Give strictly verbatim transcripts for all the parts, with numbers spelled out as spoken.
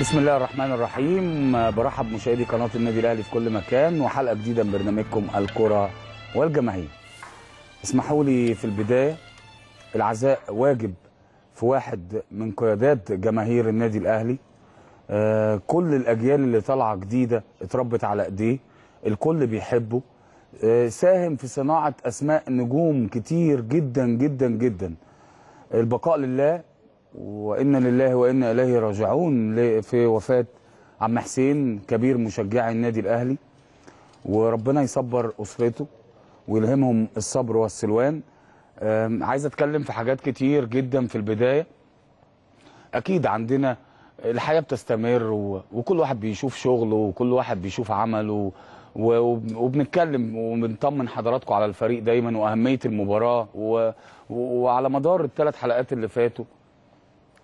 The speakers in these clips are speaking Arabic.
بسم الله الرحمن الرحيم. برحب مشاهدي قناة النادي الاهلي في كل مكان وحلقة جديدة من برنامجكم الكرة والجماهير. اسمحوا لي في البداية، العزاء واجب في واحد من قيادات جماهير النادي الاهلي. آه كل الاجيال اللي طالعة جديدة اتربت على ايديه، الكل بيحبه، آه ساهم في صناعة اسماء نجوم كتير جدا جدا جدا. البقاء لله وإنا لله وإنا إليه راجعون في وفاة عم حسين كبير مشجعي النادي الأهلي، وربنا يصبر أسرته ويلهمهم الصبر والسلوان. عايز أتكلم في حاجات كتير جدا في البداية. أكيد عندنا الحياة بتستمر وكل واحد بيشوف شغله وكل واحد بيشوف عمله، وبنتكلم وبنطمن حضراتكم على الفريق دايما وأهمية المباراة. وعلى مدار الثلاث حلقات اللي فاتوا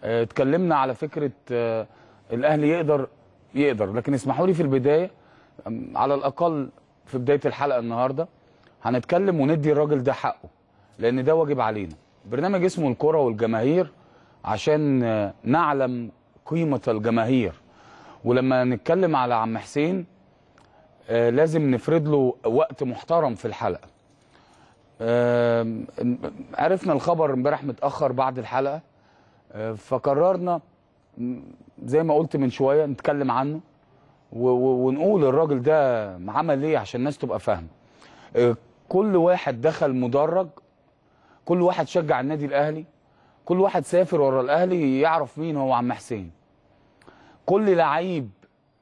اتكلمنا على فكرة الأهلي يقدر يقدر لكن اسمحوا لي في البداية، على الأقل في بداية الحلقة النهاردة هنتكلم وندي الراجل ده حقه، لأن ده واجب علينا. برنامج اسمه الكرة والجماهير عشان نعلم قيمة الجماهير، ولما نتكلم على عم حسين لازم نفرد له وقت محترم في الحلقة. عرفنا الخبر امبارح متأخر بعد الحلقة، فقررنا زي ما قلت من شويه نتكلم عنه ونقول الراجل ده عمل ايه عشان الناس تبقى فاهمه. كل واحد دخل مدرج، كل واحد شجع النادي الاهلي، كل واحد سافر ورا الاهلي يعرف مين هو عم حسين. كل لعيب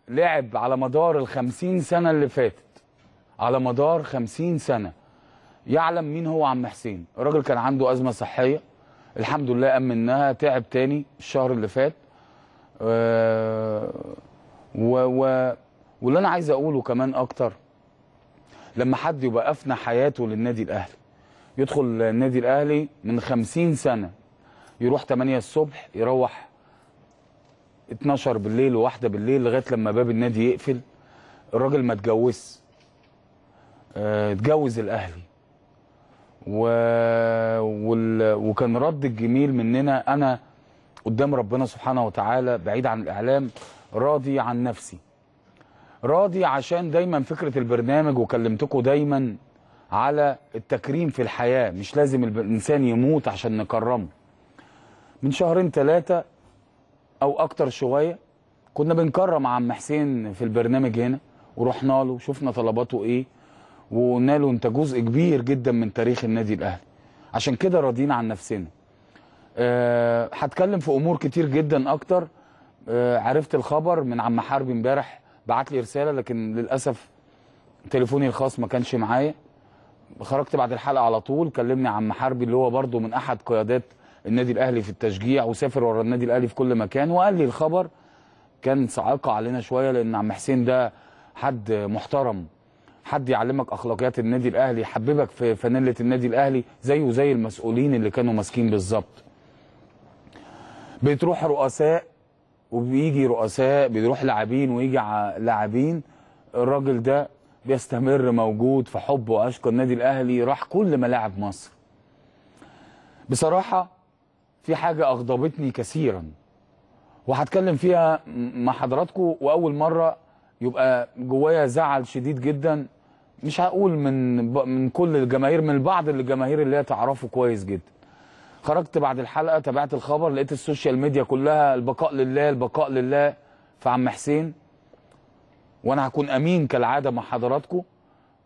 لعب على مدار الخمسين سنه اللي فاتت، على مدار خمسين سنه يعلم مين هو عم حسين. الراجل كان عنده ازمه صحيه، الحمد لله قام منها، تعب تاني الشهر اللي فات. آه و و واللي انا عايز اقوله كمان اكتر، لما حد يبقى افنى حياته للنادي الاهلي، يدخل النادي الاهلي من خمسين سنه، يروح تمانية الصبح يروح اتناشر بالليل وواحدة بالليل لغايه لما باب النادي يقفل. الراجل ما اتجوزش، آه اتجوز الاهلي، و... وال... وكان رد الجميل مننا، انا قدام ربنا سبحانه وتعالى بعيد عن الاعلام راضي عن نفسي، راضي عشان دايما فكره البرنامج وكلمتكم دايما على التكريم في الحياه، مش لازم الانسان يموت عشان نكرمه. من شهرين ثلاثه او اكتر شويه كنا بنكرم عم حسين في البرنامج هنا، ورحنا له شفنا طلباته ايه وقلنا له انت جزء كبير جدا من تاريخ النادي الاهلي، عشان كده راضيين عن نفسنا. أه هتكلم في امور كتير جدا اكتر. أه عرفت الخبر من عم حربي امبارح، بعت لي رساله لكن للاسف تليفوني الخاص ما كانش معايا، خرجت بعد الحلقه على طول. كلمني عم حربي اللي هو برضه من احد قيادات النادي الاهلي في التشجيع وسافر ورا النادي الاهلي في كل مكان، وقال لي الخبر. كان صاعقه علينا شويه لان عم حسين ده حد محترم، حد يعلمك اخلاقيات النادي الاهلي، يحببك في فانيله النادي الاهلي زيه زي المسؤولين اللي كانوا ماسكين بالظبط. بتروح رؤساء وبيجي رؤساء، بيروح لاعبين ويجي لاعبين. الراجل ده بيستمر موجود في حبه وعشق النادي الاهلي، راح كل ملاعب مصر. بصراحه في حاجه اغضبتني كثيرا وهتكلم فيها مع حضراتكم، واول مره يبقى جوايا زعل شديد جدا، مش هقول من من كل الجماهير، من بعض الجماهير اللي هي تعرفه كويس جدا. خرجت بعد الحلقه تابعت الخبر، لقيت السوشيال ميديا كلها البقاء لله البقاء لله في عم حسين، وانا هكون امين كالعاده مع حضراتكم،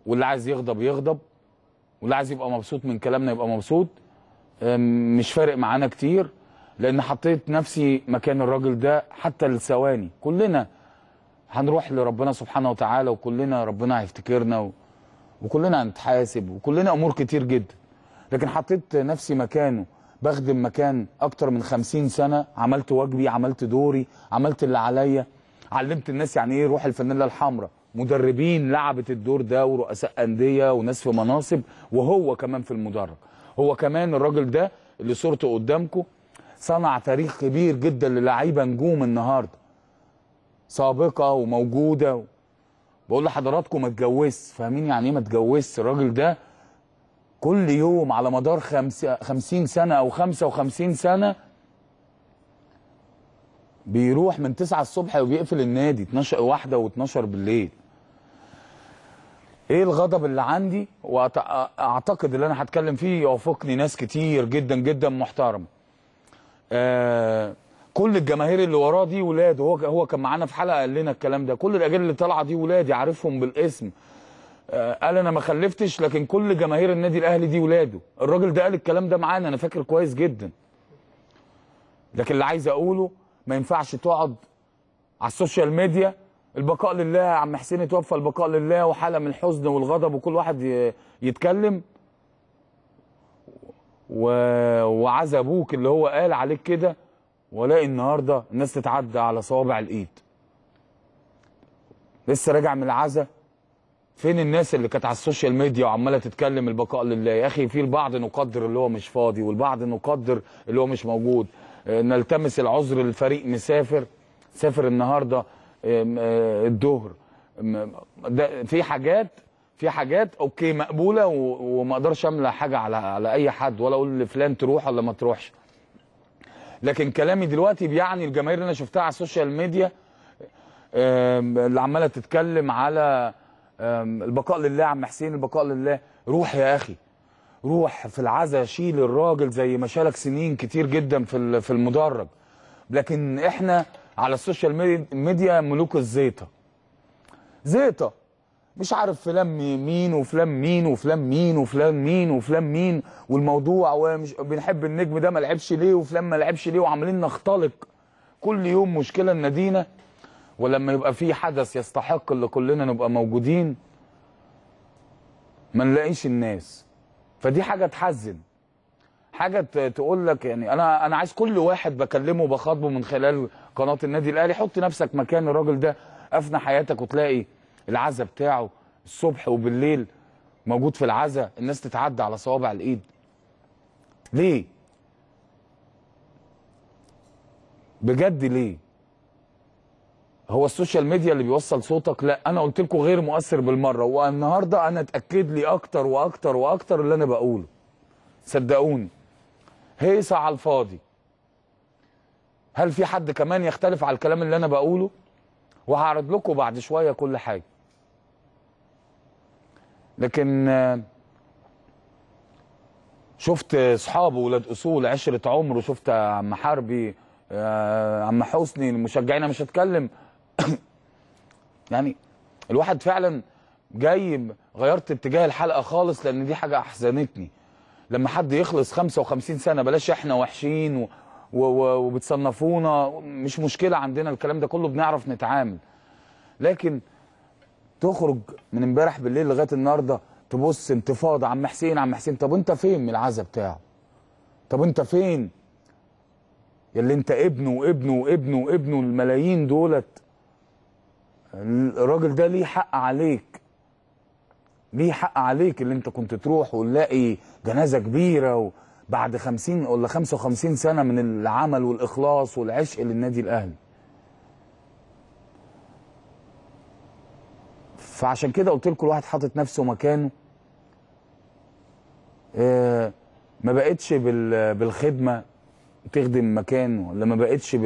واللي عايز يغضب يغضب، واللي عايز يبقى مبسوط من كلامنا يبقى مبسوط، مش فارق معانا كتير، لان حطيت نفسي مكان الراجل ده حتى لثواني. كلنا هنروح لربنا سبحانه وتعالى، وكلنا ربنا هيفتكرنا، و... وكلنا هنتحاسب، وكلنا امور كتير جدا، لكن حطيت نفسي مكانه، بخدم مكان اكتر من خمسين سنه، عملت واجبي، عملت دوري، عملت اللي عليا، علمت الناس يعني ايه روح الفانيله الحمراء. مدربين لعبت الدور ده ورؤساء انديه وناس في مناصب، وهو كمان في المدرج، هو كمان الراجل ده اللي صورته قدامكم صنع تاريخ كبير جدا للعيبه نجوم النهارده، سابقه وموجوده. بقول لحضراتكم ما اتجوزش، فاهمين يعني ايه ما اتجوزش؟ الراجل ده كل يوم على مدار خمسين سنه او خمسة وخمسين سنه بيروح من تسعة الصبح وبيقفل النادي اتناشر واحدة واتناشر بالليل. ايه الغضب اللي عندي؟ واعتقد اللي انا هتكلم فيه يوافقني ناس كتير جدا جدا محترمه. آه كل الجماهير اللي وراه دي ولاد، هو هو كان معانا في حلقه قال لنا الكلام ده، كل الاجيال اللي طالعه دي ولادي عارفهم بالاسم. آه قال انا ما خلفتش لكن كل جماهير النادي الاهلي دي ولاده. الراجل ده قال الكلام ده معانا، انا فاكر كويس جدا. لكن اللي عايز اقوله ما ينفعش تقعد على السوشيال ميديا البقاء لله، عم حسين اتوفى البقاء لله، وحاله من الحزن والغضب وكل واحد يتكلم و... وعزى ابوك اللي هو قال عليك كده، والاقي النهارده الناس تتعدى على صوابع الايد. لسه راجع من العزا، فين الناس اللي كانت على السوشيال ميديا وعماله تتكلم البقاء لله؟ يا اخي في البعض نقدر اللي هو مش فاضي، والبعض نقدر اللي هو مش موجود. نلتمس العذر للفريق مسافر، سافر النهارده الظهر. في حاجات في حاجات اوكي مقبوله، وما اقدرش املى حاجه على على اي حد ولا اقول لفلان تروح ولا ما تروحش. لكن كلامي دلوقتي بيعني الجماهير اللي انا شفتها على السوشيال ميديا اللي عماله تتكلم على البقاء لله، عم حسين البقاء لله. روح يا اخي، روح في العزا، شيل الراجل زي ما شالك سنين كتير جدا في في المدرج. لكن احنا على السوشيال ميديا ملوك الزيطه زيطه، مش عارف فلان مين وفلان مين وفلان مين وفلان مين وفلان مين والموضوع، ومش بنحب النجم ده ما لعبش ليه وفلان ما لعبش ليه، وعمالين نختلق كل يوم مشكله لنادينا. ولما يبقى في حدث يستحق اللي كلنا نبقى موجودين ما نلاقيش الناس، فدي حاجه تحزن، حاجه تقول لك يعني. انا انا عايز كل واحد بكلمه وبخاطبه من خلال قناه النادي الاهلي حط نفسك مكان الراجل ده، افنى حياتك وتلاقي العزا بتاعه الصبح وبالليل موجود في العزا، الناس تتعدى على صوابع الايد. ليه؟ بجد ليه؟ هو السوشيال ميديا اللي بيوصل صوتك؟ لا، انا قلت لكم غير مؤثر بالمره، والنهارده انا اتاكد لي اكتر واكتر واكتر اللي انا بقوله. صدقوني هيصه على الفاضي. هل في حد كمان يختلف على الكلام اللي انا بقوله؟ وهعرض لكم بعد شويه كل حاجه. لكن شفت اصحابه ولاد اصول عشره عمره، شفت عم حربي، عم حسني، المشجعين انا مش هتكلم. يعني الواحد فعلا جاي، غيرت اتجاه الحلقه خالص لان دي حاجه احزنتني. لما حد يخلص خمسة وخمسين سنه، بلاش احنا وحشين و... وبتصنفونا، مش مشكله عندنا الكلام ده كله، بنعرف نتعامل. لكن تخرج من امبارح بالليل لغايه النهارده تبص انتفاضه، عم حسين عم حسين، طب انت فين من العزا بتاعه؟ طب انت فين يا اللي انت ابنه وابنه وابنه وابنه الملايين دولت؟ الراجل ده ليه حق عليك، ليه حق عليك اللي انت كنت تروح ونلاقي جنازه كبيره و... بعد خمسين ولا خمسة وخمسين سنة من العمل والإخلاص والعشق للنادي الأهلي. فعشان كده قلت لكم الواحد حاطط نفسه مكانه. آه ما بقتش بالخدمة تخدم مكانه، ولا ما بقتش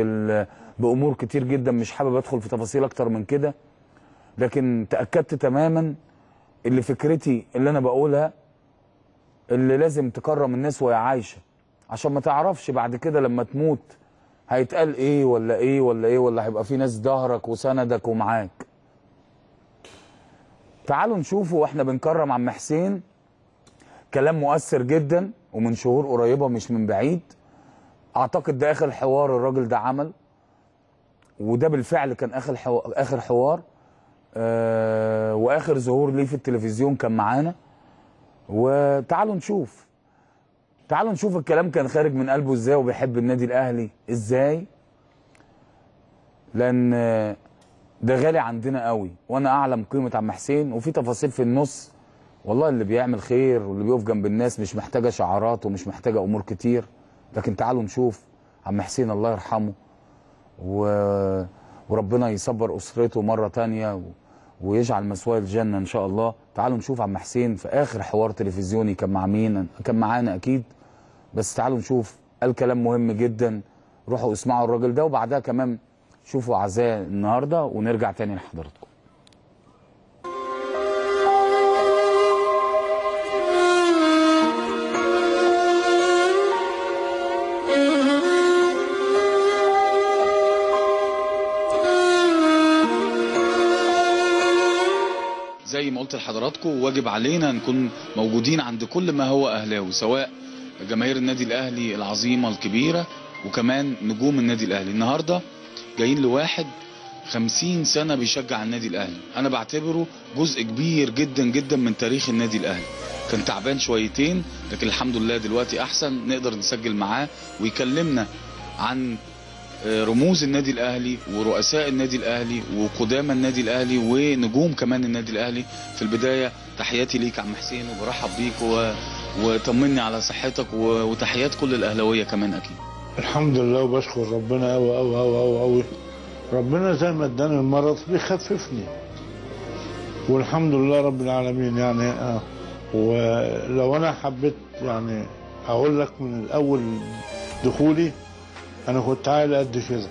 بأمور كتير جدا مش حابب أدخل في تفاصيل أكتر من كده. لكن تأكدت تماما اللي فكرتي اللي أنا بقولها، اللي لازم تكرم الناس وهي عايشه، عشان ما تعرفش بعد كده لما تموت هيتقال ايه ولا ايه ولا ايه، ولا هيبقى في ناس ظهرك وسندك ومعاك. تعالوا نشوفوا واحنا بنكرم عم حسين كلام مؤثر جدا ومن شهور قريبه مش من بعيد. اعتقد ده اخر حوار الراجل ده عمل، وده بالفعل كان اخر حوار، اخر حوار آه واخر ظهور ليه في التلفزيون كان معانا. وتعالوا نشوف تعالوا نشوف الكلام كان خارج من قلبه ازاي، وبيحب النادي الاهلي ازاي، لان ده غالي عندنا قوي وانا اعلم قيمه عم حسين. وفي تفاصيل في النص، والله اللي بيعمل خير واللي بيقف جنب الناس مش محتاجه شعارات ومش محتاجه امور كتير. لكن تعالوا نشوف عم حسين الله يرحمه و... وربنا يصبر اسرته مره ثانيه و... ويجعل مسواه الجنه ان شاء الله. تعالوا نشوف عم حسين في اخر حوار تلفزيوني كان مع مين، كان معانا اكيد، بس تعالوا نشوف. الكلام مهم جدا روحوا اسمعوا الراجل ده، وبعدها كمان شوفوا عزاه النهارده ونرجع تاني لحضراتكم. زي ما قلت لحضراتكم واجب علينا نكون موجودين عند كل ما هو اهلاوي، سواء جماهير النادي الاهلي العظيمه الكبيره وكمان نجوم النادي الاهلي. النهارده جايين لواحد خمسين سنه بيشجع النادي الاهلي، انا بعتبره جزء كبير جدا جدا من تاريخ النادي الاهلي. كان تعبان شويتين لكن الحمد لله دلوقتي احسن، نقدر نسجل معاه ويكلمنا عن رموز النادي الاهلي ورؤساء النادي الاهلي وقدامى النادي الاهلي ونجوم كمان النادي الاهلي. في البدايه تحياتي ليك عم حسين وبرحب بيك و... وطمني على صحتك و... وتحيات كل الاهلاويه كمان اكيد. الحمد لله وبشكر ربنا قوي قوي قوي قوي. ربنا زي ما اداني المرض بيخففني والحمد لله رب العالمين يعني. آه. ولو انا حبيت يعني اقول لك من الاول دخولي، أنا كنت عيل قد كده.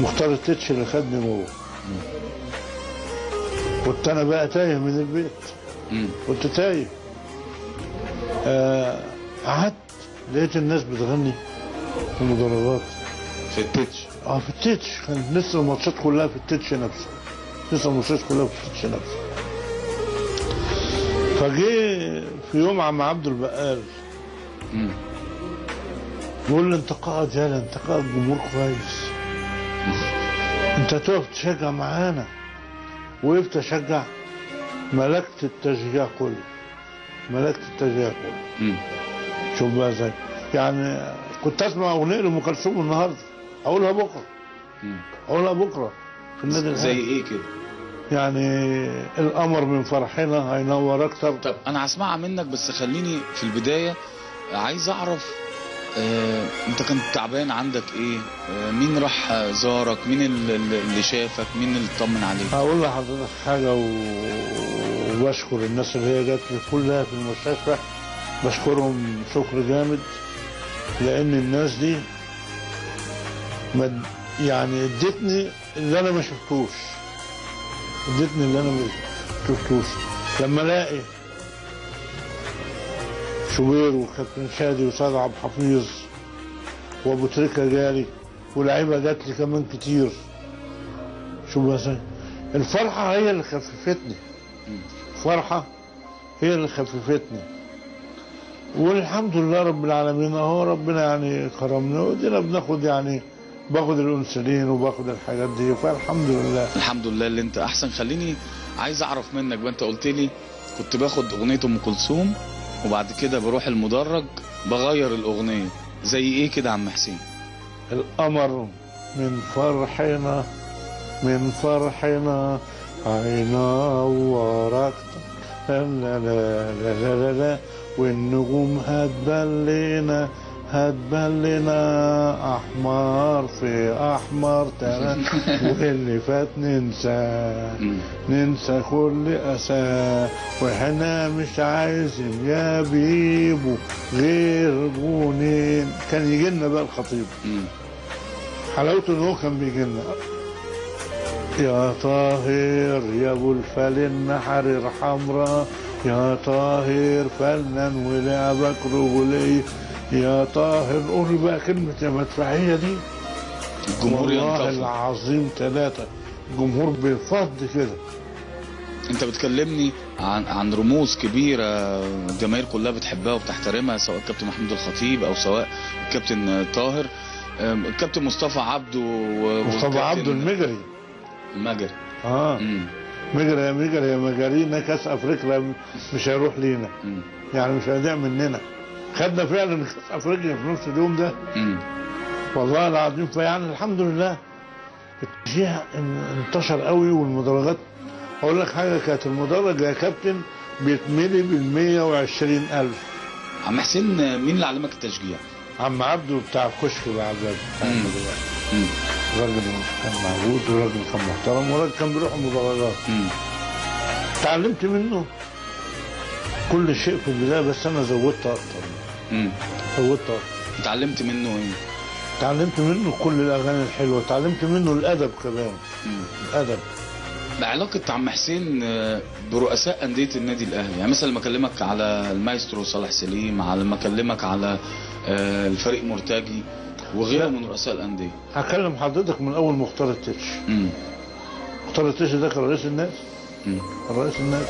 مختار التتش اللي خدني جوه. كنت أنا بقى تايه من البيت. مم. كنت تايه. قعدت آه لقيت الناس بتغني في المدرجات. في التتش؟ أه في التتش، كانت لسه الماتشات كلها في التتش نفسه. لسه الماتشات كلها في التتش نفسه. فجه في يوم عم عبد البقال. مم. بقول له انت قائد، يالا انت قائد جمهور كويس، انت تقف تشجع معانا. وقفت اشجع، ملكت التشجيع كله، ملكت التشجيع كله. شوف بقى ازاي يعني. كنت اسمع اغنيه لام كلثوم النهارده اقولها بكره، اقولها بكره في النادي الاهلي. زي ايه كده؟ يعني القمر من فرحنا هينور اكتر. طب انا هسمعها منك بس خليني في البدايه عايز اعرف آه، انت كنت تعبان عندك ايه؟ آه، مين راح زارك؟ مين اللي شافك؟ مين اللي اطمن عليك؟ هقول لحضرتك حاجه و... وبشكر الناس اللي هي جات لي كلها في المستشفى، بشكرهم شكر جامد، لان الناس دي مد... يعني ادتني اللي انا ما شفتوش، ادتني اللي انا ما شفتوش. لما الاقي شوبير وكابتن شادي وسعد عبد الحفيظ وابو تريكه جالي ولاعيبه جات لي كمان كتير، شوف مثلا الفرحه هي اللي خففتني، الفرحه هي اللي خففتني. والحمد لله رب العالمين اهو ربنا يعني كرمنا ودينا بناخد يعني باخد الانسولين وباخد الحاجات دي، فالحمد لله. الحمد لله اللي انت احسن. خليني عايز اعرف منك بقى، انت قلت لي كنت باخد اغنيه ام كلثوم وبعد كده بروح المدرج بغير الاغنيه، زي ايه كده عم حسين؟ القمر من فرحنا، من فرحنا هينور اكتر، لا لا لا لا لا، والنجوم هتبلينا هتبلينا احمر في احمر، واللي فات ننسى ننسى كل اسى، واحنا مش عايزين يا بيبو غير جونين. كان يجي لنا بقى الخطيب، حلاوته ان هو كان بيجي لنا يا طاهر يا ابو الفال النحر الحمراء، يا طاهر فنان ولعبك رجوليه، يا طاهر قول بقى كلمة المدفعية دي الجمهور والله العظيم ثلاثة الجمهور بينفض كده. أنت بتكلمني عن عن رموز كبيرة الجماهير كلها بتحبها وبتحترمها، سواء الكابتن محمود الخطيب أو سواء الكابتن طاهر، الكابتن مصطفى عبده. مصطفى عبده المجري المجري آه مم. مجري يا مجري يا مجارينا، كأس أفريقيا مش هيروح لينا مم. يعني مش هيضيع مننا، خدنا فعلا كاس افريقيا في نفس اليوم ده مم. والله العظيم. فيعني الحمد لله التشجيع انتشر قوي. والمدرجات اقول لك حاجه، كانت المدرج يا كابتن بيتملي بال مية وعشرين ألف. عم حسين مين اللي علمك التشجيع؟ عم عبده بتاع الكشك اللي عبد الله الراجل كان موجود وراجل كان محترم وراجل كان بيروح المدرجات، اتعلمت منه كل شيء في البدايه بس انا زودت اكتر. امم زودت اكتر اتعلمت منه ايه؟ اتعلمت منه كل الاغاني الحلوه، اتعلمت منه الادب كمان. مم. الادب. بعلاقه عم حسين برؤساء انديه النادي الاهلي، يعني مثلا لما اكلمك على المايسترو صالح سليم، على لما اكلمك على الفريق مرتاجي وغيره من رؤساء الانديه. هكلم حضرتك من اول مختار التتش. امم مختار التتش ده كان رئيس النادي. امم كان رئيس النادي.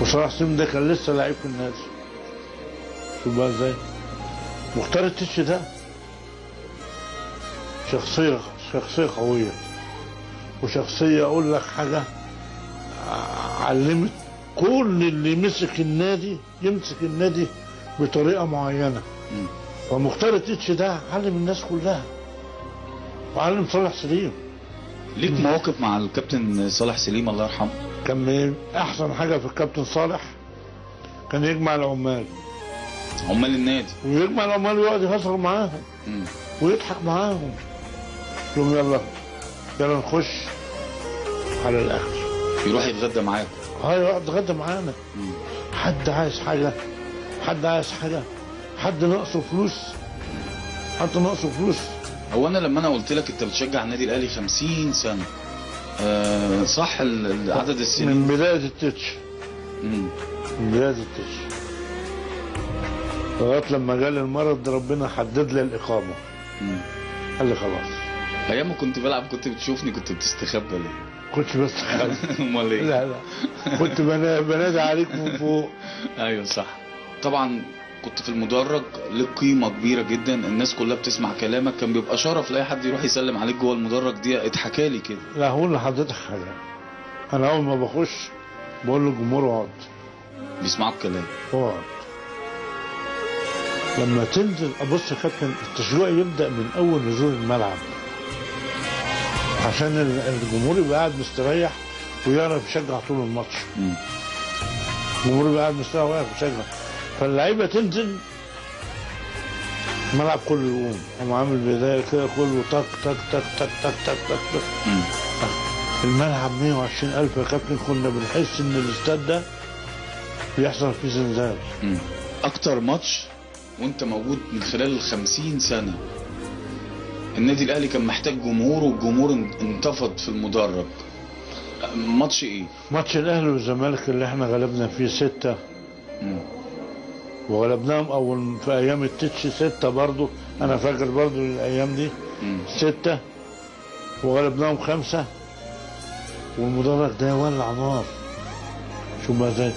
وصلاح سليم ده كان لسه لعيب في النادي. شوف بقى ازاي؟ مختار التتش ده شخصيه شخصيه قويه، وشخصيه اقول لك حاجه علمت كل اللي مسك النادي يمسك النادي بطريقه معينه. امم فمختار التتش ده علم الناس كلها وعلم صالح سليم. ليك مواقف مع الكابتن صالح سليم الله يرحمه؟ كان من احسن حاجه في الكابتن صالح كان يجمع العمال، عمال النادي، ويجمع العمال ويقعد يهزر معاهم ويضحك معاهم، يقول لهم يلا يلا نخش على الاكل، يروح يتغدى معاهم. اه يقعد يتغدى معانا. حد عايز حاجه، حد عايز حاجه، حد ناقصه فلوس، حد ناقصه فلوس. هو انا لما انا قلت لك انت بتشجع النادي الاهلي خمسين سنه، آه صح عدد السنين؟ من بدايه التتش. امم من بدايه التتش لغايه لما جالي المرض، ربنا حدد لي الاقامه. امم قال لي خلاص. ايام ما كنت بلعب كنت بتشوفني، كنت بتستخبى ليه؟ كنت بستخبى. امال ايه؟ لا لا كنت بنادي عليك من فوق. ايوه صح. طبعا كنت في المدرج ليك قيمه كبيره جدا، الناس كلها بتسمع كلامك، كان بيبقى شرف لاي حد يروح يسلم عليك جوه المدرج. دي اتحكى لي كده. لا هقول لحضرتك حاجه، انا اول ما بخش بقول للجمهور اقعد، بيسمعوا الكلام، اقعد. لما تنزل ابص يا كابتن، التشجيع يبدا من اول نزول الملعب عشان الجمهور يبقى قاعد مستريح ويعرف يشجع طول الماتش. الجمهور يبقى قاعد مستريح ويعرف يشجع، فاللعيبه تنزل الملعب كله يقوم، قام عامل بدايه كده كله تك تك تك تك تك تك تك تك. الملعب مية وعشرين ألف يا كابتن، كنا بنحس ان الاستاد ده بيحصل فيه زلزال. اكتر ماتش وانت موجود من خلال ال خمسين سنه النادي الاهلي كان محتاج جمهور والجمهور انتفض في المدرج، ماتش ايه؟ ماتش الاهلي والزمالك اللي احنا غلبنا فيه سته. مم. وغلبناهم اول في ايام التتش سته برضو، انا فاكر برضو الايام دي. مم. سته وغلبناهم خمسه، والمدرج ده يولع نار. شوف بقى ازاي؟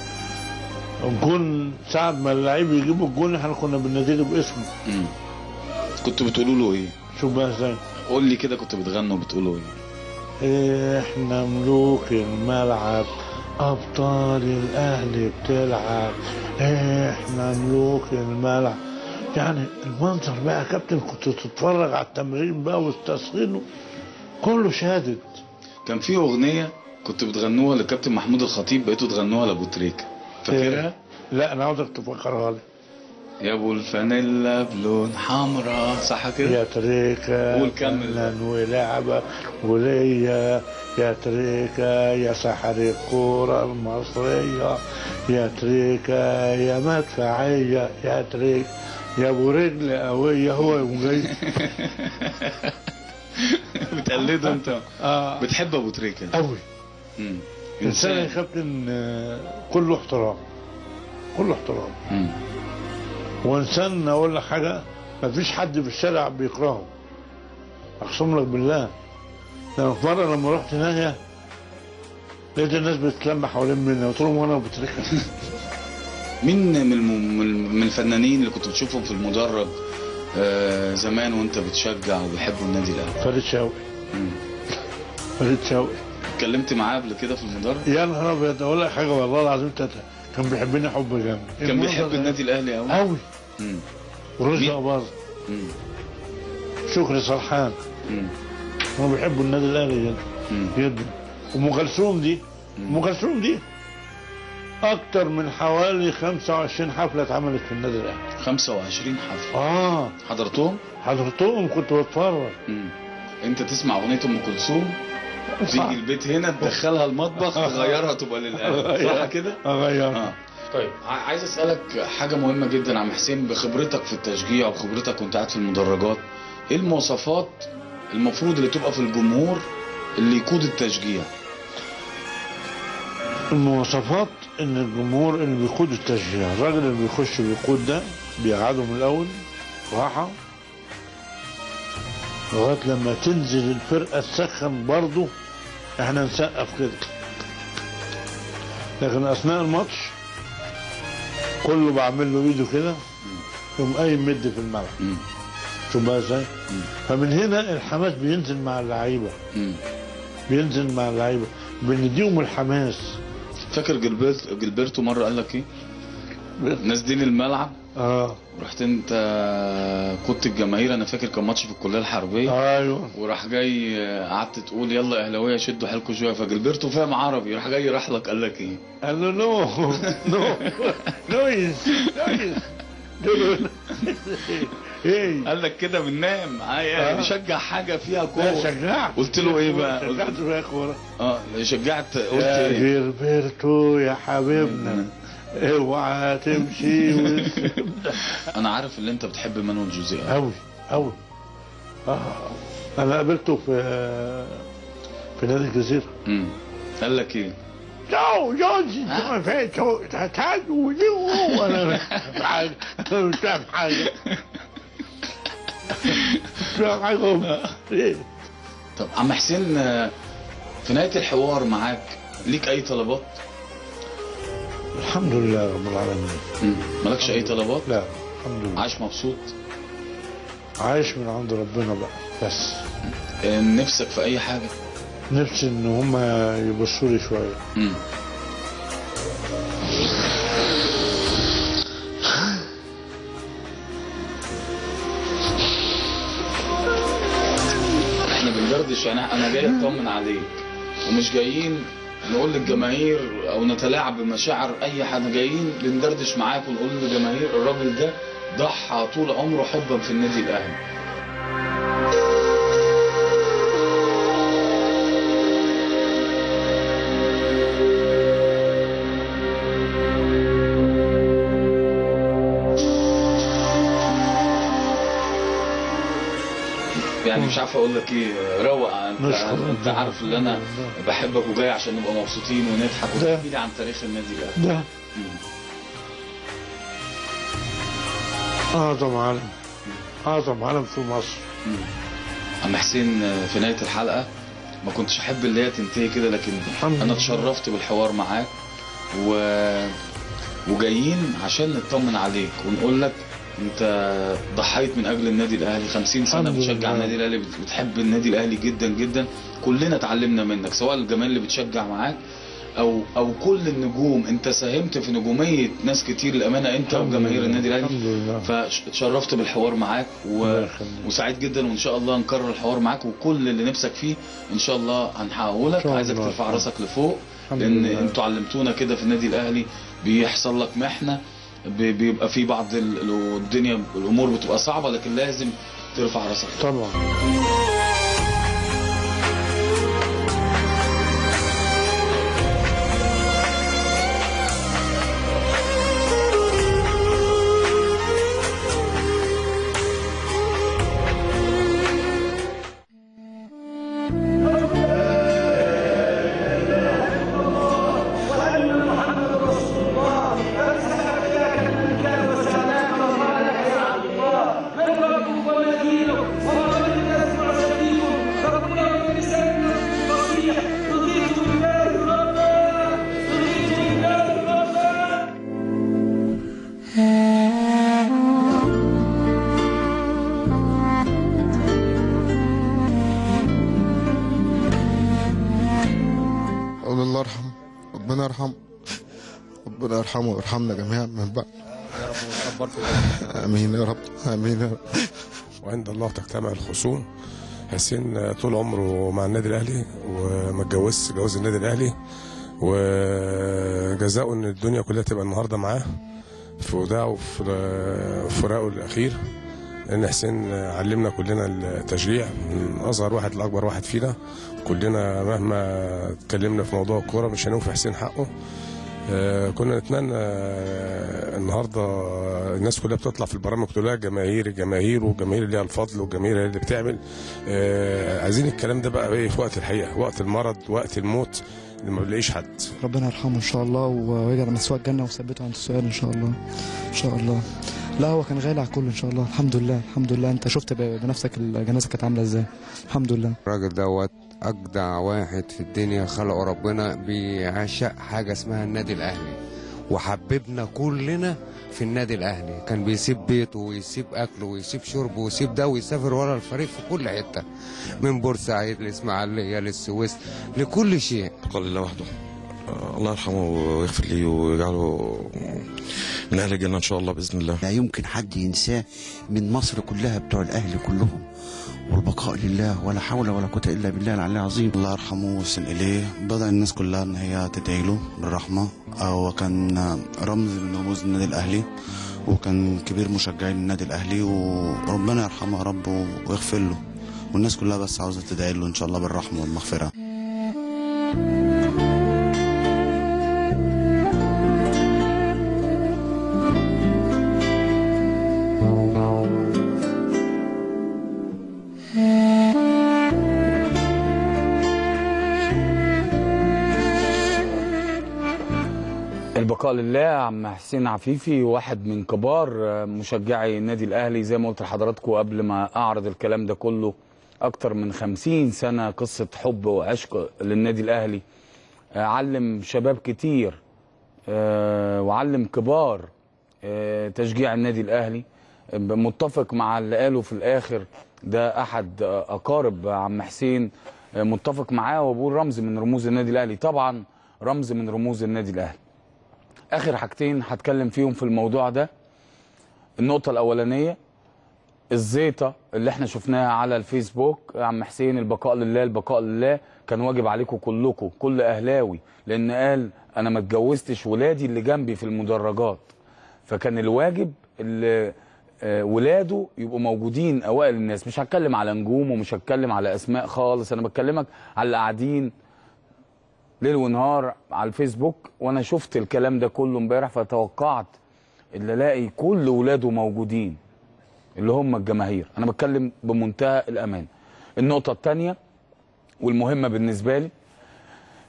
الجون ساعة ما اللعيب يجيبوا الجون احنا كنا بنناديله باسمه. امم كنتوا بتقولوا له ايه؟ شوف بقى ازاي؟ قول لي كده كنتوا بتغنوا بتقولوا ايه؟ ايه احنا ملوك الملعب، ابطال الاهلي بتلعب، احنا ملوك الملعب. يعني المنظر بقى يا كابتن، كنت تتفرج على التمرين بقى والتسخين كله شادد. كان في اغنيه كنت بتغنوها لكابتن محمود الخطيب بقيتوا تغنوها لابو تريكه، فاكرها؟ لا انا عاوزك تفكرها لي. يا ابو الفانيلا بلون حمراء، صح كده؟ يا تريكه قول كمل. ولعبه وليا يا تريكه، يا ساحر الكوره المصريه، يا تريكه يا مدفعيه، يا تريكه يا ابو رجل قويه، هو يوم جاي. بتقلده انت؟ اه بتحب ابو تريكه قوي. امم انسان يا كابتن كله احترام، كله احترام. امم وانسان اقول لك حاجه، مفيش حد في الشارع بيكرهه، اقسم لك بالله. انا في مره لما رحت ناهيه لقيت الناس بتتلم حوالين مني، قلت لهم وانا ابو تريكه. مين من من الفنانين اللي كنت بتشوفهم في المدرج آه زمان وانت بتشجع وبيحبوا النادي الاهلي؟ فريد شوقي. فريد شوقي اتكلمت معاه قبل كده في المدرج؟ يا نهار ابيض، اقول لك حاجه والله العظيم تاتا، كان بيحبني حب جامد. كان بيحب النادي الاهلي قوي قوي. ورشدي اباظه، شكري سرحان، هما بيحبوا النادي الاهلي جدا جدا. وام كلثوم دي، ام كلثوم دي اكتر من حوالي خمسة وعشرين حفله اتعملت في النادي الاهلي. خمسة وعشرين حفله؟ اه حضرتهم؟ حضرتهم، كنت بتفرج. انت تسمع اغنيه ام كلثوم تيجي البيت هنا تدخلها المطبخ تغيرها تبقى للاهلي، صح كده؟ اغيرها. طيب عايز اسالك حاجه مهمه جدا عم حسين، بخبرتك في التشجيع وبخبرتك وانت قاعد في المدرجات، ايه المواصفات المفروض اللي تبقى في الجمهور اللي يقود التشجيع؟ المواصفات ان الجمهور اللي بيقود التشجيع، الراجل اللي بيخش بيقود ده بيقعده من الاول راحه لغايه لما تنزل الفرقه تسخن، برضه احنا نسقف كده، لكن اثناء الماتش كله بعمل له ايده كده يقوم قايم مد في الملعب. شوف بقى ازاي؟ فمن هنا الحماس بينزل مع اللعيبه، بينزل مع اللعيبه بنديهم الحماس. فاكر جلبرتو جلبرتو مره قال لك ايه؟ نازلين الملعب اه ورحت انت كنت الجماهير، انا فاكر كان ماتش في الكليه الحربيه، ايوه، وراح جاي قعدت تقول يلا اهلاويه شدوا حيلكم شويه، فجلبرتو فاهم عربي راح جاي راح لك قال لك ايه؟ قال له نو نو نويز نويز ايه؟ قال لك كده بننام يعني شجع حاجه فيها كوره. شجعت. قلت له ايه بقى؟ شجعت فيها كوره. اه شجعت قلت يا جلبرتو يا حبيبنا اوعى تمشي. انا عارف ان انت بتحب مانويل جوزيه قوي قوي. اه انا قابلته في في نادي الجزيره. امم قال لك ايه؟ جو جوزي فاتو تتعدوا وليو انا مش فاهم حاجه. مش فاهم حاجه. طب عم حسين في نهايه الحوار معاك ليك اي طلبات؟ الحمد لله رب العالمين. مالكش اي طلبات؟ لا الحمد لله. عايش مبسوط؟ عايش من عند ربنا بقى بس. نفسك في اي حاجه؟ نفسي ان هم يبصوا لي شويه. امم احنا بندردش، انا انا جاي اطمن عليك ومش جايين نقول للجماهير او نتلاعب بمشاعر اي حد، جايين بندردش معاك ونقول للجماهير الراجل ده ضحى طول عمره حبا في النادي الاهلي. يعني مش عارف اقول لك ايه، روق. انت انت عارف ان انا بحبك وجاي عشان نبقى مبسوطين ونضحك وتحكي لي عن تاريخ النادي الاهلي. ده اعظم علم، اعظم علم في مصر. عم حسين في نهايه الحلقه ما كنتش احب اللي هي تنتهي كده، لكن انا اتشرفت بالحوار معاك و... وجايين عشان نطمن عليك ونقول لك انت ضحيت من اجل النادي الاهلي، خمسين سنه بتشجع النادي الاهلي، بتحب النادي الاهلي جدا جدا، كلنا اتعلمنا منك سواء الجماهير اللي بتشجع معاك او او كل النجوم، انت ساهمت في نجوميه ناس كتير الامانه انت وجماهير النادي الاهلي، فاتشرفت بالحوار معاك و... وسعيد جدا، وان شاء الله نكرر الحوار معاك وكل اللي نفسك فيه ان شاء الله هنحققه لك. عايزك ترفع راسك لفوق لان انتوا علمتونا كده في النادي الاهلي بيحصل لك محنه، بيبقى في بعض الدنيا الامور بتبقى صعبه لكن لازم ترفع راسك طبعا. يرحمه ويرحمنا جميعا من بعد. امين يا رب، امين يا رب. وعند الله تجتمع الخصوم. حسين طول عمره مع النادي الاهلي وما اتجوزش، جواز النادي الاهلي وجزاؤه ان الدنيا كلها تبقى النهارده معاه في وداعه وفي فراقه الاخير، لان حسين علمنا كلنا التشجيع من اصغر واحد لاكبر واحد فينا، كلنا مهما اتكلمنا في موضوع الكوره مش هنوفي حسين حقه. كنا نتمنى النهارده الناس كلها بتطلع في البرامج كلها جماهير الجماهير والجماهير اللي ليها الفضل والجماهير اللي بتعمل. عايزين الكلام ده بقى ايه في وقت الحقيقه، وقت المرض، وقت الموت اللي ما بنلاقيش حد. ربنا يرحمه ان شاء الله ويجعل مسواه الجنه ويثبته عند السؤال ان شاء الله. ان شاء الله. لا هو كان غالي على الكل ان شاء الله. الحمد لله الحمد لله. انت شفت بنفسك الجنازه كانت عامله ازاي. الحمد لله. الراجل دوت اجدع واحد في الدنيا خلقه ربنا، بيعشق حاجه اسمها النادي الاهلي وحببنا كلنا في النادي الاهلي. كان بيسيب بيته ويسيب اكله ويسيب شربه ويسيب ده ويسافر ورا الفريق في كل حته، من بورسعيد لاسماعيليه للسويس لكل شيء. قال الله وحده. الله يرحمه ويغفر ليه ويجعله من اهل الجنه ان شاء الله باذن الله. لا يمكن حد ينساه من مصر كلها، بتوع الاهلي كلهم، والبقاء لله ولا حول ولا قوه الا بالله العلي العظيم. الله يرحمه ويحسن اليه. بدا الناس كلها ان هي تدعي له بالرحمه. هو كان رمز من رموز النادي الاهلي وكان كبير مشجعين النادي الاهلي، وربنا يرحمه يا رب ويغفر له، والناس كلها بس عاوزه تدعي له ان شاء الله بالرحمه والمغفره. البقاء لله. عم حسين عفيفي واحد من كبار مشجعي النادي الاهلي، زي ما قلت لحضراتكم قبل ما اعرض الكلام ده كله، اكتر من خمسين سنه قصه حب وعشق للنادي الاهلي. علم شباب كتير وعلم كبار تشجيع النادي الاهلي. متفق مع اللي قاله في الاخر ده احد اقارب عم حسين، متفق معاه وبقول رمز من رموز النادي الاهلي، طبعا رمز من رموز النادي الاهلي. اخر حاجتين هتكلم فيهم في الموضوع ده. النقطه الاولانيه الزيطه اللي احنا شفناها على الفيسبوك، عم حسين البقاء لله البقاء لله، كان واجب عليكم كلكم كل اهلاوي، لان قال انا ما اتجوزتش ولادي اللي جنبي في المدرجات، فكان الواجب اللي ولاده يبقوا موجودين اوائل الناس. مش هتكلم على نجوم ومش هتكلم على اسماء خالص، انا بكلمك على اللي قاعدين ليل ونهار على الفيسبوك، وانا شفت الكلام ده كله امبارح، فتوقعت ان الاقي كل ولاده موجودين اللي هم الجماهير. انا بتكلم بمنتهى الامان. النقطه الثانيه والمهمه بالنسبه لي،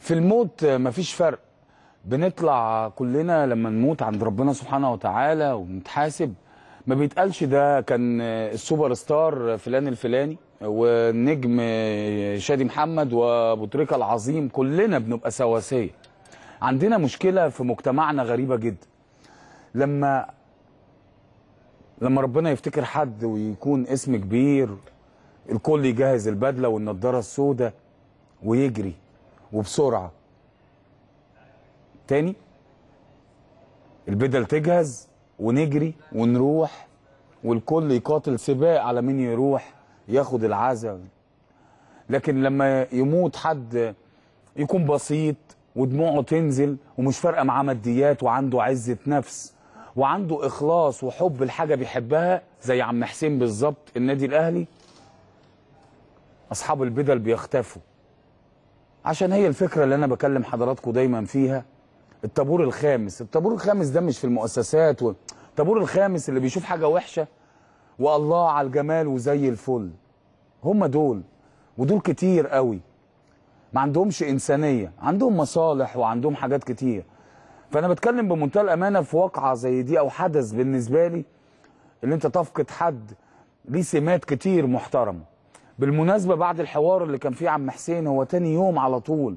في الموت مفيش فرق، بنطلع كلنا لما نموت عند ربنا سبحانه وتعالى ونتحاسب. ما بيتقالش ده كان السوبر ستار فلان الفلاني والنجم شادي محمد وابو تريكه العظيم، كلنا بنبقى سواسيه. عندنا مشكله في مجتمعنا غريبه جدا، لما لما ربنا يفتكر حد ويكون اسم كبير، الكل يجهز البدله والنضاره السوداء ويجري وبسرعه. تاني البدل تجهز ونجري ونروح، والكل يقاتل سباق على مين يروح ياخد العزاء. لكن لما يموت حد يكون بسيط ودموعه تنزل ومش فارقه معاه ماديات، وعنده عزه نفس وعنده اخلاص وحب لحاجه بيحبها زي عم حسين بالظبط النادي الاهلي، اصحاب البدل بيختفوا. عشان هي الفكره اللي انا بكلم حضراتكم دايما فيها، الطابور الخامس. الطابور الخامس ده مش في المؤسسات، الطابور الخامس اللي بيشوف حاجه وحشه والله على الجمال وزي الفل، هم دول، ودول كتير قوي ما عندهمش انسانيه، عندهم مصالح وعندهم حاجات كتير. فانا بتكلم بمنتهى الامانه في واقعه زي دي او حدث بالنسبه لي، اللي انت تفقد حد ليه سمات كتير محترمه. بالمناسبه بعد الحوار اللي كان فيه عم حسين، هو تاني يوم على طول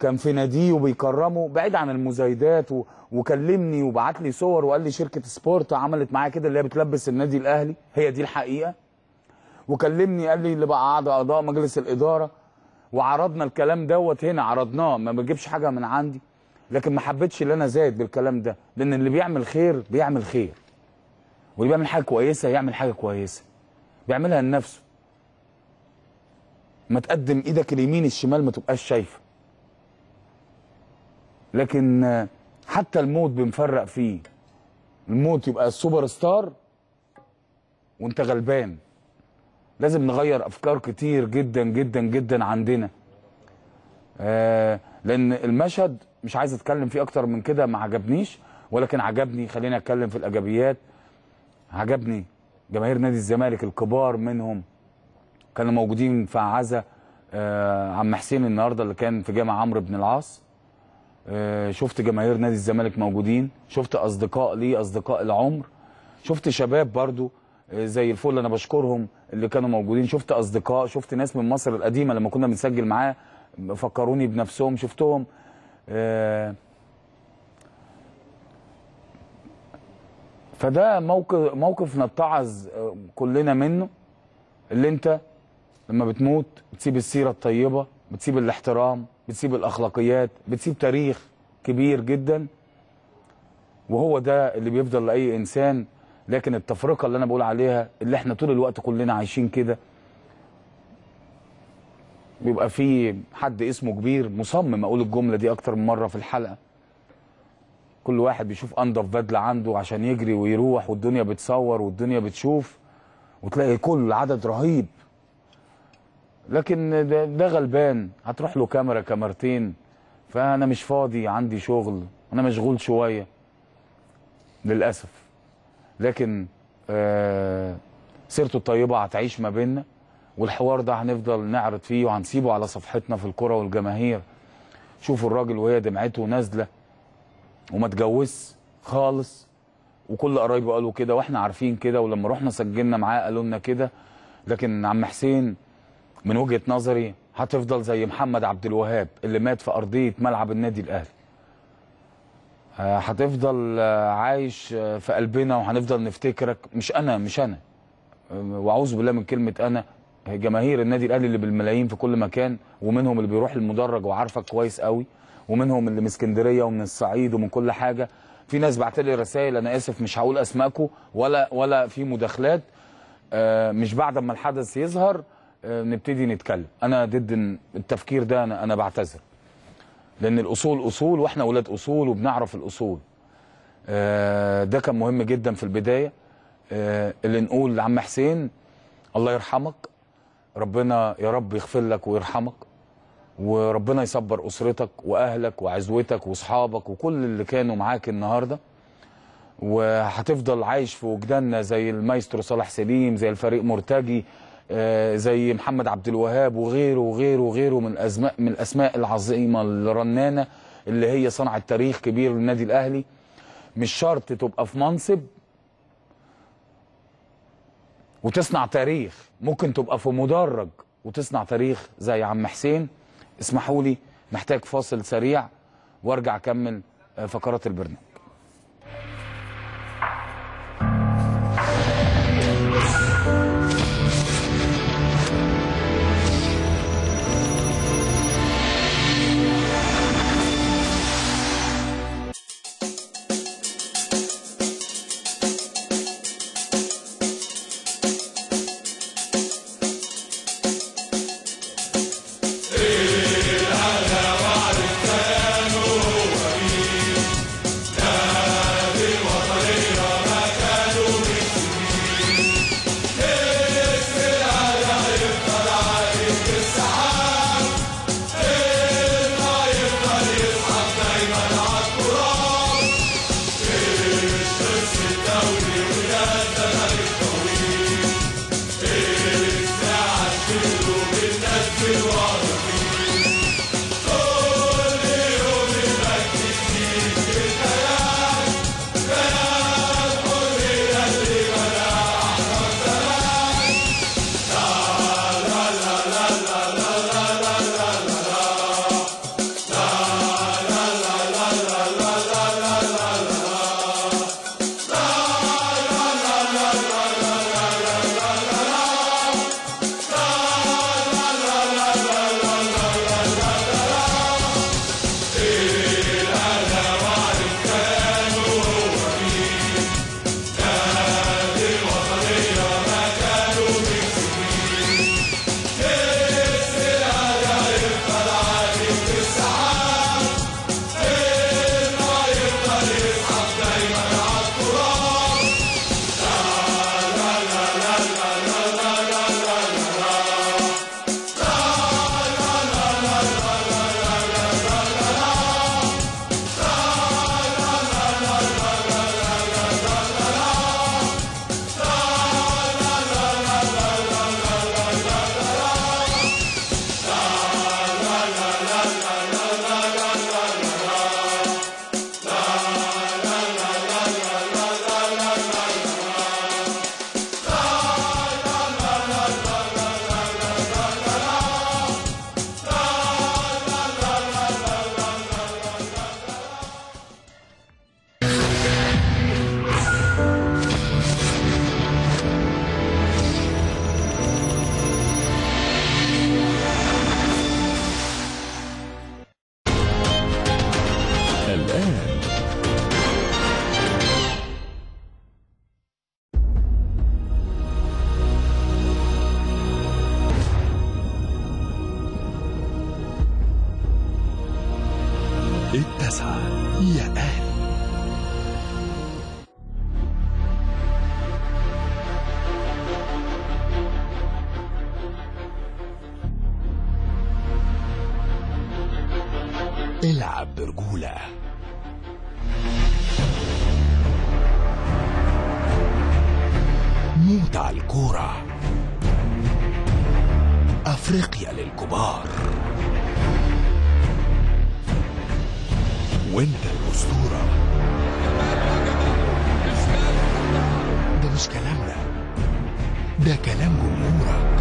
كان في ناديه وبيكرمه بعيد عن المزايدات، و... وكلمني وبعت لي صور وقال لي شركه سبورت عملت معايا كده، اللي هي بتلبس النادي الاهلي، هي دي الحقيقه. وكلمني قال لي اللي بقى قاعده اعضاء مجلس الاداره، وعرضنا الكلام دوت هنا، عرضناه، ما بجيبش حاجه من عندي، لكن ما حبيتش ان انا زايد بالكلام ده، لان اللي بيعمل خير بيعمل خير، واللي بيعمل حاجه كويسه يعمل حاجه كويسه بيعملها لنفسه. ما تقدم ايدك اليمين الشمال ما تبقاش شايفه. لكن حتى الموت بنفرق فيه، الموت يبقى السوبر ستار وانت غلبان. لازم نغير افكار كتير جدا جدا جدا عندنا، آه لان المشهد مش عايز اتكلم فيه اكتر من كده، ما عجبنيش، ولكن عجبني، خليني اتكلم في الايجابيات. عجبني جماهير نادي الزمالك الكبار منهم كانوا موجودين في عزا آه عم حسين النهارده اللي كان في جامع عمرو بن العاص. آه شفت جماهير نادي الزمالك موجودين، شفت اصدقاء لي، اصدقاء العمر، شفت شباب برضو آه زي الفل انا بشكرهم اللي كانوا موجودين، شفت اصدقاء، شفت ناس من مصر القديمه لما كنا بنسجل معاه فكروني بنفسهم، شفتهم. آه فده موقف موقف نتعظ كلنا منه، اللي انت لما بتموت بتسيب السيره الطيبه، بتسيب الاحترام، بتسيب الاخلاقيات، بتسيب تاريخ كبير جدا، وهو ده اللي بيفضل لاي انسان. لكن التفرقه اللي انا بقول عليها، اللي احنا طول الوقت كلنا عايشين كده، بيبقى في حد اسمه كبير مصمم، اقول الجمله دي اكتر من مره في الحلقه، كل واحد بيشوف انضف بدله عنده عشان يجري ويروح، والدنيا بتصور والدنيا بتشوف، وتلاقي كل عدد رهيب، لكن ده, ده غلبان، هتروح له كاميرا كاميرتين، فانا مش فاضي، عندي شغل، انا مشغول شويه للاسف. لكن آه سيرته الطيبه هتعيش ما بيننا، والحوار ده هنفضل نعرض فيه، وهنسيبه على صفحتنا في الكرة والجماهير. شوفوا الراجل وهي دمعته نازله وما اتجوزش خالص، وكل قرايبه قالوا كده، واحنا عارفين كده، ولما رحنا سجلنا معاه قالوا لنا كده. لكن عم حسين من وجهه نظري هتفضل زي محمد عبد الوهاب اللي مات في ارضيه ملعب النادي الاهلي، هتفضل عايش في قلبنا، وهنفضل نفتكرك. مش انا مش انا واعوذ بالله من كلمه انا، جماهير النادي الاهلي اللي بالملايين في كل مكان، ومنهم اللي بيروح المدرج وعارفك كويس قوي، ومنهم اللي من اسكندريه ومن الصعيد ومن كل حاجه. في ناس بعتلي رسائل، انا اسف مش هقول اسمائكم ولا ولا في مداخلات، مش بعد ما الحدث يظهر نبتدي نتكلم. انا ضد التفكير ده، انا انا بعتذر، لان الاصول اصول، واحنا ولاد اصول وبنعرف الاصول. ده كان مهم جدا في البدايه اللي نقول لعم حسين الله يرحمك، ربنا يا رب يغفر لك ويرحمك، وربنا يصبر اسرتك واهلك وعزوتك واصحابك وكل اللي كانوا معاك النهارده، وهتفضل عايش في وجداننا زي المايسترو صالح سليم، زي الفريق مرتاجي، زي محمد عبد الوهاب، وغيره وغيره وغيره من الاسماء من الاسماء العظيمه الرنانه اللي هي صنعت تاريخ كبير للنادي الاهلي. مش شرط تبقى في منصب وتصنع تاريخ، ممكن تبقى في مدرج وتصنع تاريخ زي عم حسين. اسمحوا لي محتاج فاصل سريع وارجع اكمل فقرات البرنامج. التاسعة يا أهلي. العب برجولة. متع الكورة. أفريقيا للكبار. وانت الأسطورة. ده مش كلامنا، ده كلام جمهورك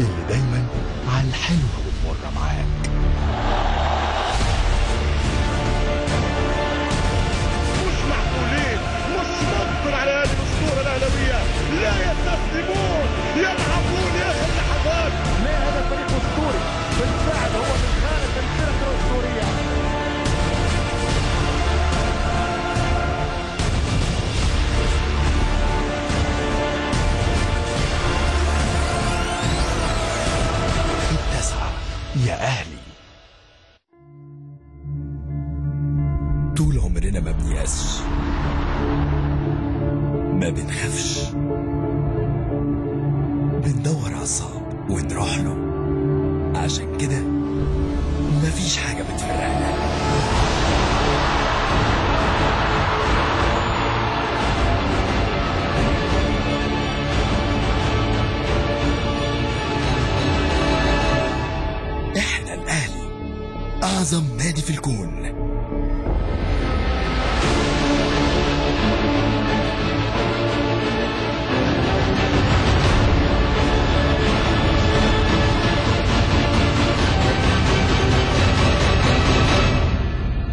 اللي دايما على الحلوة والمرة معاك. مش معقولين، مش ممكن على هذه الأسطورة الأهلاوية، لا يستسلمون، يلعبون لآخر لحظات. ليه هذا فريق أسطوري؟ بالفعل هو من خارج الفرق الأسطورية. يا أهلي. طول عمرنا ما بنيأسش، ما بنخافش، بندور على الصعب ونروح له، عشان كده مفيش حاجة بتفرقنا. أعظم نادي في الكون.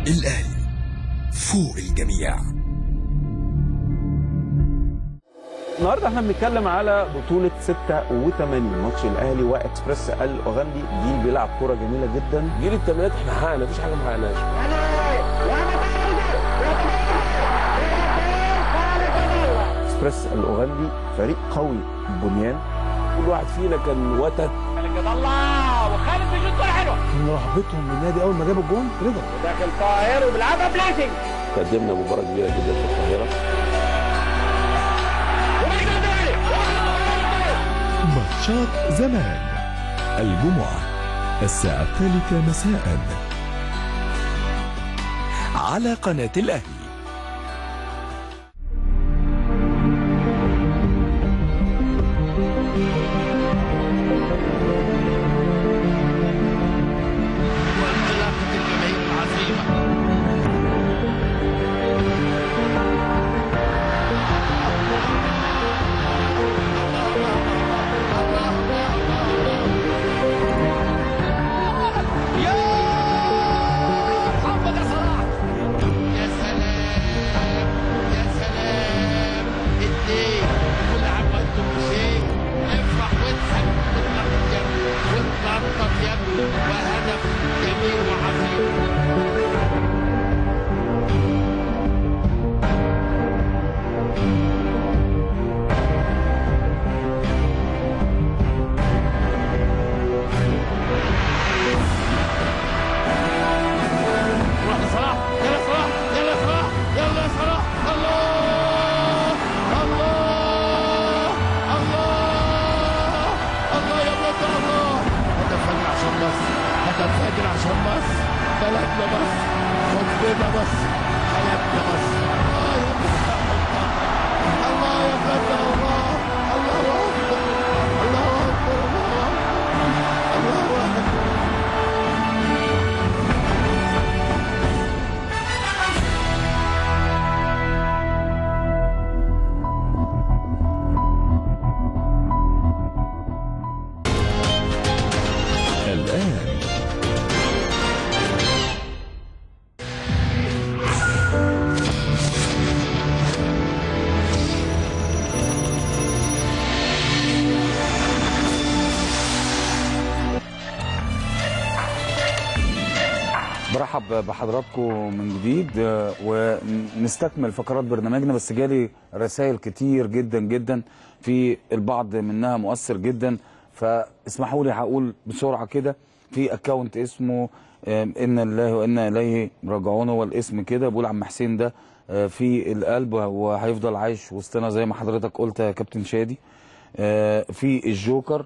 الأهلي فوق الجميع. النهارده احنا بنتكلم على بطولة ستة وثمانين، ماتش الاهلي واكسبريس الاوغندي. جيل بيلعب كورة جميلة جدا، جيل الثمانينات. احنا حققنا، مفيش حاجة ما حققناش. اكسبريس الاوغندي فريق قوي، بنيان كل واحد فينا كان وتد. الله، وخالد بيشوط كورة حلوة. من رهبتهم للنادي أول ما جاب الجون رضا. داخل طاهر وبيلعبها بلاسنج. قدمنا مباراة كبيرة جدا في القاهرة. ماتشات زمان الجمعة الساعة الثالثة مساء على قناة الأهلي. برحب بحضراتكم من جديد ونستكمل فقرات برنامجنا. بس جالي رسائل كتير جدا جدا، في البعض منها مؤثر جدا، فاسمحوا لي هقول بسرعه كده. في اكونت اسمه انا لله وانا اليه راجعون، هو الاسم كده، بيقول عم حسين ده في القلب وهيفضل عايش وسطنا زي ما حضرتك قلت يا كابتن شادي. في الجوكر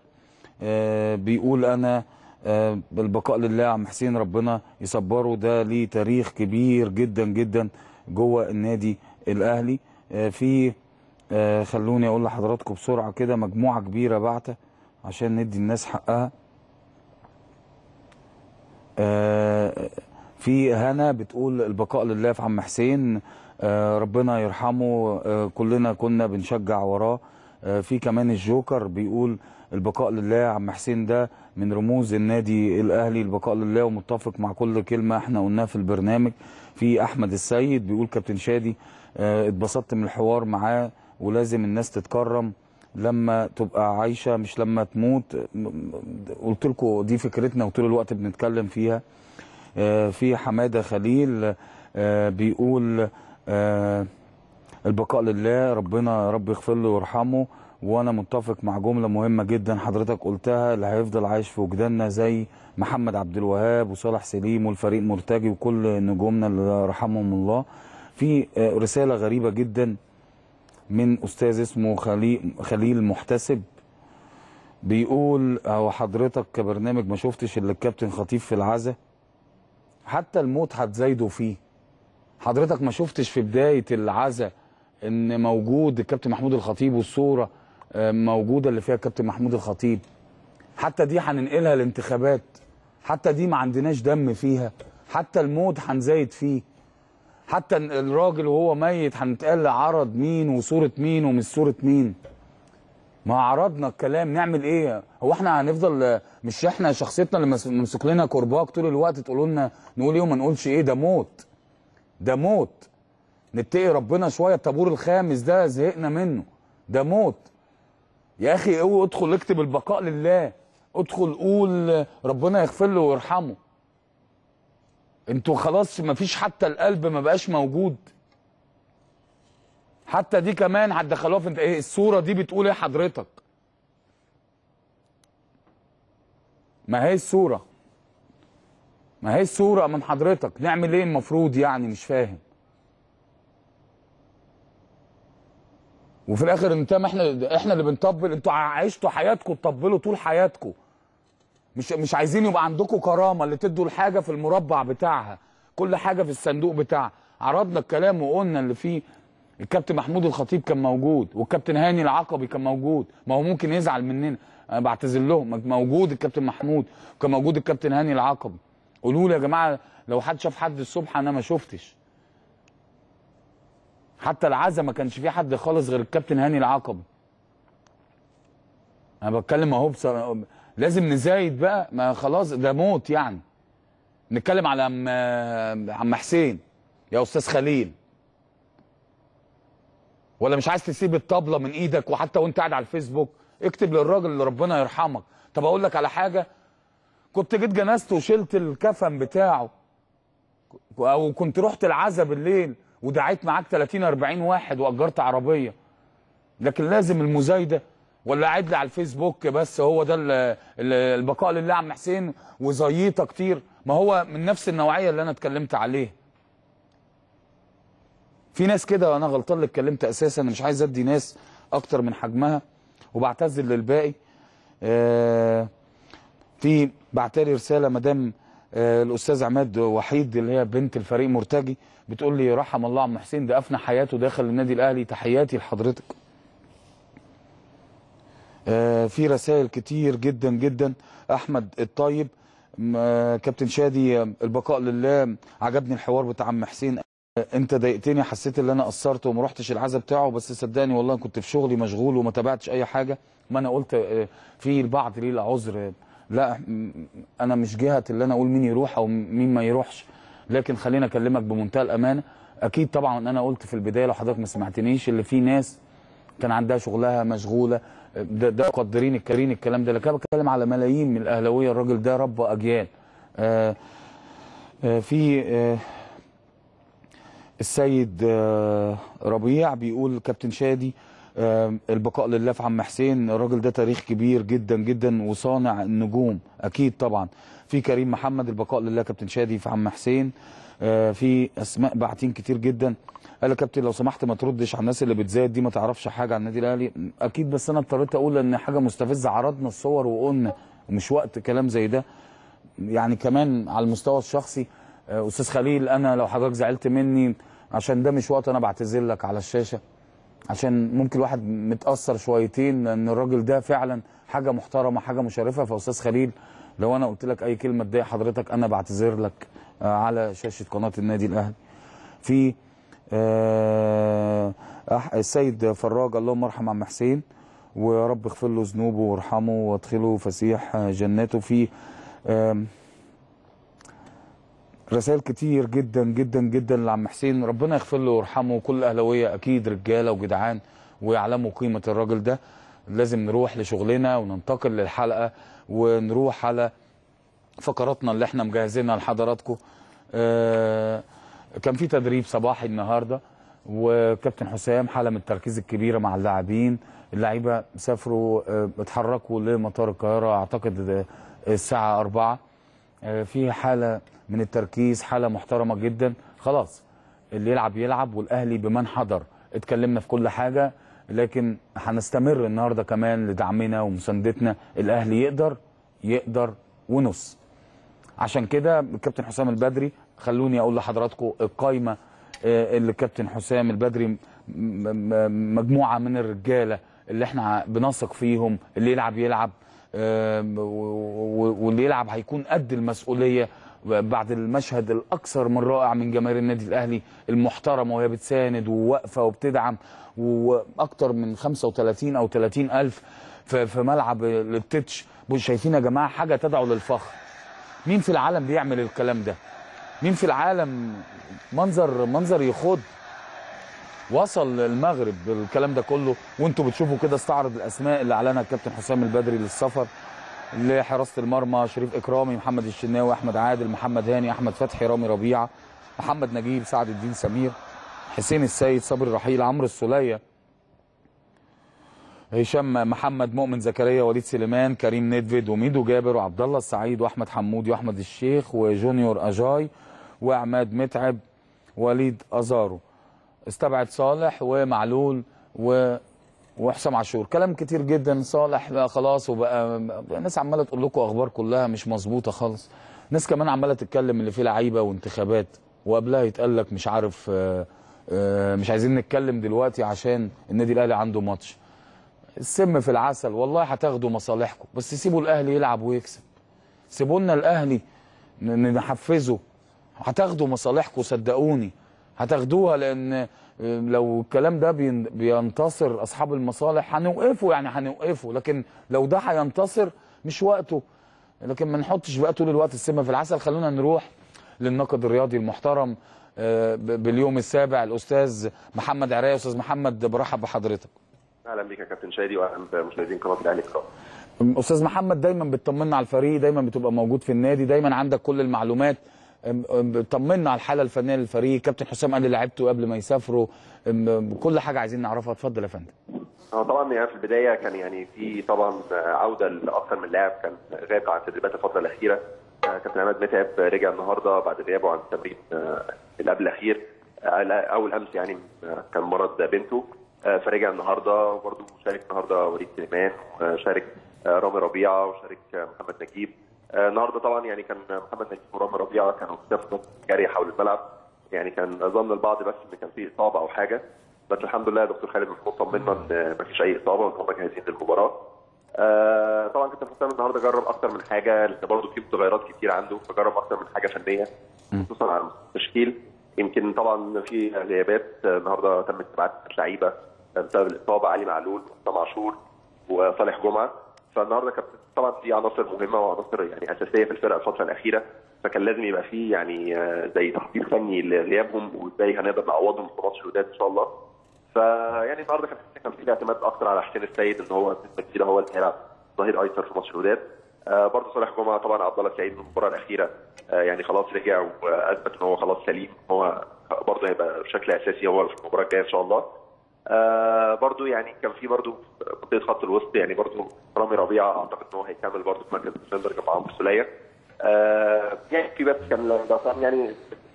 بيقول انا بالبقاء لله، عم حسين ربنا يصبره، ده ليه تاريخ كبير جدا جدا جوه النادي الاهلي. في خلوني اقول لحضراتكم بسرعه كده مجموعه كبيره بعته عشان ندي الناس حقها. في هنا بتقول البقاء لله في عم حسين، ربنا يرحمه، كلنا كنا بنشجع وراه. في كمان الجوكر بيقول البقاء لله، عم حسين ده من رموز النادي الاهلي، البقاء لله، ومتفق مع كل كلمه احنا قلناها في البرنامج. في احمد السيد بيقول كابتن شادي اتبسطت من الحوار معاه، ولازم الناس تتكرم لما تبقى عايشه مش لما تموت، قلت لكم دي فكرتنا وطول الوقت بنتكلم فيها. في حماده خليل بيقول البقاء لله، ربنا يا رب يغفر له ويرحمه، وانا متفق مع جمله مهمه جدا حضرتك قلتها، اللي هيفضل عايش في وجداننا زي محمد عبد الوهاب وصالح سليم والفريق مرتاجي وكل نجومنا اللي رحمهم الله. في رساله غريبه جدا من استاذ اسمه خليل خليل محتسب بيقول او حضرتك كبرنامج ما شفتش الا الكابتن خطيب في العزا، حتى الموت هتزايده فيه. حضرتك ما شفتش في بدايه العزا ان موجود الكابتن محمود الخطيب والصوره موجوده اللي فيها الكابتن محمود الخطيب، حتى دي هننقلها الانتخابات، حتى دي ما عندناش دم فيها، حتى الموت هنزايد فيه، حتى الراجل وهو ميت هنتقال عرض مين وصوره مين ومش صوره مين. ما عرضنا الكلام، نعمل ايه؟ هو احنا هنفضل مش احنا شخصيتنا اللي ممسوك لنا كرباج طول الوقت تقولوا لنا نقول ايه وما نقولش ايه؟ ده موت، ده موت، نتقي ربنا شويه، الطابور الخامس ده زهقنا منه، ده موت يا اخي. اوي ادخل اكتب البقاء لله، ادخل قول ربنا يغفر له ويرحمه. انتوا خلاص مفيش حتى القلب ما بقاش موجود، حتى دي كمان هتدخلوها في ايه؟ الصوره دي بتقول ايه حضرتك؟ ما هي الصوره، ما هي الصوره امام حضرتك، نعمل ايه المفروض يعني؟ مش فاهم. وفي الاخر انت ما احنا احنا اللي بنطبل، انتوا عايشتوا حياتكم تطبلوا طول حياتكم، مش مش عايزين يبقى عندكم كرامه اللي تدوا الحاجه في المربع بتاعها، كل حاجه في الصندوق بتاعها. عرضنا الكلام وقلنا اللي فيه، الكابتن محمود الخطيب كان موجود والكابتن هاني العقبي كان موجود، ما هو ممكن يزعل مننا، انا بعتذر لهم، موجود الكابتن محمود وكان موجود الكابتن هاني العقبي. قولوا لي يا جماعه لو حد شاف حد الصبح، انا ما شفتش، حتى العزا ما كانش فيه حد خالص غير الكابتن هاني العقبي. انا بتكلم اهو بصراحه، لازم نزايد بقى، ما خلاص ده موت يعني. نتكلم على عم عم حسين يا استاذ خليل، ولا مش عايز تسيب الطبله من ايدك؟ وحتى وانت قاعد على الفيسبوك اكتب للراجل اللي ربنا يرحمك. طب اقول لك على حاجه، كنت جيت جنازته وشلت الكفن بتاعه، او كنت رحت العزا بالليل ودعيت معاك تلاتين اربعين واحد واجرت عربيه، لكن لازم المزايده؟ ولا قاعد لي على الفيسبوك بس هو ده البقاء لله عم حسين وزيطه كتير؟ ما هو من نفس النوعيه اللي انا اتكلمت عليه. في ناس كده، وانا غلطان اللي اتكلمت اساسا، انا مش عايز ادي ناس اكتر من حجمها وبعتذر للباقي. آه في بعتلي رساله مدام آه الاستاذ عماد وحيد اللي هي بنت الفريق مرتجي، بتقول لي رحم الله عم حسين، ده افنى حياته داخل النادي الاهلي، تحياتي لحضرتك. آه في رسائل كتير جدا جدا. احمد الطيب آه كابتن شادي البقاء لله، عجبني الحوار بتاع عم حسين، انت ضايقتني، حسيت ان انا قصرت وما رحتش العزا بتاعه، بس صدقني والله كنت في شغلي مشغول وما تابعتش اي حاجه. ما انا قلت في البعض ليه العذر، لا انا مش جهه اللي انا اقول مين يروح او مين ما يروحش، لكن خلينا اكلمك بمنتهى الامانه. اكيد طبعا انا قلت في البدايه لو حضرتك ما سمعتنيش، اللي في ناس كان عندها شغلها مشغوله، ده ده مقدرين الكريم الكلام ده، لكن انا بتكلم على ملايين من الاهلاويه، الراجل ده رب اجيال. آآ آآ في آآ السيد ربيع بيقول كابتن شادي البقاء لله في عم حسين، الراجل ده تاريخ كبير جدا جدا وصانع النجوم اكيد طبعا. في كريم محمد، البقاء لله كابتن شادي في عم حسين. في اسماء باعتين كتير جدا. قال كابتن لو سمحت ما تردش على الناس اللي بتزايد دي، ما تعرفش حاجه عن النادي الاهلي. اكيد، بس انا اضطريت اقول ان حاجه مستفزه، عرضنا الصور وقلنا مش وقت كلام زي ده. يعني كمان على المستوى الشخصي استاذ خليل، انا لو حضرتك زعلت مني عشان ده مش وقت، انا بعتذر لك على الشاشه عشان ممكن الواحد متاثر شويتين، لان الراجل ده فعلا حاجه محترمه، حاجه مشرفه. فاستاذ خليل لو انا قلت لك اي كلمه تضايق حضرتك انا بعتذر لك على شاشه قناه النادي الاهلي. في السيد فراج، اللهم ارحم عم حسين ويا رب اغفر له ذنوبه وارحمه وادخله فسيح جناته. في رسائل كتير جدا جدا جدا لعم حسين، ربنا يغفر له ويرحمه، وكل اهلاويه اكيد رجاله وجدعان ويعلموا قيمه الراجل ده. لازم نروح لشغلنا وننتقل للحلقه ونروح على فقراتنا اللي احنا مجهزينها لحضراتكم. آه كان في تدريب صباحي النهارده، وكابتن حسام حلم التركيز الكبيره مع اللاعبين، اللعيبه سافروا آه اتحركوا لمطار القاهره اعتقد الساعه أربعة. آه في حاله من التركيز، حاله محترمه جدا. خلاص اللي يلعب يلعب، والاهلي بمن حضر. اتكلمنا في كل حاجه، لكن هنستمر النهارده كمان لدعمنا ومساندتنا. الاهلي يقدر يقدر ونص. عشان كده الكابتن حسام البدري، خلوني اقول لحضراتكم القايمه اللي الكابتن حسام البدري، مجموعه من الرجاله اللي احنا بنثق فيهم، اللي يلعب يلعب واللي يلعب هيكون قد المسؤوليه بعد المشهد الاكثر من رائع من جماهير النادي الاهلي المحترمه وهي بتساند وواقفه وبتدعم، واكثر من خمسة وثلاثين او ثلاثين ألف في ملعب التتش. شايفين يا جماعه حاجه تدعو للفخر. مين في العالم بيعمل الكلام ده؟ مين في العالم؟ منظر منظر يخد. وصل المغرب الكلام ده كله، وانتم بتشوفوا كده استعرض الاسماء اللي اعلنها الكابتن حسام البدري للسفر لحراسه المرمى: شريف اكرامي، محمد الشناوي، احمد عادل، محمد هاني، احمد فتحي، رامي ربيعه، محمد نجيب، سعد الدين سمير، حسين السيد، صبري رحيل، عمرو السوليه، هشام محمد، مؤمن زكريا، وليد سليمان، كريم ندفد، وميدو جابر، وعبد الله السعيد، واحمد حمودي، واحمد الشيخ، وجونيور اجاي، وعماد متعب، وليد ازارو، استبعد صالح ومعلول و وحسام عاشور. كلام كتير جدا. صالح بقى خلاص، وبقى ناس عماله تقول لكم اخبار كلها مش مظبوطه خالص. ناس كمان عماله تتكلم اللي فيه لعيبه وانتخابات، وقبلها يتقال لك مش عارف، مش عايزين نتكلم دلوقتي عشان النادي الاهلي عنده ماتش. السم في العسل، والله هتاخدوا مصالحكم، بس سيبوا الاهلي يلعب ويكسب. سيبوا لنا الاهلي نحفزه، هتاخدوا مصالحكم صدقوني هتاخدوها. لان لو الكلام ده بينتصر اصحاب المصالح هنوقفه، يعني هنوقفه، لكن لو ده هينتصر مش وقته. لكن ما نحطش بقى طول الوقت السم في العسل. خلونا نروح للناقد الرياضي المحترم باليوم السابع الاستاذ محمد عرايه. استاذ محمد، برحب بحضرتك. اهلا بيك يا كابتن شادي، واهلا بمشاهدين قناه الاهلي الكرام. استاذ محمد، دايما بتطمنا على الفريق، دايما بتبقى موجود في النادي، دايما عندك كل المعلومات. طمنا على الحاله الفنيه للفريق. كابتن حسام قال لعيبته قبل ما يسافروا كل حاجه عايزين نعرفها. اتفضل يا فندم. اه طبعا يعني في البدايه كان يعني في طبعا عوده لاكثر من لاعب كان غايب عن التدريبات الفتره الاخيره. كابتن عماد متعب رجع النهارده بعد غيابه عن التمرين اللي قبل الاخير، اول امس يعني كان مرض بنته، فرجع النهارده. وبرده شارك النهارده وليد سليمان، شارك رامي ربيعه، وشارك محمد نجيب. النهارده طبعا يعني كان محمد نجيب ورامي ربيعه كانوا بياخدوا جري حول الملعب، يعني كان ظن البعض بس ان كان في اصابه او حاجه، بس الحمد لله دكتور خالد محمود طمنا ان ما فيش اي اصابه وان هم جاهزين للمباراه. طبعا كابتن حسام النهارده جرب اكثر من حاجه، لان برضه في تغيرات كتير عنده، فجرب اكثر من حاجه فنيه خصوصا على التشكيل. يمكن طبعا في غيابات النهارده تم استبعاد لعيبه بسبب الاصابه: علي معلول، وحسام عاشور، وصالح جمعه. فالنهارده كابتن طبعا دي عناصر مهمه وعناصر يعني اساسيه في الفرقه الفتره الاخيره، فكان لازم يبقى فيه يعني زي تخطيط فني لغيابهم وازاي هنقدر نعوضهم في ماتش الوداد ان شاء الله. فيعني النهارده كان في اعتماد اكتر على حسين السيد ان هو بنسبه كبيره هو اللي هيلعب ظهير ايسر في ماتش الوداد. آه برضه صالح جمعه طبعا عبد الله سعيد من المباراه الاخيره آه يعني خلاص رجع واثبت ان هو خلاص سليم، هو برضه هيبقى بشكل اساسي هو في المباراه الجايه ان شاء الله. آه برضو يعني كان في برضو منطقه خط الوسط، يعني برضو رامي ربيعه اعتقد ان هو هيكمل برضو في مركز السنتر جنب عمرو سوليه. آه يعني في بس كان يعني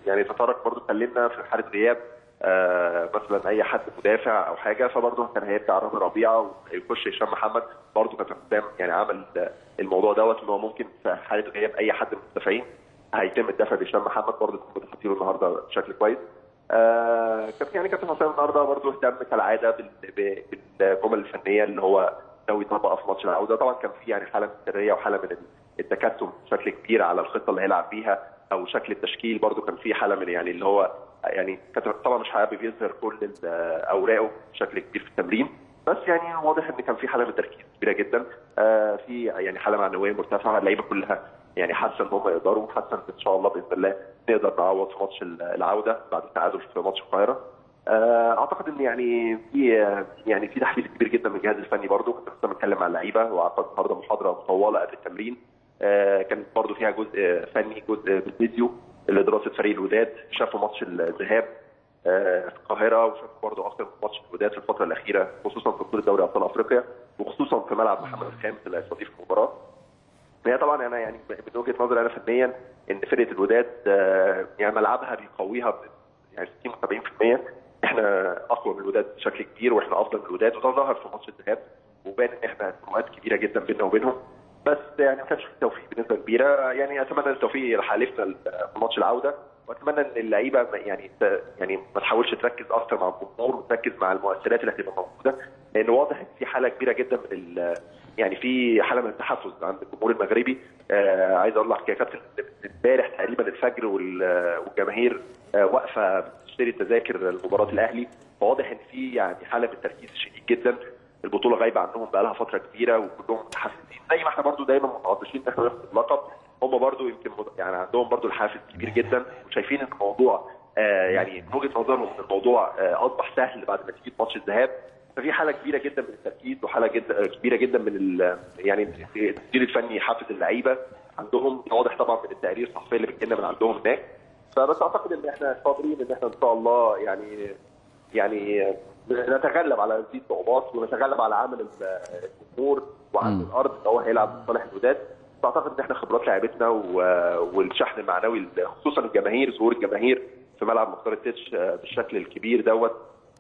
يعني تطرق برضو اتكلمنا في حاله غياب آه مثلا اي حد مدافع او حاجه، فبرضه كان هيرجع رامي ربيعه ويخش هشام محمد، برضه كان حسام يعني عمل الموضوع دوت ان هو ممكن في حاله غياب اي حد من المدافعين هيتم الدفع بهشام محمد، برضه كنت حاطينه النهارده بشكل كويس. آه كابتن يعني كابتن حسام النهارده برضه اهتم كالعاده بالجمل الفنيه اللي هو ناوي يطبقها في ماتش العوده. طبعا كان في يعني حاله سريه وحاله من التكتم بشكل كبير على الخطه اللي هيلعب بيها او شكل التشكيل، برضه كان في حاله من يعني اللي هو يعني طبعا مش حابب يظهر كل اوراقه بشكل كبير في التمرين، بس يعني واضح ان كان في حاله من تركيز كبيره جدا، آه في يعني حاله معنويه مرتفعه، اللعيبه كلها يعني حاسه ان هم يقدروا، حاسه ان شاء الله باذن الله نقدر نعوض في ماتش العوده بعد التعادل في ماتش القاهره. آه اعتقد ان يعني في يعني في تحفيز كبير جدا من الجهاز الفني، برضه كنت لسه بتكلم مع اللعيبه وعطت النهارده محاضره مطوله قبل التمرين، آه كانت برضه فيها جزء فني جزء بالفيديو لدراسه فريق الوداد، شافوا ماتش الذهاب في القاهره وشافوا برضه اكثر من ماتش الوداد في الفتره الاخيره، خصوصا في بطوله دوري ابطال افريقيا وخصوصا في ملعب محمد الخامس اللي هيستضيف المباراه. هي طبعا انا يعني من وجهه نظري انا فنيا ان فرقه الوداد يعني ملعبها بيقويها يعني ستين سبعين بالمية، احنا اقوى من الوداد بشكل كبير واحنا افضل من الوداد، وده ظهر في ماتش الذهاب وبان ان احنا فروقات كبيره جدا بيننا وبينهم، بس يعني ما كانش في توفيق بنسبه كبيره. يعني اتمنى التوفيق لحالفنا في ماتش العوده، واتمنى ان اللعيبه يعني يعني ما تحاولش تركز اكتر مع الجمهور وتركز مع المؤثرات اللي هتبقى موجوده، لان واضح ان في حاله كبيره جدا من يعني في حاله من التحفظ عند الجمهور المغربي. آه عايز اقول لك يا كابتن امبارح تقريبا الفجر والجماهير آه واقفه بتشتري تذاكر لمباراه الاهلي، فواضح ان في يعني حاله من التركيز شديد جدا، البطوله غايبه عنهم بقى لها فتره كبيره وكلهم متحفزين زي ما احنا برضو دايما متعطشين ان احنا ناخد اللقب، هم برضو يمكن يعني عندهم برضو الحافز كبير جدا وشايفين ان الموضوع آه يعني من وجهه نظرهم ان الموضوع آه اصبح سهل بعد نتيجه ماتش الذهاب، ففي حاله كبيره جدا من التركيز وحاله جدا كبيره جدا من يعني التدريب الفني حافز اللعيبه عندهم، واضح طبعا من التقارير الصحفيه اللي بتجينا من عندهم هناك. فبس اعتقد ان احنا قادرين ان احنا ان شاء الله يعني يعني نتغلب على هذه الصعوبات ونتغلب على عمل الجمهور وعمل الارض اللي هو هيلعب لصالح الوداد، فاعتقد ان احنا خبرات لعيبتنا والشحن المعنوي خصوصا الجماهير، ظهور الجماهير في ملعب مختار التتش بالشكل الكبير دوت.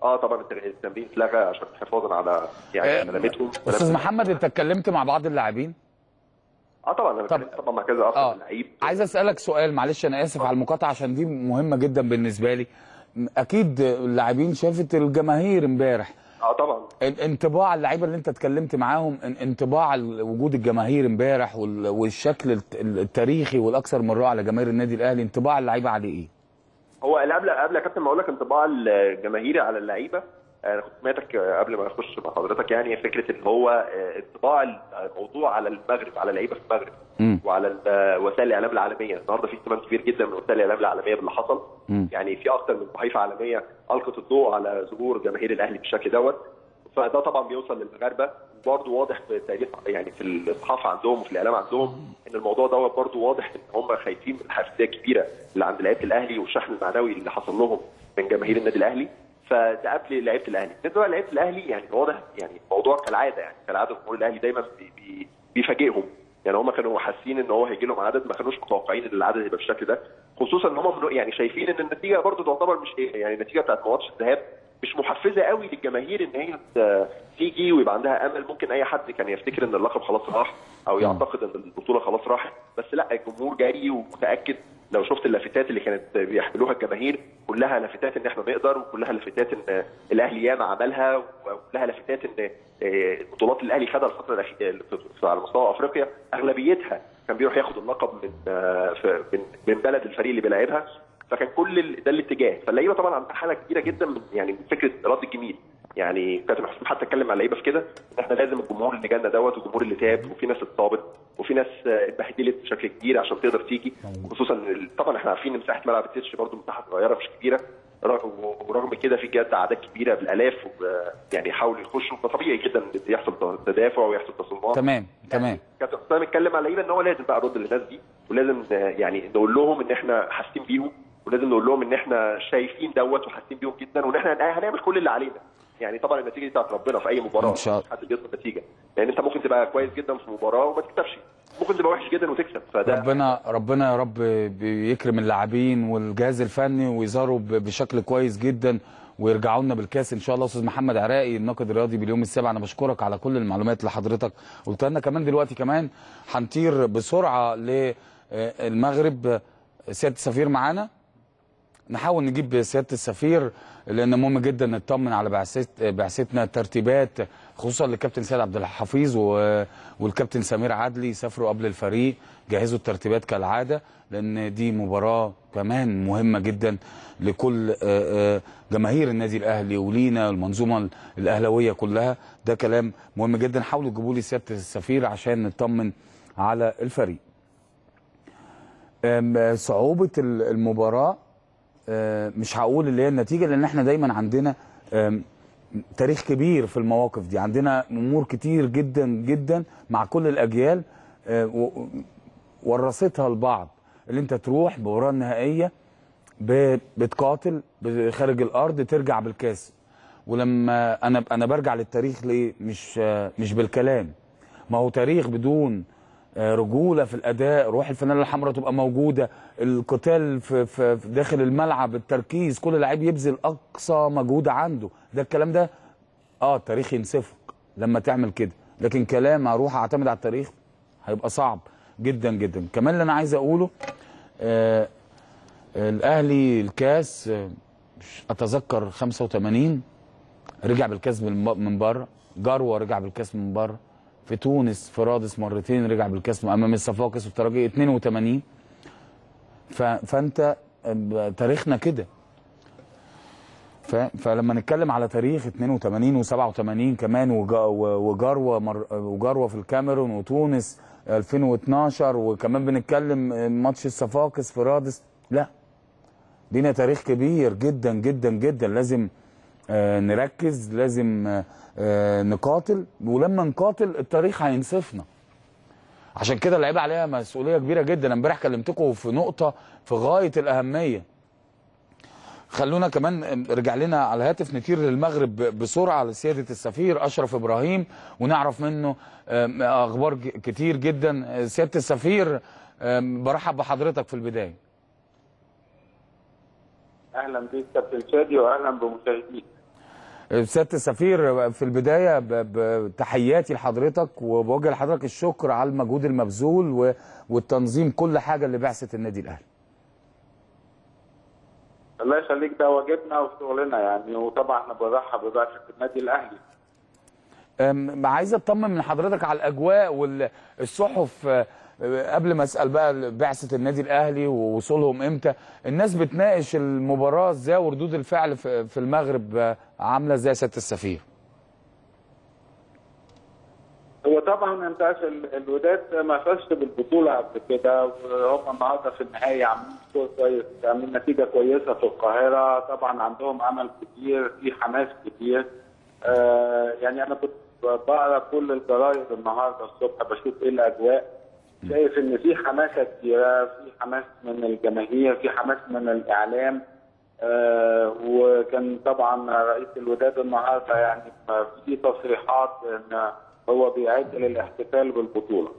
اه طبعا التمرين اتلغى عشان حفاظا على يعني سلامتهم. استاذ محمد انت اتكلمت مع بعض اللاعبين؟ اه طبعا انا اتكلمت طبعا مع كذا اخر لعيب. عايز اسالك سؤال، معلش انا اسف على المقاطعه عشان دي مهمه جدا بالنسبه لي. اكيد اللاعبين شافت الجماهير امبارح. اه طبعا انطباع اللعيبه اللي انت اتكلمت معاهم، انطباع وجود الجماهير امبارح والشكل التاريخي والاكثر مرة على جماهير النادي الاهلي، انطباع اللعيبه عليه ايه؟ هو قبل قبل يا كابتن ما اقول لك انطباع الجماهيري على اللعيبه، انا كنت سمعتك قبل ما اخش مع حضرتك، يعني فكره ان هو انطباع الموضوع على المغرب على اللعيبه في المغرب م. وعلى وسائل الاعلام العالميه. النهارده في اهتمام كبير جدا من وسائل الاعلام العالميه باللي حصل، م. يعني في اكثر من صحيفه عالميه القت الضوء على ظهور جماهير الاهلي بالشكل دوت، فده طبعا بيوصل للمغاربه، وبرده واضح في التاريخ يعني في الصحافه عندهم وفي الاعلام عندهم ان الموضوع دوت برده واضح ان هم خايفين من الحساسيه الكبيره اللي عند لعيبه الاهلي والشحن المعنوي اللي حصل لهم من جماهير النادي الاهلي، فده قبل لعيبه الاهلي. بالنسبه لعيبه الاهلي يعني واضح يعني الموضوع كالعاده، يعني كالعاده الجمهور الاهلي دايما بيفاجئهم، يعني هم كانوا حاسين ان هو هيجي لهم عدد ما كانوش متوقعين ان العدد يبقى بالشكل ده، خصوصا ان هم يعني شايفين ان النتيجه برده تعتبر مش يعني النتيجه بتاعت ماتش الذهاب مش محفزه قوي للجماهير ان هي تيجي ويبقى عندها امل، ممكن اي حد كان يفتكر ان اللقب خلاص راح او يعتقد ان البطوله خلاص راحت، بس لا الجمهور جاي ومتاكد. لو شفت اللافتات اللي كانت بيحملوها الجماهير كلها لافتات ان احنا نقدر، وكلها لافتات ان الاهلي ياما عملها، وكلها لافتات ان البطولات اللي الاهلي خدها الفتره الاخيره على مستوى افريقيا اغلبيتها كان بيروح ياخد اللقب من من بلد الفريق اللي بيلاعبها، فكان كل ده الاتجاه. فاللعيبه طبعا عندها حاله كبيره جدا من يعني من فكره رد الجميل، يعني كابتن حسين حتى اتكلم مع اللعيبه في كده ان احنا لازم الجمهور اللي جالنا دوت والجمهور اللي تعب وفي ناس اتصابت وفي ناس اتبهدلت بشكل كبير عشان تقدر تيجي، خصوصا طبعا احنا عارفين ان مساحه ملعب التتش برده مساحه صغيره مش كبيره، ورغم كده في جد اعداد كبيره بالالاف يعني حاولوا يخشوا، فطبيعي جدا يحصل تدافع ويحصل تصنيفات. تمام تمام كابتن حسين اتكلم مع اللعيبه ان هو لازم بقى نرد للناس دي، ولازم يعني نقول لهم ان احنا حاسين بيهم، ولازم نقول لهم ان احنا شايفين دوت وحاسين بيهم جدا، وان احنا هنعمل كل اللي علينا. يعني طبعا النتيجه دي بتاعت ربنا في اي مباراه، مش حد بيطلب نتيجه، لان انت ممكن تبقى كويس جدا في مباراه وما تكسبش، ممكن تبقى وحش جدا وتكسب. فده ربنا ربنا يا رب بيكرم اللاعبين والجهاز الفني ويظهروا بشكل كويس جدا ويرجعوا لنا بالكاس ان شاء الله. استاذ محمد عرايه الناقد الرياضي باليوم السابع، انا بشكرك على كل المعلومات اللي حضرتك قلتها لنا. كمان دلوقتي كمان هنطير بسرعه للمغرب. سياده السفير معانا، نحاول نجيب سياده السفير لان مهم جدا نطمن على بعثت بعثتنا ترتيبات، خصوصا للكابتن سيد عبد الحفيظ والكابتن سمير عدلي سافروا قبل الفريق، جهزوا الترتيبات كالعاده لان دي مباراه كمان مهمه جدا لكل جماهير النادي الاهلي ولينا المنظومه الاهلاويه كلها. ده كلام مهم جدا، حاولوا تجيبوا لي سياده السفير عشان نطمن على الفريق. صعوبه المباراه مش هقول اللي هي النتيجه لان احنا دايما عندنا تاريخ كبير في المواقف دي، عندنا امور كتير جدا جدا مع كل الاجيال ورثتها البعض، اللي انت تروح بمباراه النهائيه بتقاتل خارج الارض ترجع بالكاس. ولما انا انا برجع للتاريخ ليه؟ مش مش بالكلام، ما هو تاريخ بدون رجوله في الاداء، روح الفانيلا الحمراء تبقى موجوده، القتال في, في داخل الملعب، التركيز، كل لعيب يبذل اقصى مجهود عنده. ده الكلام ده اه التاريخ ينسفك لما تعمل كده، لكن كلام اروح اعتمد على التاريخ هيبقى صعب جدا جدا. كمان اللي انا عايز اقوله آه الاهلي الكاس آه اتذكر خمسة وثمانين رجع بالكاس من بره، جروه رجع بالكاس من بره، في تونس فرادس مرتين رجع بالكاس امام الصفاقس والترجي اثنين وثمانين. فانت تاريخنا كده، فلما نتكلم على تاريخ اثنين وثمانين وسبعة وثمانين كمان وجاروه مر... وجاروه في الكاميرون وتونس ألفين واثناشر، وكمان بنتكلم ماتش الصفاقس فرادس، لا لينا تاريخ كبير جدا جدا جدا، لازم آه نركز، لازم آه نقاتل، ولما نقاتل التاريخ هينصفنا. عشان كده اللعيبه عليها مسؤوليه كبيره جدا. امبارح كلمتكم في نقطه في غايه الاهميه. خلونا كمان رجع لنا على الهاتف، نطير للمغرب بسرعه لسياده السفير اشرف ابراهيم ونعرف منه آه اخبار كتير جدا. سياده السفير آه برحب بحضرتك في البدايه. اهلا بيك كابتن شادي واهلا بمشاهديك. سياده السفير في البدايه بتحياتي لحضرتك وبوجه لحضرتك الشكر على المجهود المبذول والتنظيم كل حاجه اللي بعثت النادي الاهلي. الله يخليك، ده واجبنا وشغلنا يعني، وطبعا احنا برحب ببعثه النادي الاهلي. عايز اطمن من حضرتك على الاجواء والصحف قبل ما اسال بقى بعثه النادي الاهلي ووصولهم امتى، الناس بتناقش المباراه ازاي وردود الفعل في المغرب عامله ازاي سياده السفير؟ هو طبعا انت عارف الوداد ما فازش بالبطوله قبل كده، وهم النهارده في النهايه عاملين سكور كويس، عاملين نتيجه كويسه في القاهره، طبعا عندهم عمل كتير، في حماس كتير. آه يعني انا كنت بقرا كل الجرايد النهارده الصبح، بشوف ايه الاجواء، شايف ان في حماسه كتيره، في حماس من الجماهير، في حماس من الاعلام. آه وكان طبعا رئيس الوداد النهارده يعني في تصريحات ان هو بيعد للاحتفال بالبطوله.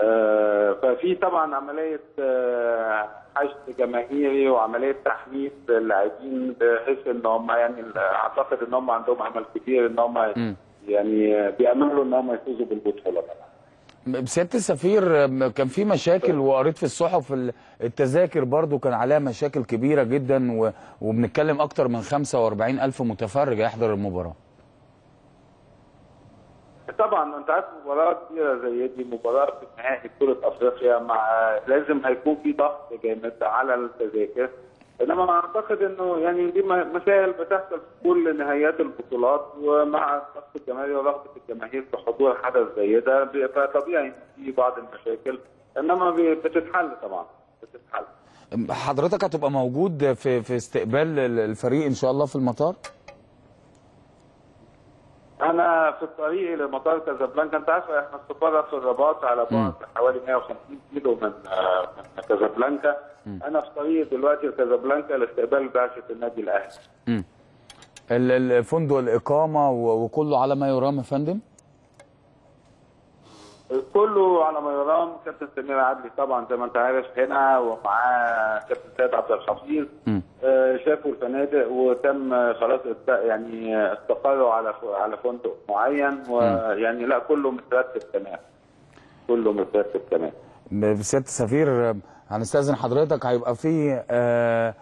آه ففي طبعا عمليه آه حشد جماهيري وعمليه تحميس اللاعبين، بحيث ان هم يعني اعتقد ان هم عندهم عمل كتير ان هم يعني بيأملوا ان هم يفوزوا بالبطوله. سياده السفير كان في مشاكل وقريت في الصحف التذاكر برضو كان عليها مشاكل كبيره جدا، وبنتكلم اكتر من خمسة وأربعين ألف متفرج هيحضر المباراه. طبعا انت عارف مباراه كبيره زي دي، مباراه في نهائي بطوله افريقيا، مع لازم هيكون في ضغط جامد على التذاكر، انما اعتقد انه يعني دي مسائل بتحصل في كل نهايات البطولات، ومع الضغط الجماهيري ورغبه الجماهير في حضور حدث زي ده فطبيعي في بعض المشاكل، انما بتتحل طبعا بتتحل. حضرتك هتبقى موجود في في استقبال الفريق ان شاء الله في المطار؟ انا في الطريق لمطار كازابلانكا، انت عارف احنا السفاره في الرباط على بعد حوالي مية وخمسين كيلو من من كازابلانكا. انا في طريق دلوقتي لكازابلانكا لاستقبال بعثه النادي الاهلي. الفندق الاقامه وكله على ما يرام يا فندم؟ كله على ما يرام. كابتن سمير عدلي طبعا زي ما انت عارف هنا ومعاه كابتن سيد عبد الحفيظ، آه شافوا الفنادق وتم خلاص يعني استقروا على على فندق معين، ويعني لا كله مترتب تمام، كله مترتب تمام. سياده السفير هنستاذن حضرتك، هيبقى في آه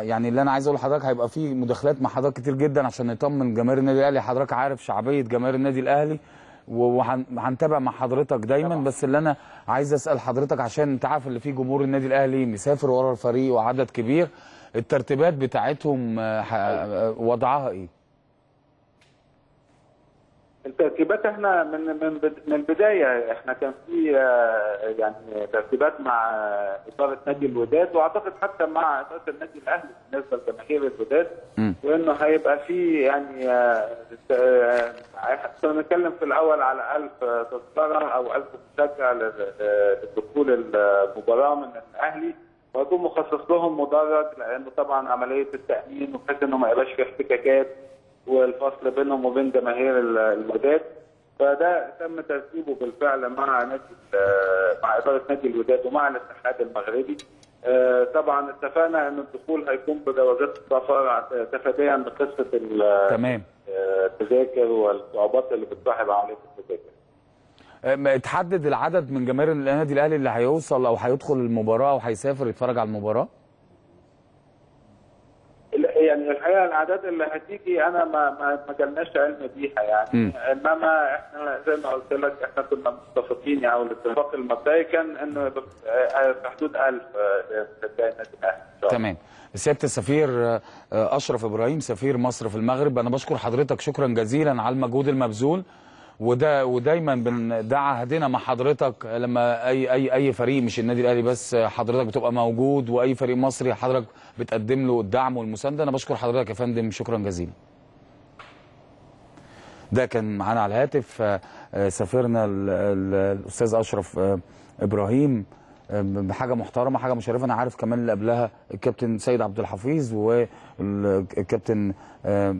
يعني اللي انا عايز اقول لحضرتك هيبقى في مداخلات مع حضرتك كتير جدا عشان نطمن جماهير النادي الاهلي، حضرتك عارف شعبيه جماهير النادي الاهلي وهنتابع مع حضرتك دايما. بس اللي انا عايز اسال حضرتك عشان انت عارف اللي فيه جمهور النادي الاهلي مسافر ورا الفريق وعدد كبير، الترتيبات بتاعتهم وضعها ايه؟ الترتيبات احنا من من من البدايه احنا كان في يعني ترتيبات مع اداره نادي الوداد، واعتقد حتى مع اداره النادي الاهلي بالنسبه لجماهير الوداد، وانه هيبقى في يعني هنتكلم في الاول على ألف تذكره او ألف مشجع لدخول المباراه من الاهلي، وهيكون مخصص لهم مدرج لانه طبعا عمليه التامين وبحيث انه ما يبقاش في احتكاكات والفصل بينهم وبين جماهير الوداد، فده تم ترتيبه بالفعل مع نادي مع اداره نادي الوداد ومع الاتحاد المغربي. طبعا اتفقنا ان الدخول هيكون بجوازات السفر تفاديا لقصه تمام التذاكر والصعوبات اللي بتصاحب عمليه التذاكر. اتحدد العدد من جماهير النادي الاهلي اللي هيوصل او هيدخل المباراه او هيسافر يتفرج على المباراه؟ يعني الحقيقه الاعداد اللي هتيجي انا ما ما جالناش علم بيها يعني، انما احنا زي ما قلت لك احنا كنا متفقين او يعني الاتفاق المبدئي كان انه في حدود ألف مشجعي النادي الاهلي. تمام. سياده السفير اشرف ابراهيم سفير مصر في المغرب، انا بشكر حضرتك شكرا جزيلا على المجهود المبذول، وده ودايما ده عهدنا مع حضرتك لما اي اي اي فريق مش النادي الاهلي بس حضرتك بتبقى موجود، واي فريق مصري حضرتك بتقدم له الدعم والمسانده. انا بشكر حضرتك يا فندم شكرا جزيلا. ده كان معانا على الهاتف سفيرنا الاستاذ اشرف ابراهيم، بحاجه محترمه حاجه مشرفه. انا عارف كمان اللي قبلها الكابتن سيد عبد الحفيظ والكابتن آآ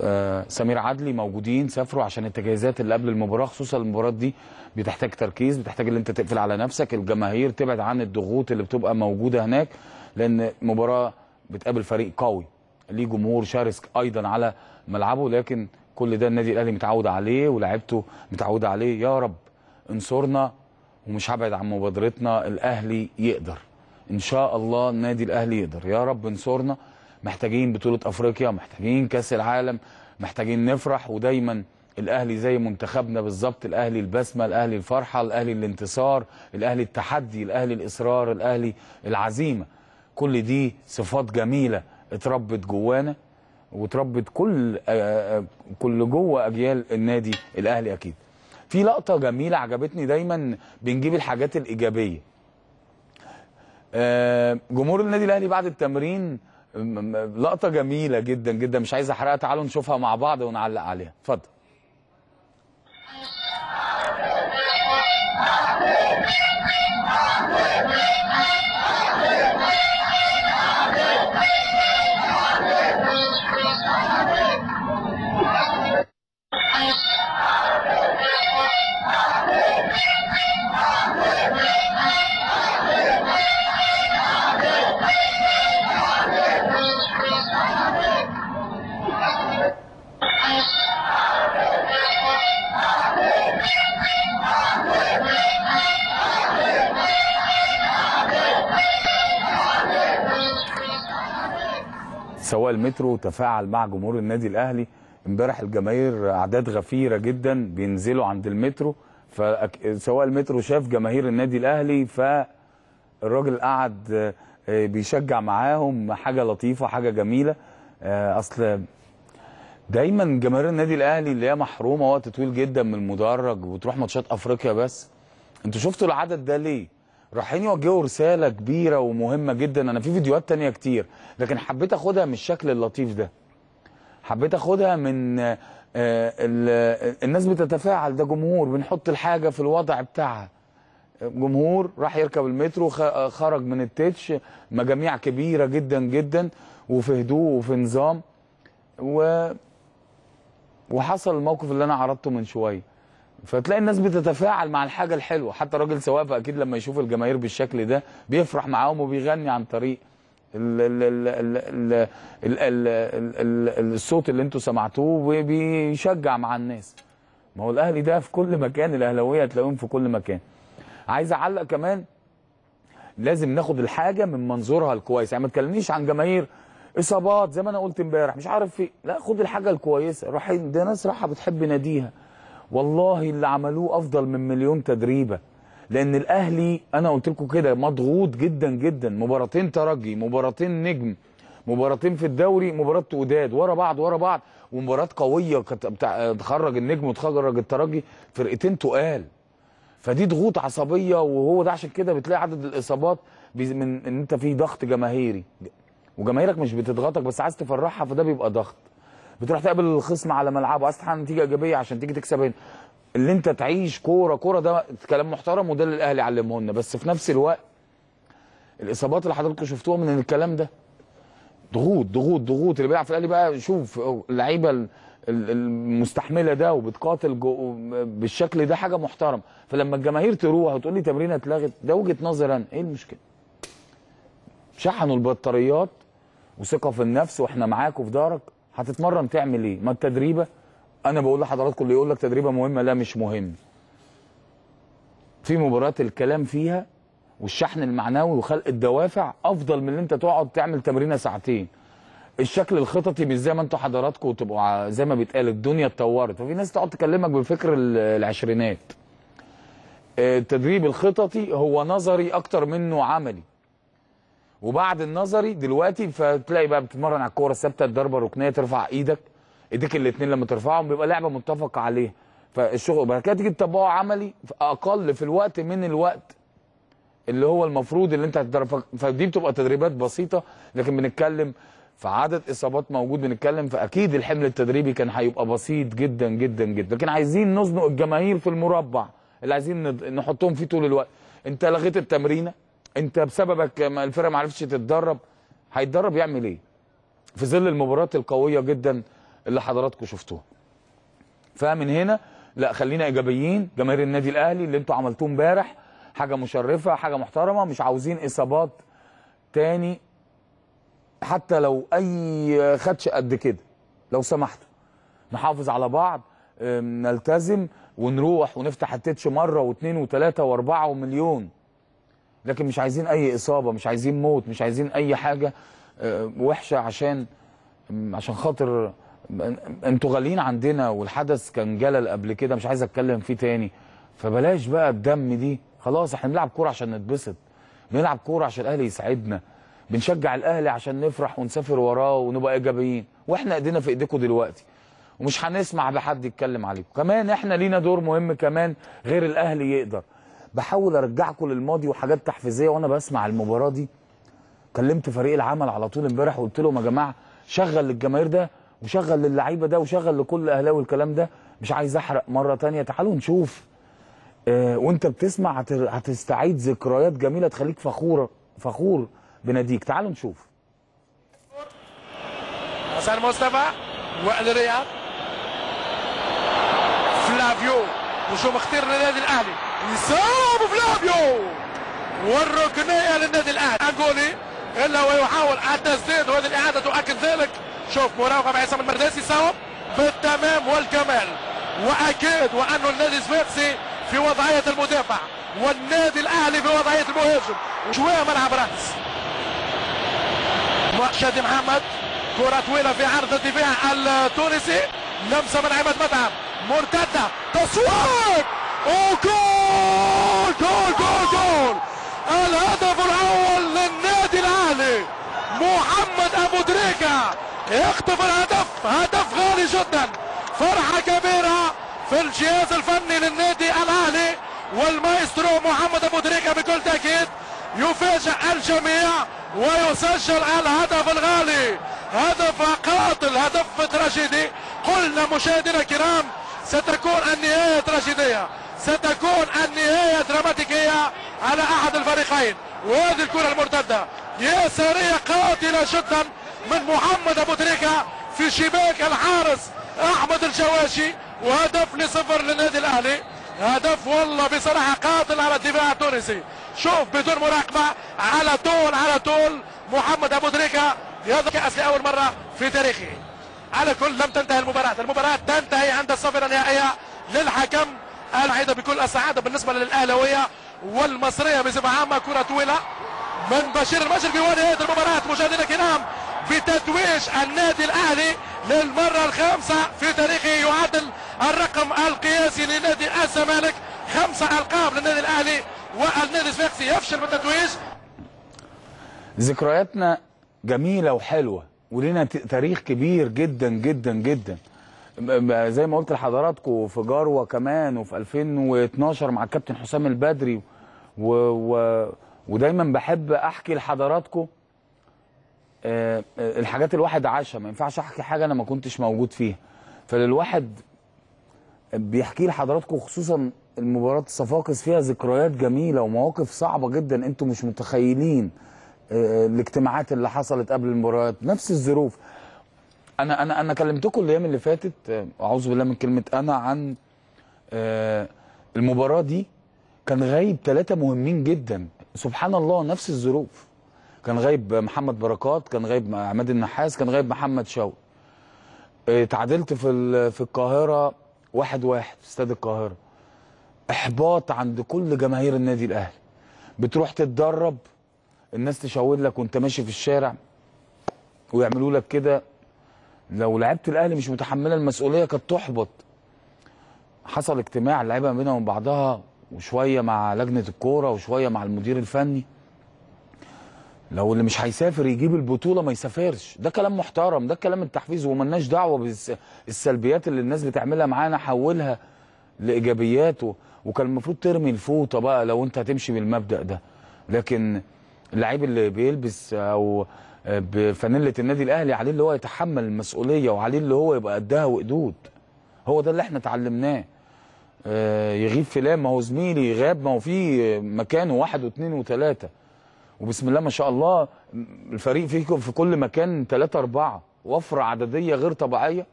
آآ سمير عدلي موجودين سافروا عشان التجهيزات اللي قبل المباراه، خصوصا المباريات دي بتحتاج تركيز، بتحتاج ان انت تقفل على نفسك، الجماهير تبعد عن الضغوط اللي بتبقى موجوده هناك، لان مباراه بتقابل فريق قوي ليه جمهور شرس ايضا على ملعبه. لكن كل ده النادي الاهلي متعود عليه ولاعيبته متعوده عليه. يا رب انصرنا ومش هبعد عن مبادرتنا، الاهلي يقدر ان شاء الله، النادي الاهلي يقدر يا رب انصرنا. محتاجين بطولة أفريقيا، محتاجين كأس العالم، محتاجين نفرح، ودايما الأهلي زي منتخبنا بالظبط، الأهلي البسمة، الأهلي الفرحة، الأهلي الانتصار، الأهلي التحدي، الأهلي الإصرار، الأهلي العزيمة. كل دي صفات جميلة اتربت جوانا وتربت كل كل جوه أجيال النادي الأهلي. أكيد في لقطة جميلة عجبتني، دايما بنجيب الحاجات الإيجابية. جمهور النادي الأهلي بعد التمرين لقطة جميلة جدا جدا مش عايز احرقها، تعالوا نشوفها مع بعض ونعلق عليها، اتفضل. سواق المترو تفاعل مع جمهور النادي الاهلي امبارح. الجماهير اعداد غفيره جدا بينزلوا عند المترو، فسواق المترو شاف جماهير النادي الاهلي فالراجل قعد بيشجع معاهم. حاجه لطيفه حاجه جميله. اصل دايما جماهير النادي الاهلي اللي هي محرومه وقت طويل جدا من المدرج وتروح ماتشات افريقيا بس. انتوا شفتوا العدد ده ليه؟ رايحين يوجهوا رساله كبيره ومهمه جدا. انا في فيديوهات تانية كتير لكن حبيت اخدها من الشكل اللطيف ده، حبيت اخدها من آه الناس بتتفاعل. ده جمهور بنحط الحاجه في الوضع بتاعها. جمهور راح يركب المترو خرج من التتش، مجاميع كبيره جدا جدا وفي هدوء وفي نظام. و وحصل الموقف اللي انا عرضته من شويه. فتلاقي الناس بتتفاعل مع الحاجه الحلوه، حتى راجل سوافه اكيد لما يشوف الجماهير بالشكل ده بيفرح معاهم وبيغني عن طريق الصوت اللي انتوا سمعتوه وبيشجع مع الناس. ما هو الاهلي ده في كل مكان، الاهلاويه هتلاقيهم في كل مكان. عايز اعلق كمان، لازم ناخد الحاجه من منظورها الكويس، يعني ما تكلمنيش عن جماهير اصابات زي ما انا قلت امبارح مش عارف في، لا خد الحاجه الكويسه. روح ده ناس راحه بتحب ناديها، والله اللي عملوه افضل من مليون تدريبه. لان الاهلي انا قلت لكم كده مضغوط جدا جدا، مباراتين ترجي، مباراتين نجم، مباراتين في الدوري، مباراه وداد ورا بعض ورا بعض، ومباراه قويه تخرج النجم وتخرج الترجي، فرقتين تقال. فدي ضغوط عصبيه، وهو ده عشان كده بتلاقي عدد الاصابات من ان انت في ضغط جماهيري وجماهيرك مش بتضغطك بس عايز تفرحها، فده بيبقى ضغط. بتروح تقابل الخصم على ملعبه، عايز تحقق نتيجه ايجابيه عشان تيجي تكسب. هنا اللي انت تعيش كوره كوره ده كلام محترم وده اللي الاهلي علمه لنا، بس في نفس الوقت الاصابات اللي حضراتكم شفتوها من الكلام ده ضغوط ضغوط ضغوط. اللي بيلعب في الاهلي بقى شوف اللعيبه المستحمله ده وبتقاتل بالشكل ده حاجه محترمه. فلما الجماهير تروح وتقول لي تمرينه اتلغت، ده وجهه نظري انا، ايه المشكله؟ شحنوا البطاريات وثقه في النفس واحنا معاك وفي دارك. هتتمرن تعمل ايه؟ ما التدريبه انا بقول لحضراتكم، اللي يقول لك تدريبه مهمه لا مش مهم. في مباريات الكلام فيها والشحن المعنوي وخلق الدوافع افضل من ان انت تقعد تعمل تمرينه ساعتين. الشكل الخططي مش زي ما انتوا حضراتكم تبقوا زي ما بيتقال الدنيا اتطورت، ففي ناس تقعد تكلمك بفكر العشرينات. التدريب الخططي هو نظري اكتر منه عملي. وبعد النظري دلوقتي فتلاقي بقى بتتمرن على الكوره الثابته، الضربه الركنيه، ترفع ايدك، ايديك الاثنين لما ترفعهم بيبقى لعبه متفق عليها. فالشغل بعد كده تيجي تطبقه عملي اقل في الوقت من الوقت اللي هو المفروض اللي انت هتتدرب. فدي بتبقى تدريبات بسيطه، لكن بنتكلم في عدد اصابات موجود بنتكلم، فاكيد الحمل التدريبي كان هيبقى بسيط جدا جدا جدا. لكن عايزين نزنق الجماهير في المربع اللي عايزين نحطهم فيه طول الوقت. انت لغيت التمرينه، انت بسببك الفرقه ما عرفتش تتدرب، هيتدرب يعمل ايه؟ في ظل المباريات القويه جدا اللي حضراتكم شفتوها. فمن هنا لا خلينا ايجابيين، جماهير النادي الاهلي اللي انتوا عملتوه امبارح حاجه مشرفه، حاجه محترمه، مش عاوزين اصابات تاني حتى لو اي خدش قد كده. لو سمحتوا نحافظ على بعض، نلتزم ونروح ونفتح التتش مره واثنين وثلاثه واربعه ومليون، لكن مش عايزين اي اصابه، مش عايزين موت، مش عايزين اي حاجه وحشه عشان عشان خاطر انتوا غاليين عندنا. والحدث كان جلل قبل كده مش عايز اتكلم فيه تاني، فبلاش بقى الدم دي. خلاص احنا بنلعب كوره عشان نتبسط، بنلعب كوره عشان الاهلي يساعدنا، بنشجع الاهلي عشان نفرح ونسافر وراه ونبقى ايجابيين. واحنا ايدينا في ايديكم دلوقتي ومش هنسمع بحد يتكلم عليكم. كمان احنا لينا دور مهم كمان غير الاهلي يقدر. بحاول ارجعكم للماضي وحاجات تحفيزيه. وانا بسمع المباراه دي كلمت فريق العمل على طول امبارح وقلت لهم يا جماعه شغل للجماهير ده وشغل للعيبه ده وشغل لكل اهلاوي الكلام ده، مش عايز احرق مره ثانيه. تعالوا نشوف آه وانت بتسمع هتستعيد ذكريات جميله تخليك فخوره فخور بناديك. تعالوا نشوف. حسن مصطفى والرياض فلافيو وشو مختار للنادي الاهلي، يصاب فلافيو والركنيه للنادي الاهلي. انجولي الا ويحاول التسديد وهذه الاعاده تؤكد ذلك. شوف مراوغه مع عصام المرداسي، صواب بالتمام والكمال، واكيد وانه النادي السويسري في وضعيه المدافع والنادي الاهلي في وضعيه المهاجم. وشويه ملعب راس شادي محمد، كره طويله في عرض الدفاع التونسي، لمسه من عماد متعب، مرتده، تصويب وجول جول جول جول. الهدف الاول للنادي الاهلي، محمد ابو تريكه يخطف الهدف، هدف غالي جدا. فرحه كبيره في الجهاز الفني للنادي الاهلي والمايسترو محمد ابو تريكه بكل تاكيد يفاجئ الجميع ويسجل الهدف الغالي، هدف قاتل، هدف تراجيدي. قلنا مشاهدينا الكرام ستكون النهايه تراجيديه، ستكون النهايه دراماتيكيه على احد الفريقين. وهذه الكره المرتده يساريه قاتله جدا من محمد ابو تريكه في شباك الحارس احمد الشواشي، وهدف لصفر للنادي الاهلي. هدف والله بصراحه قاتل على الدفاع التونسي. شوف بدون مراقبه على طول على طول محمد ابو تريكه ياخذ كاس لاول مره في تاريخه. على كل لم تنتهي المباراه، المباراه تنتهي عند الصفر النهائيه للحكم. العيدة بكل السعاده بالنسبه للاهلاويه والمصريه بصفه عامه. كره طويله من بشير المشرقي ونهايه المباراه مشاهدينا الكرام بتتويج النادي الاهلي للمره الخامسه في تاريخه، يعادل الرقم القياسي لنادي الزمالك. خمسه القاب للنادي الاهلي والنادي الصفاقسي يفشل بالتتويج. ذكرياتنا جميله وحلوه ولنا تاريخ كبير جدا جدا جدا، زي ما قلت لحضراتكم في جاروه كمان وفي ألفين واثناشر مع الكابتن حسام البدري، و... و... ودايما بحب احكي لحضراتكم أه الحاجات الواحد عاشها. ما ينفعش احكي حاجه انا ما كنتش موجود فيها، فالواحد بيحكي لحضراتكم خصوصا المباراه الصفاقس فيها ذكريات جميله ومواقف صعبه جدا انتم مش متخيلين. أه الاجتماعات اللي حصلت قبل المباريات نفس الظروف. انا انا انا كلمتكم الايام اللي فاتت اعوذ بالله من كلمه انا عن أه المباراه دي. كان غايب ثلاثه مهمين جدا سبحان الله، نفس الظروف. كان غايب محمد بركات، كان غايب عماد النحاس، كان غايب محمد شوقي. اتعادلت في في القاهره واحد واحد في استاد القاهره. احباط عند كل جماهير النادي الاهلي. بتروح تتدرب الناس تشاور لك وانت ماشي في الشارع ويعملوا لك كده. لو لعيبه الاهلي مش متحمله المسؤوليه كانت تحبط. حصل اجتماع اللعيبه ما بينهم بعضها وشويه مع لجنه الكوره وشويه مع المدير الفني. لو اللي مش هيسافر يجيب البطوله ما يسافرش، ده كلام محترم، ده كلام التحفيز، ومالناش دعوه بالسلبيات اللي الناس بتعملها معانا، حولها لايجابيات. و... وكان المفروض ترمي الفوطه بقى لو انت هتمشي بالمبدا ده. لكن اللعيب اللي بيلبس او بفانيله النادي الاهلي عليه اللي هو يتحمل المسؤوليه وعليه اللي هو يبقى قدها وقدود. هو ده اللي احنا اتعلمناه. آه يغيب فلان ما هو زميلي، يغاب ما هو في مكانه واحد واثنين وثلاثه. وبسم الله ما شاء الله الفريق فيكم في كل مكان ثلاثة أربعة، وفرة عددية غير طبيعية.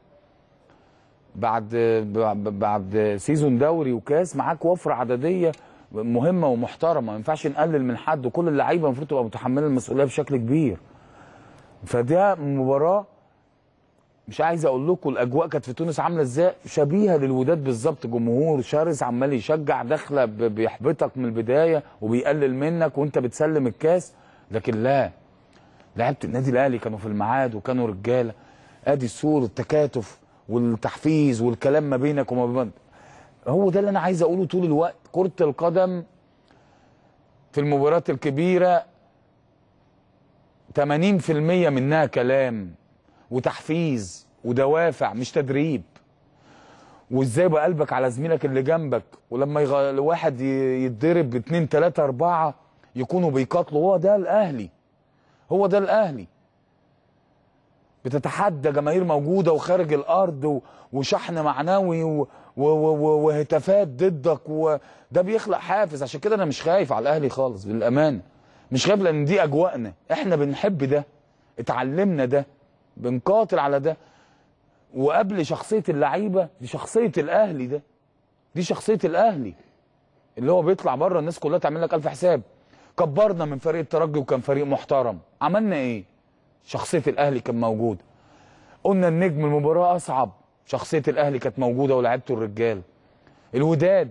بعد بعد سيزون دوري وكاس معاك وفرة عددية مهمة ومحترمة، ما ينفعش نقلل من حد، وكل اللعيبة المفروض تبقى متحملة المسؤولية بشكل كبير. فده مباراة مش عايز أقول لكم الأجواء كانت في تونس عاملة إزاي، شبيهة للوداد بالظبط. جمهور شرس عمال يشجع، داخلة بيحبطك من البداية وبيقلل منك وأنت بتسلم الكاس. لكن لا، لعيبة النادي الأهلي كانوا في الميعاد وكانوا رجالة. أدي السور التكاتف والتحفيز والكلام ما بينك وما بين. هو ده اللي أنا عايز أقوله طول الوقت. كرة القدم في المباريات الكبيرة ثمانين بالمية منها كلام وتحفيز ودوافع مش تدريب، وازاي يبقى قلبك على زميلك اللي جنبك، ولما يغ... واحد يتضرب اتنين تلاته اربعه يكونوا بيقاتلوا. هو ده الاهلي، هو ده الاهلي. بتتحدى جماهير موجوده وخارج الارض و... وشحن معنوي و... و... و... وهتافات ضدك، وده بيخلق حافز. عشان كده انا مش خايف على الاهلي خالص بالامانه، مش خايف، لان دي اجواءنا، احنا بنحب ده، اتعلمنا ده، بنقاتل على ده. وقبل شخصيه اللعيبه دي شخصيه الاهلي، ده دي شخصيه الاهلي اللي هو بيطلع بره الناس كلها تعمل لك الف حساب. كبرنا من فريق الترجي وكان فريق محترم، عملنا ايه؟ شخصيه الاهلي كان موجود. قلنا النجم المباراه اصعب، شخصيه الاهلي كانت موجوده ولعبته الرجال. الوداد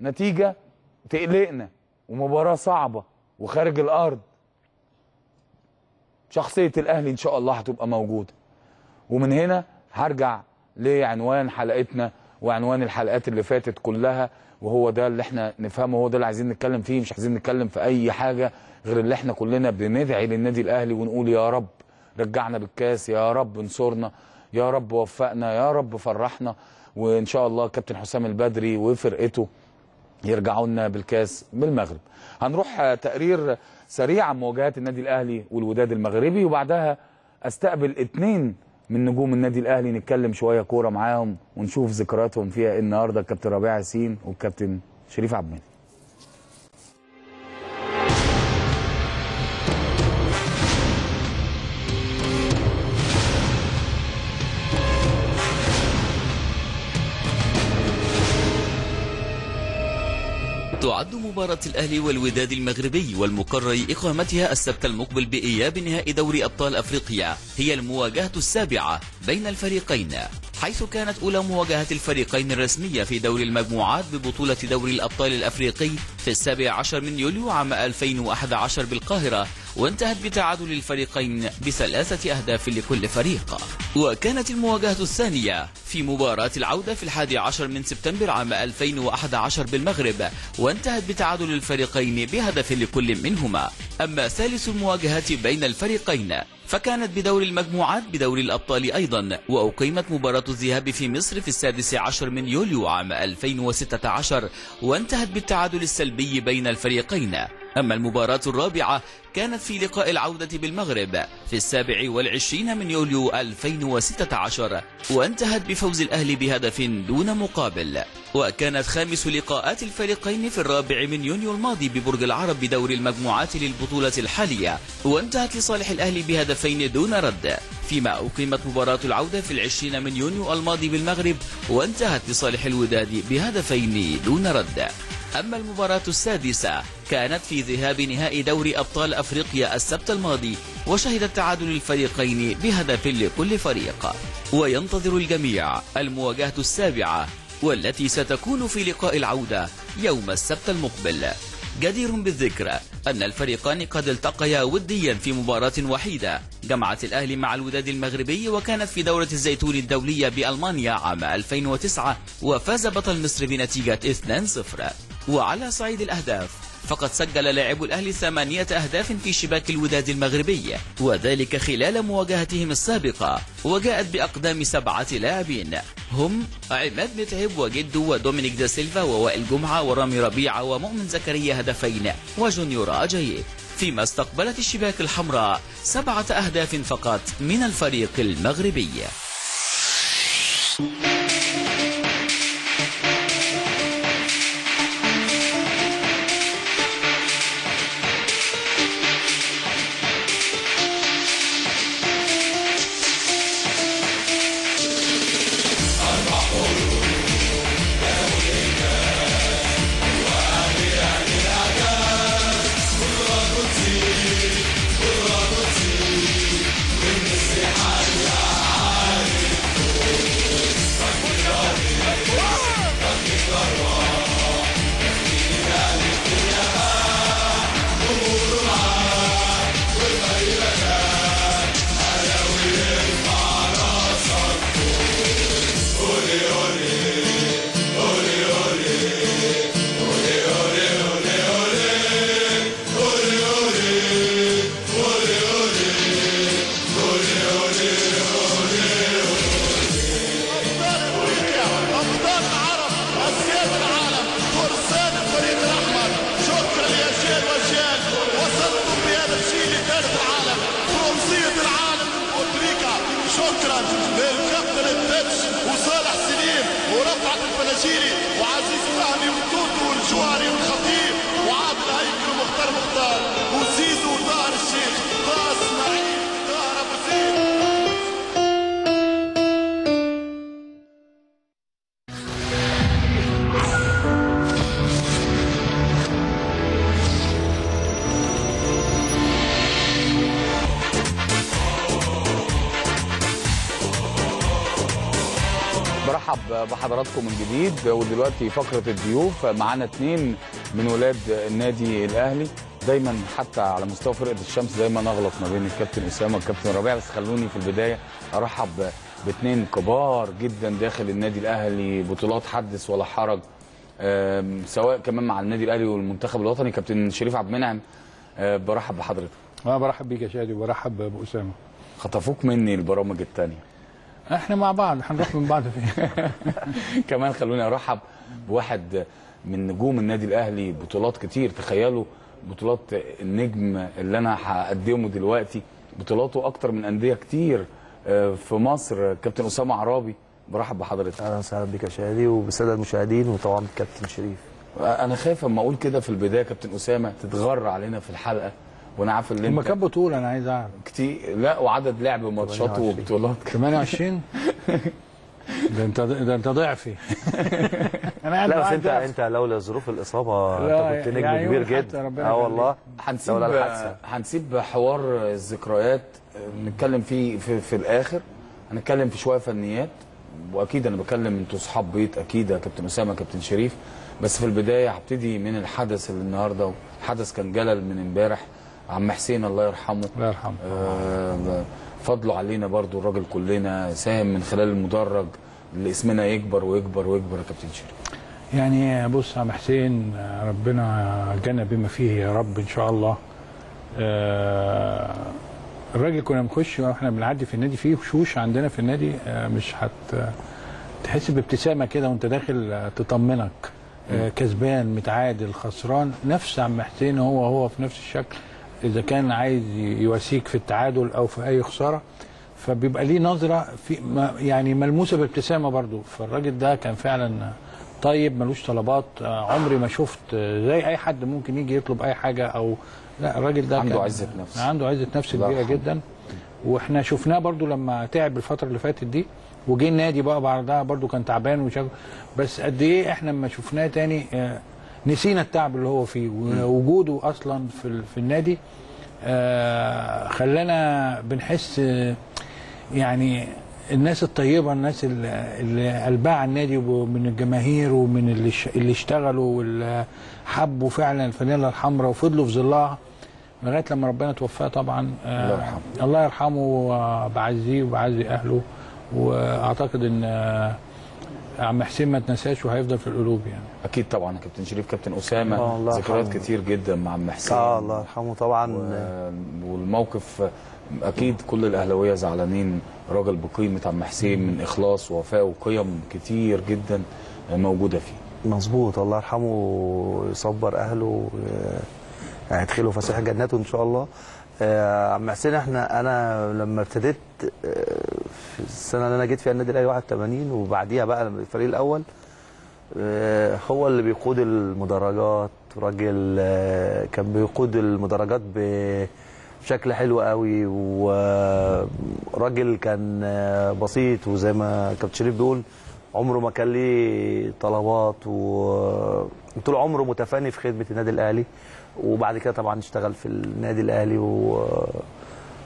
نتيجه تقلقنا ومباراه صعبه وخارج الارض، شخصية الأهلي إن شاء الله هتبقى موجودة. ومن هنا هرجع لعنوان حلقتنا وعنوان الحلقات اللي فاتت كلها، وهو ده اللي احنا نفهمه، وهو ده اللي عايزين نتكلم فيه. مش عايزين نتكلم في أي حاجة غير اللي احنا كلنا بندعي للنادي الأهلي ونقول يا رب رجعنا بالكاس، يا رب انصرنا، يا رب وفقنا، يا رب فرحنا. وإن شاء الله كابتن حسام البدري وفرقته يرجعوا لنا بالكاس بالمغرب. هنروح تقرير سريع عن مواجهات النادي الاهلي والوداد المغربي، وبعدها استقبل اتنين من نجوم النادي الاهلي نتكلم شويه كوره معاهم ونشوف ذكرياتهم فيها إيه النهارده، الكابتن ربيع ياسين والكابتن شريف عبد المنعم. تعد مباراة الأهلي والوداد المغربي والمقرر إقامتها السبت المقبل بإياب نهائي دوري أبطال أفريقيا هي المواجهة السابعة بين الفريقين، حيث كانت أولى مواجهة الفريقين الرسمية في دوري المجموعات ببطولة دوري الأبطال الأفريقي في السابع عشر من يوليو عام ألفين وأحد عشر بالقاهرة، وانتهت بتعادل الفريقين بثلاثة أهداف لكل فريق. وكانت المواجهة الثانية في مباراة العودة في الحادي عشر من سبتمبر عام ألفين وأحد عشر بالمغرب، وانتهت بتعادل الفريقين بهدف لكل منهما. أما ثالث المواجهات بين الفريقين فكانت بدور المجموعات بدور الأبطال أيضا، وأقيمت مباراة الذهاب في مصر في السادس عشر من يوليو عام ألفين وستة عشر، وانتهت بالتعادل السلبي بين الفريقين. أما المباراة الرابعة كانت في لقاء العودة بالمغرب في السابع والعشرين من يوليو ألفين وستة عشر، وانتهت بفوز الأهلي بهدف دون مقابل. وكانت خامس لقاءات الفريقين في الرابع من يونيو الماضي ببرج العرب بدور المجموعات للبطولة الحالية، وانتهت لصالح الأهلي بهدفين دون رد. فيما أقيمت مباراة العودة في العشرين من يونيو الماضي بالمغرب، وانتهت لصالح الوداد بهدفين دون رد. أما المباراة السادسة كانت في ذهاب نهائي دوري أبطال أفريقيا السبت الماضي، وشهدت تعادل الفريقين بهدف لكل فريق. وينتظر الجميع المواجهة السابعة والتي ستكون في لقاء العودة يوم السبت المقبل. جدير بالذكر أن الفريقان قد التقيا وديا في مباراة وحيدة جمعت الأهلي مع الوداد المغربي، وكانت في دورة الزيتون الدولية بألمانيا عام ألفين وتسعة، وفاز بطل مصر بنتيجة اثنين صفر. وعلى صعيد الأهداف فقد سجل لاعب الأهلي ثمانية أهداف في شباك الوداد المغربي، وذلك خلال مواجهتهم السابقة، وجاءت بأقدام سبعة لاعبين هم عماد متعب وجدو ودومينيك دا سيلفا ووائل جمعة ورامي ربيعة ومؤمن زكريا هدفين وجونيور أجاي. فيما استقبلت الشباك الحمراء سبعة أهداف فقط من الفريق المغربي. شكرا للكابتن التتش وصالح سليم ورفعت البناشيري وعزيز فهمي وتوتو والجوهري والخطيب وعادل هيكل ومختار مختار وزيزو وطاهر الشيخ طاهر اسماعيل طاهر ابو زيد. برحب بحضراتكم من جديد، ودلوقتي فقره الضيوف. معانا اثنين من ولاد النادي الاهلي، دايما حتى على مستوى فرقه الشمس دايما اغلط ما بين الكابتن اسامه والكابتن ربيعه، بس خلوني في البدايه ارحب باثنين كبار جدا داخل النادي الاهلي، بطولات حدث ولا حرج، سواء كمان مع النادي الاهلي والمنتخب الوطني، كابتن شريف عبد المنعم. برحب بحضرتك. انا برحب بيك يا شادي وبرحب باسامه. خطفوك مني البرامج الثانيه. احنا مع بعض هنروح من بعض فين. كمان خلوني ارحب بواحد من نجوم النادي الاهلي، بطولات كتير، تخيلوا بطولات النجم اللي انا هقدمه دلوقتي بطولاته اكتر من انديه كتير في مصر، كابتن اسامه عرابي. برحب بحضرتك. اهلا وسهلا بك يا شادي وبالساده المشاهدين وطبعا الكابتن شريف. انا خايف اما اقول كده في البدايه كابتن اسامه تتغر علينا في الحلقه، وانا عارف اللي انت كام بطوله انا عايز اعرف كتير، لا وعدد لعب ماتشات وبطولات ثمانية وعشرين. ده انت ده انت ضعفي. انا قاعد. لا بس انت انت لولا ظروف الاصابه انت كنت نجم كبير جدا. اه والله هنسيب هنسيب حوار الذكريات نتكلم فيه في, في الاخر. هنتكلم في شويه فنيات واكيد انا بكلم انتوا اصحاب بيت اكيد يا كابتن اسامه كابتن شريف. بس في البدايه هبتدي من الحدث اللي النهارده. الحدث كان جلل من امبارح. عم حسين الله يرحمه الله يرحمه آه فضله علينا برضو الراجل كلنا ساهم من خلال المدرج اللي اسمنا يكبر ويكبر ويكبر يا كابتن شريف. يعني بص عم حسين ربنا جنى بما فيه يا رب ان شاء الله. آه الراجل كنا بنخش واحنا بنعدي في النادي فيه وشوش عندنا في النادي آه مش هت تحس بابتسامه كده وانت داخل تطمنك. آه كسبان متعادل خسران نفس عم حسين هو هو في نفس الشكل. إذا كان عايز يواسيك في التعادل أو في أي خسارة فبيبقى ليه نظرة في يعني ملموسة بابتسامة برضو. فالراجل ده كان فعلا طيب ملوش طلبات. عمري ما شفت زي أي حد ممكن يجي يطلب أي حاجة أو لا. الراجل ده عنده عزة نفس عنده عزة نفس كبيرة جدا. وإحنا شفناه برضو لما تعب الفترة اللي فاتت دي وجي النادي بقى بعدها برضو كان تعبان وشاكل. بس قد إيه إحنا لما شفناه تاني نسينا التعب اللي هو فيه. ووجوده اصلا في في النادي آه خلانا بنحس يعني الناس الطيبه الناس اللي قلبها على النادي ومن الجماهير ومن اللي اللي اشتغلوا واللي حبوا فعلا الفانيله الحمراء وفضلوا في ظلها لغايه لما ربنا توفاه طبعا. آه الله يرحمه الله يرحمه وبعزيه وبعزي اهله. واعتقد ان آه عم حسين ما تنساش وهيفضل في القلوب يعني. اكيد طبعا يا كابتن شريف كابتن اسامه ذكريات كتير جدا مع عم حسين اه الله يرحمه طبعا. و... والموقف اكيد كل الاهلاويه زعلانين. راجل بقيمه عم حسين من اخلاص ووفاء وقيم كتير جدا موجوده فيه. مظبوط الله يرحمه ويصبر اهله ويدخله فسيح جناته ان شاء الله. عم حسين احنا انا لما ابتديت في السنه اللي انا جيت فيها النادي الاهلي واحد وثمانين وبعديها بقى الفريق الاول هو اللي بيقود المدرجات. راجل كان بيقود المدرجات بشكل حلو قوي وراجل كان بسيط. وزي ما كابتن شريف بيقول عمره ما كان ليه طلبات وطول عمره متفاني في خدمه النادي الاهلي. وبعد كده طبعا اشتغل في النادي الاهلي و...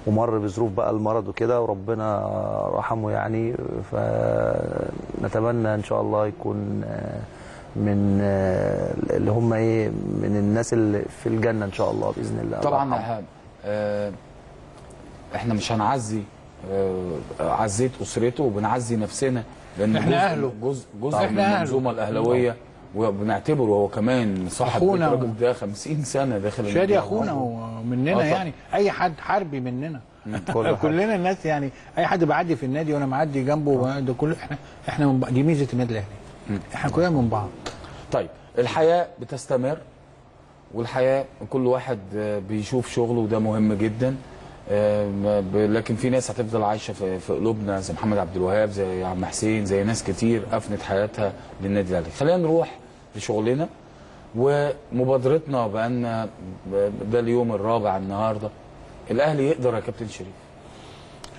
ومر بظروف بقى المرض وكده وربنا رحمه يعني. فنتمنى ان شاء الله يكون من اللي هم ايه من الناس اللي في الجنه ان شاء الله باذن الله. طبعا آه احنا مش هنعزي آه عزيت اسرته وبنعزي نفسنا لان احنا اهله جزء جزء من المنظومه الاهلاويه وبنعتبره هو كمان صاحب الراجل ده خمسين سنه داخل النادي. شادي اخونا ومننا يعني اي حد حربي مننا كلنا الناس يعني اي حد بعدي في النادي وانا معدي جنبه ده كله احنا احنا من دي ميزه النادي الاهلي احنا كلنا من بعض. طيب الحياه بتستمر والحياه كل واحد بيشوف شغله وده مهم جدا. لكن في ناس هتفضل عايشه في قلوبنا زي محمد عبد الوهاب زي عم حسين زي ناس كتير افنت حياتها للنادي الاهلي. خلينا نروح لشغلنا ومبادرتنا بان ده اليوم الرابع النهارده. الاهلي يقدر يا كابتن شريف.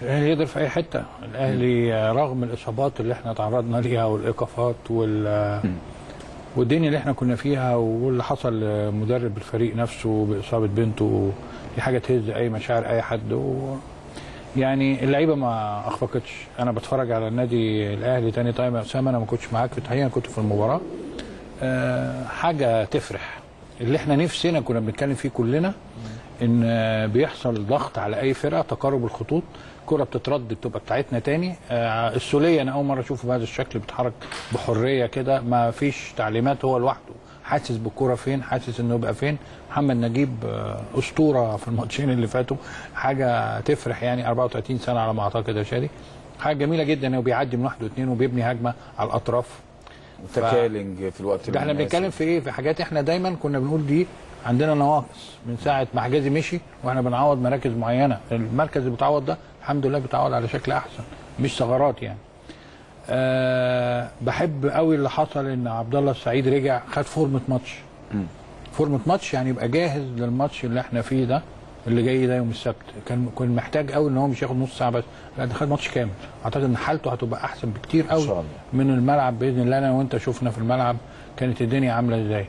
الاهلي يقدر في اي حته. الاهلي رغم الاصابات اللي احنا تعرضنا ليها والايقافات وال والدنيا اللي احنا كنا فيها واللي حصل مدرب الفريق نفسه باصابه بنته دي حاجه تهز اي مشاعر اي حد. و يعني اللعيبه ما اخفقتش. انا بتفرج على النادي الاهلي تاني تايم يا اسامه انا ما كنتش معاك في التحقيق انا كنت في المباراه. أه حاجه تفرح اللي احنا نفسنا كنا بنتكلم فيه كلنا ان بيحصل ضغط على اي فرقه تقارب الخطوط كرة بتتردد تبقى بتاعتنا تاني. أه السوليه انا اول مره اشوفه بهذا الشكل بيتحرك بحريه كده ما فيش تعليمات هو لوحده حاسس بالكرة فين حاسس انه يبقى فين. محمد نجيب اسطوره في الماتشين اللي فاتوا حاجه تفرح يعني أربعة وثلاثين سنه على ما اعتقد يا شادي. حاجه جميله جدا انه بيعدي من واحد واثنين وبيبني هجمه على الاطراف وتكالنج في الوقت ده. احنا بنتكلم في ايه في حاجات احنا دايما كنا بنقول دي عندنا نواقص من ساعه ما حجازي مشي واحنا بنعوض مراكز معينه. المركز اللي بيتعوض ده الحمد لله بيتعوض على شكل احسن مش ثغرات يعني. أه بحب قوي اللي حصل ان عبد الله السعيد رجع خد فورمه ماتش. فورمه ماتش يعني يبقى جاهز للماتش اللي احنا فيه ده اللي جاي ده يوم السبت. كان كان محتاج قوي ان هو مش ياخد نص ساعه بس لا ده خد ماتش كامل. اعتقد ان حالته هتبقى احسن بكتير قوي من الملعب باذن الله. انا وانت شفنا في الملعب كانت الدنيا عامله ازاي.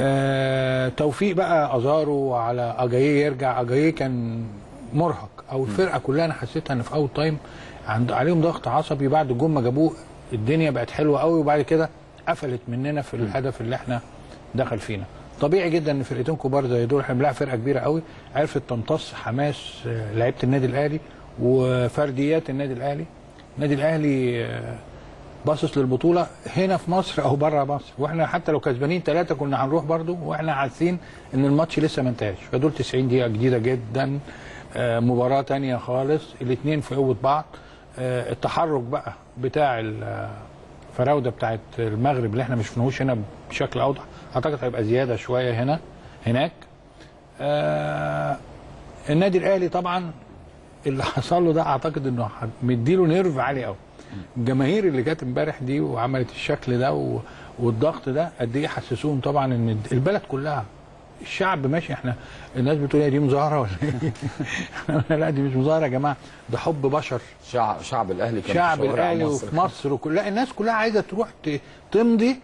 آه توفيق بقى ازارو على اجاييه، يرجع اجاييه كان مرهق، او الفرقه كلها انا حسيتها ان في اول تايم عند عليهم ضغط عصبي. بعد الجول ما جابوه الدنيا بقت حلوه قوي، وبعد كده قفلت مننا في الهدف اللي احنا دخل فينا. طبيعي جدا ان فرقتين كبار زي دول، احنا بنلعب فرقه كبيره قوي عرفت تمتص حماس لعيبه النادي الاهلي وفرديات النادي الاهلي. النادي الاهلي باصص للبطوله هنا في مصر او بره مصر، واحنا حتى لو كسبانين ثلاثه كنا هنروح برده واحنا عارفين ان الماتش لسه ما انتهاش. فدول تسعين دقيقه جديده جدا، مباراه ثانيه خالص، الاثنين في قوه بعض. التحرك بقى بتاع الفراوده بتاعت المغرب اللي احنا ما شفناهوش هنا بشكل اوضح، اعتقد هيبقى زياده شويه هنا هناك. آه النادي الاهلي طبعا اللي حصل له ده اعتقد انه مديله نيرف عالي قوي. الجماهير اللي جت امبارح دي وعملت الشكل ده والضغط ده قد ايه حسسوهم طبعا ان البلد كلها الشعب ماشي. احنا الناس بتقول ايه دي مظاهره ولا ايه؟ لا دي مش مظاهره يا جماعه، ده حب بشر. شعب شعب الاهلي كان شعب الاهلي وفي مصر وكلها الناس كلها عايزه تروح تمضي،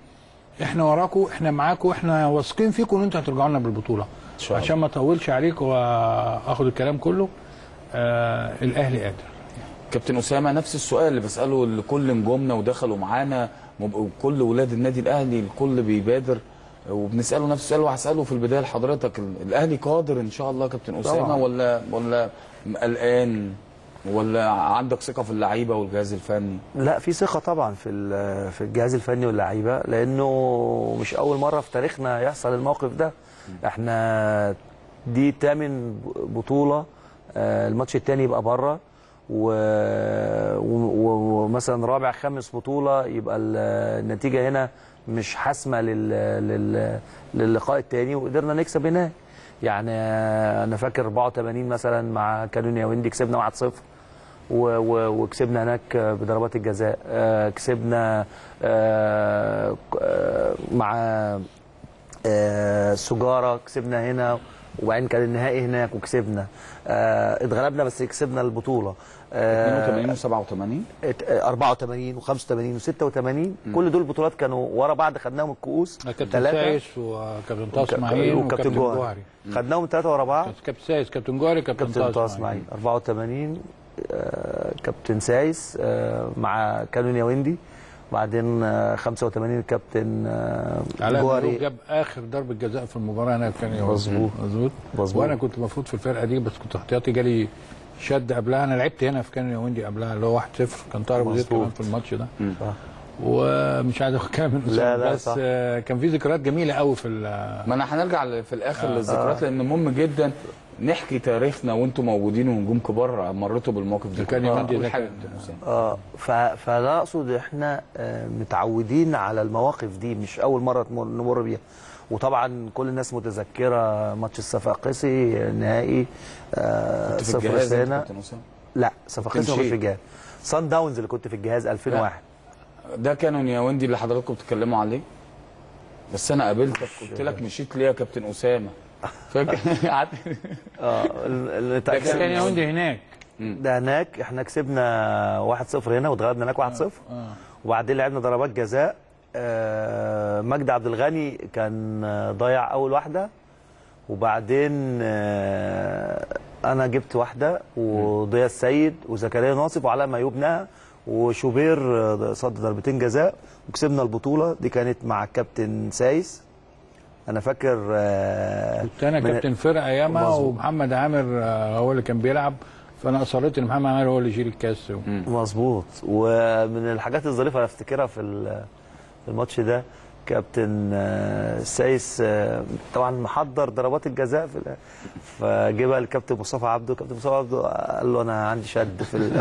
احنا وراكم احنا معاكم احنا واثقين فيكم ان انتوا هترجعوا لنا بالبطوله. عشان ما اطولش عليكم واخد الكلام كله، آه الاهلي قادر. كابتن اسامه نفس السؤال اللي بساله لكل نجومنا ودخلوا معانا وكل ولاد النادي الاهلي، الكل بيبادر وبنساله نفس السؤال وهساله في البدايه لحضرتك، الاهلي قادر ان شاء الله كابتن اسامه ولا ولا قلقان ولا عندك ثقه في اللعيبه والجهاز الفني؟ لا في ثقه طبعا في في الجهاز الفني واللعيبه، لانه مش اول مره في تاريخنا يحصل الموقف ده. احنا دي تامن بطوله، الماتش الثاني يبقى بره، ومثلا رابع خامس بطوله يبقى النتيجه هنا مش حاسمه لل للقاء الثاني، وقدرنا نكسب هناك. يعني انا فاكر أربعة وثمانين مثلا مع كانونيا ويندي كسبنا واحد صفر وكسبنا هناك بضربات الجزاء، كسبنا مع سجاره كسبنا هنا، وبعدين كان النهائي هناك وكسبنا، اتغلبنا بس كسبنا البطوله. اثنين وثمانين وسبعة وثمانين أربعة وثمانين وخمسة وثمانين وستة وثمانين، كل دول بطولات كانوا ورا بعض خدناهم الكؤوس. كابتن سايس وكابتن طه اسماعيل وكابتن جوهري خدناهم ثلاثه ورا بعض. كابتن سايس كابتن جوهري كابتن طه اسماعيل أربعة وثمانين كابتن سايس مع كانونيا ويندي، بعدين خمسة وثمانين الكابتن جوهري جاب اخر ضربه جزاء في المباراه هناك. كان مظبوط مظبوط، وانا كنت مفروض في الفرقه دي بس كنت احتياطي، جالي شد قبلها. انا لعبت هنا في كانونيا ويندي قبلها اللي هو واحد صفر، كان طاهر وزيد كمان في الماتش ده. صح. ومش عايز اخد كلام من بس آه كان في ذكريات جميله قوي في ما انا هنرجع في الاخر آه للذكريات، لان مهم جدا نحكي تاريخنا وانتم موجودين ونجوم كبار مرتوا بالموقف ده. كان يوندي اه فلا اقصد احنا متعودين على المواقف دي، مش اول مره نمر بيها. وطبعا كل الناس متذكره ماتش الصفاقسي النهائي آه صفر سنه. لا صفاقسي مش في الجهاز، صن داونز اللي كنت في الجهاز ألفين وواحد. ده كانوا يا وندي اللي حضراتكم بتتكلموا عليه، بس انا قابلتك قلت لك مشيت ليه يا كابتن اسامه؟ فاكر قعدت اه كان يا وندي هناك ده هناك احنا كسبنا واحد صفر هنا واتغلبنا هناك واحد صفر، وبعدين لعبنا ضربات جزاء. مجدي عبد الغني كان ضيع اول واحده، وبعدين انا جبت واحده، وضياء السيد وزكريا ناصف وعلاء مايوب نهى وشوبير صد ضربتين جزاء وكسبنا البطوله. دي كانت مع الكابتن سايس انا فاكر، كنت انا كابتن فرقه ياما ومحمد عامر هو اللي كان بيلعب، فانا اصريت ان محمد عامر هو اللي يشيل الكاس. مظبوط. ومن الحاجات الظريفه اللي افتكرها في الماتش ده كابتن سايس طبعا محضر ضربات الجزاء في فجيبها الكابتن مصطفى عبده، كابتن مصطفى عبده قال له انا عندي شد في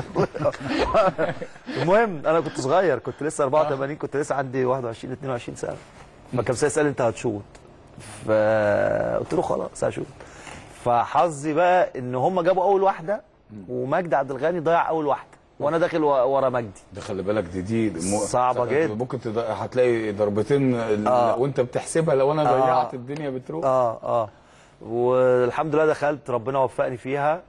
المهم انا كنت صغير، كنت لسه أربعة وثمانين، كنت لسه عندي واحد وعشرين اتنين وعشرين سنه. فكابتن سايس قال لي انت هتشوط، فقلت له خلاص هشوط. فحظي بقى ان هم جابوا اول واحده ومجدي عبد الغني ضيع اول واحده وانا داخل ورا مجدي. ده خلي بالك دي دي مو... صعبه جدا، ممكن تد... هتلاقي ضربتين آه. وانت بتحسبها لو انا ضيعت آه. الدنيا بتروح. اه اه والحمد لله دخلت ربنا وفقني فيها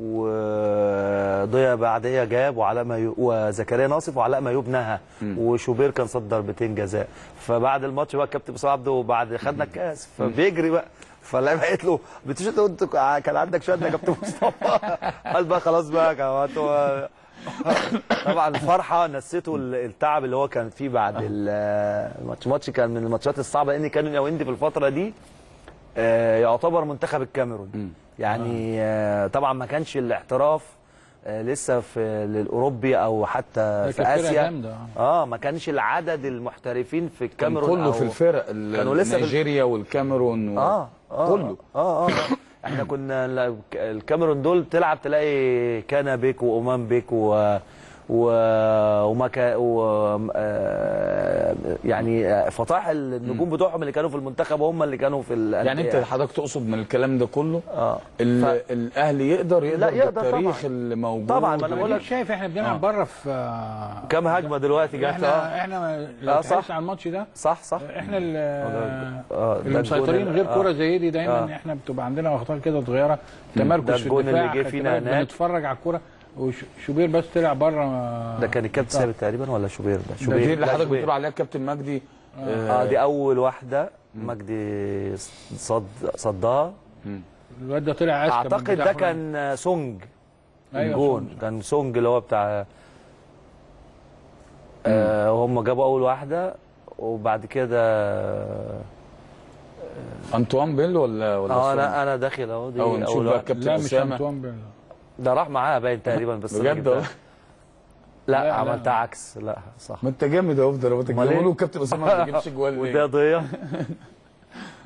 وضياء بعديه جاب وعلى وزكريا ناصف وعلاء ما يبنها وشوبير كان صد ضربتين جزاء. فبعد الماتش بقى الكابتن مصطفى عبده وبعد خدنا الكاس فبيجري بقى فاللعيبه قالت له بتشوت انت كان عندك شويه يا كابتن مصطفى؟ قال بقى خلاص بقى طبعا الفرحه نسيته التعب اللي هو كان فيه بعد الماتش. ماتش كان من الماتشات الصعبه لان كانوا اليوندي في الفتره دي يعتبر منتخب الكاميرون يعني آه. طبعا ما كانش الاحتراف آه لسه في للاوروبي او حتى في اسيا اه ما كانش العدد المحترفين في الكاميرون كله في الفرق كانوا لسه نيجيريا والكاميرون و... اه اه كله اه اه, آه. احنا كنا الكاميرون دول تلعب تلاقي كانا بيك واومان بيك و و ومكا و يعني فطاح النجوم بتوعهم اللي كانوا في المنتخب هم اللي كانوا في الأندية. يعني انت حضرتك تقصد من الكلام ده كله آه. ال... ف... الاهلي يقدر يقدر, يقدر التاريخ اللي موجود طبعا. ما انا بقول لك شايف احنا بنلعب آه. بره في كام هجمه دلوقتي جت احنا احنا لو صح على الماتش ده صح صح احنا اللي مسيطرين غير كوره زي دي دايما آه. احنا بتبقى عندنا اخطاء كده صغيره تمركز في الدفاع اللي جه فينا هناك بنتفرج على الكوره وشوبير بس طلع بره. ده كان الكابتن سايب تقريبا ولا شوبير ده؟ شوبير دي اللي حضرتك بتقول عليها الكابتن مجدي اه, آه دي اول واحده مجدي صد صدها الواد ده طلع اذكى اعتقد. ده كان سونج ايوه جون كان سونج اللي هو بتاع آه هم جابوا اول واحده وبعد كده آه انطوان بيل ولا ولا اه انا انا داخل اهو دي أو اول واحده. لا مش انطوان بيل ده راح معاها باين تقريبا بس بجد لا, لا عملتها عكس. لا صح ما انت جامد اهو في ضرباتك. بيقولوا الكابتن اسامه ما بيجيبش جوال وده ضيع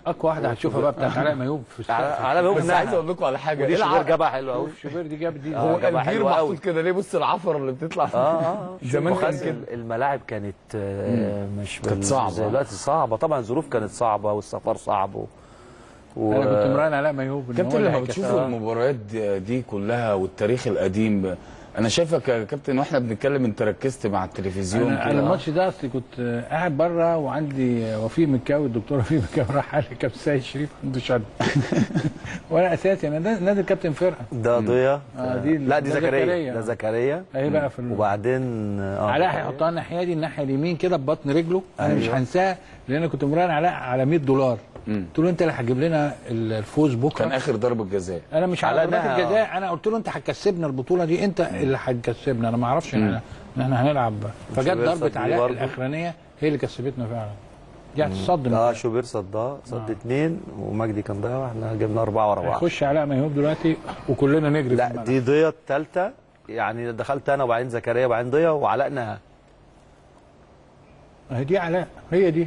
اقوى واحده هتشوفها بقى بتاعت علاء ميوب في علاء ميوب. انا عايز اقول لكم على حاجه دي شوبير جابها حلوه قوي. شوبير دي جابت دي هو الجير محطوط كده ليه؟ بص العفره اللي بتطلع اه زمان كده الملاعب كانت مش كانت صعبه دلوقتي صعبه طبعا. الظروف كانت صعبه والسفر صعب و... انا كنت مراهن علاء ميوب. كابتن لما بتشوفوا المباريات دي كلها والتاريخ القديم انا شايفك يا كابتن واحنا بنتكلم انت ركزت مع التلفزيون. انا الماتش ده اصلي كنت قاعد بره وعندي وفيه مكاوي الدكتور وفيه مكاوي راح قال لي كابتن سايس شريف عنده شد وانا اساسي انا نازل كابتن فرقه ده ضياء آه دي لا دي زكريا ده زكريا اهي بقى في الم... وبعدين اه علاء هيحطها الناحيه دي الناحيه اليمين كده ببطن رجله انا مش هنساها لان كنت مراهن علاء على مية دولار. قلت له انت اللي هتجيب لنا الفوز بكره. كان اخر ضربه جزاء. انا مش على ضربه الجزاء انا قلت له انت هتكسبنا البطوله دي انت اللي هتكسبنا. انا ما اعرفش ان احنا هنلعب. فجت ضربه علاء الاخرانيه هي اللي كسبتنا فعلا. دي هتصد اه شوبير صدها صد اثنين ومجدي كان ضيع واحنا جبنا اربعه ورا بعض. هيخش علاء ميهوب دلوقتي وكلنا نجري. لا دي ضياء الثالثه يعني دخلت انا وبعدين زكريا وبعدين ضياء وعلقناها. اهي دي علاء هي دي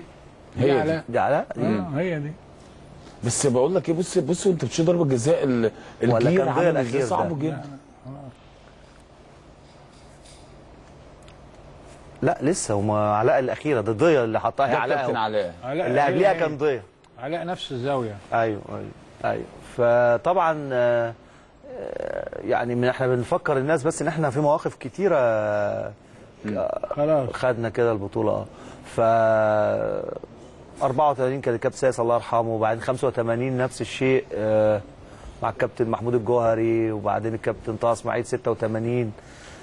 هي دي علاء دي علاء اه هي دي. بس بقول لك ايه بص بص انت بتشوف ضربه جزاء الجيل عامل ازاي صعب جدا. لا لسه هما علاء الاخيره ده ضياء اللي حطها هي علاء كابتن علاء اللي قبلها كان ضياء علاء نفس الزاويه ايوه ايوه ايوه. فطبعا يعني من احنا بنفكر الناس بس ان احنا في مواقف كتيره خلاص خدنا كده البطوله اه. ف اربعة وتمانين كان الكابتن سايس الله يرحمه وبعدين خمسة وتمانين نفس الشيء مع الكابتن محمود الجوهري وبعدين الكابتن طه اسماعيل ستة وتمانين.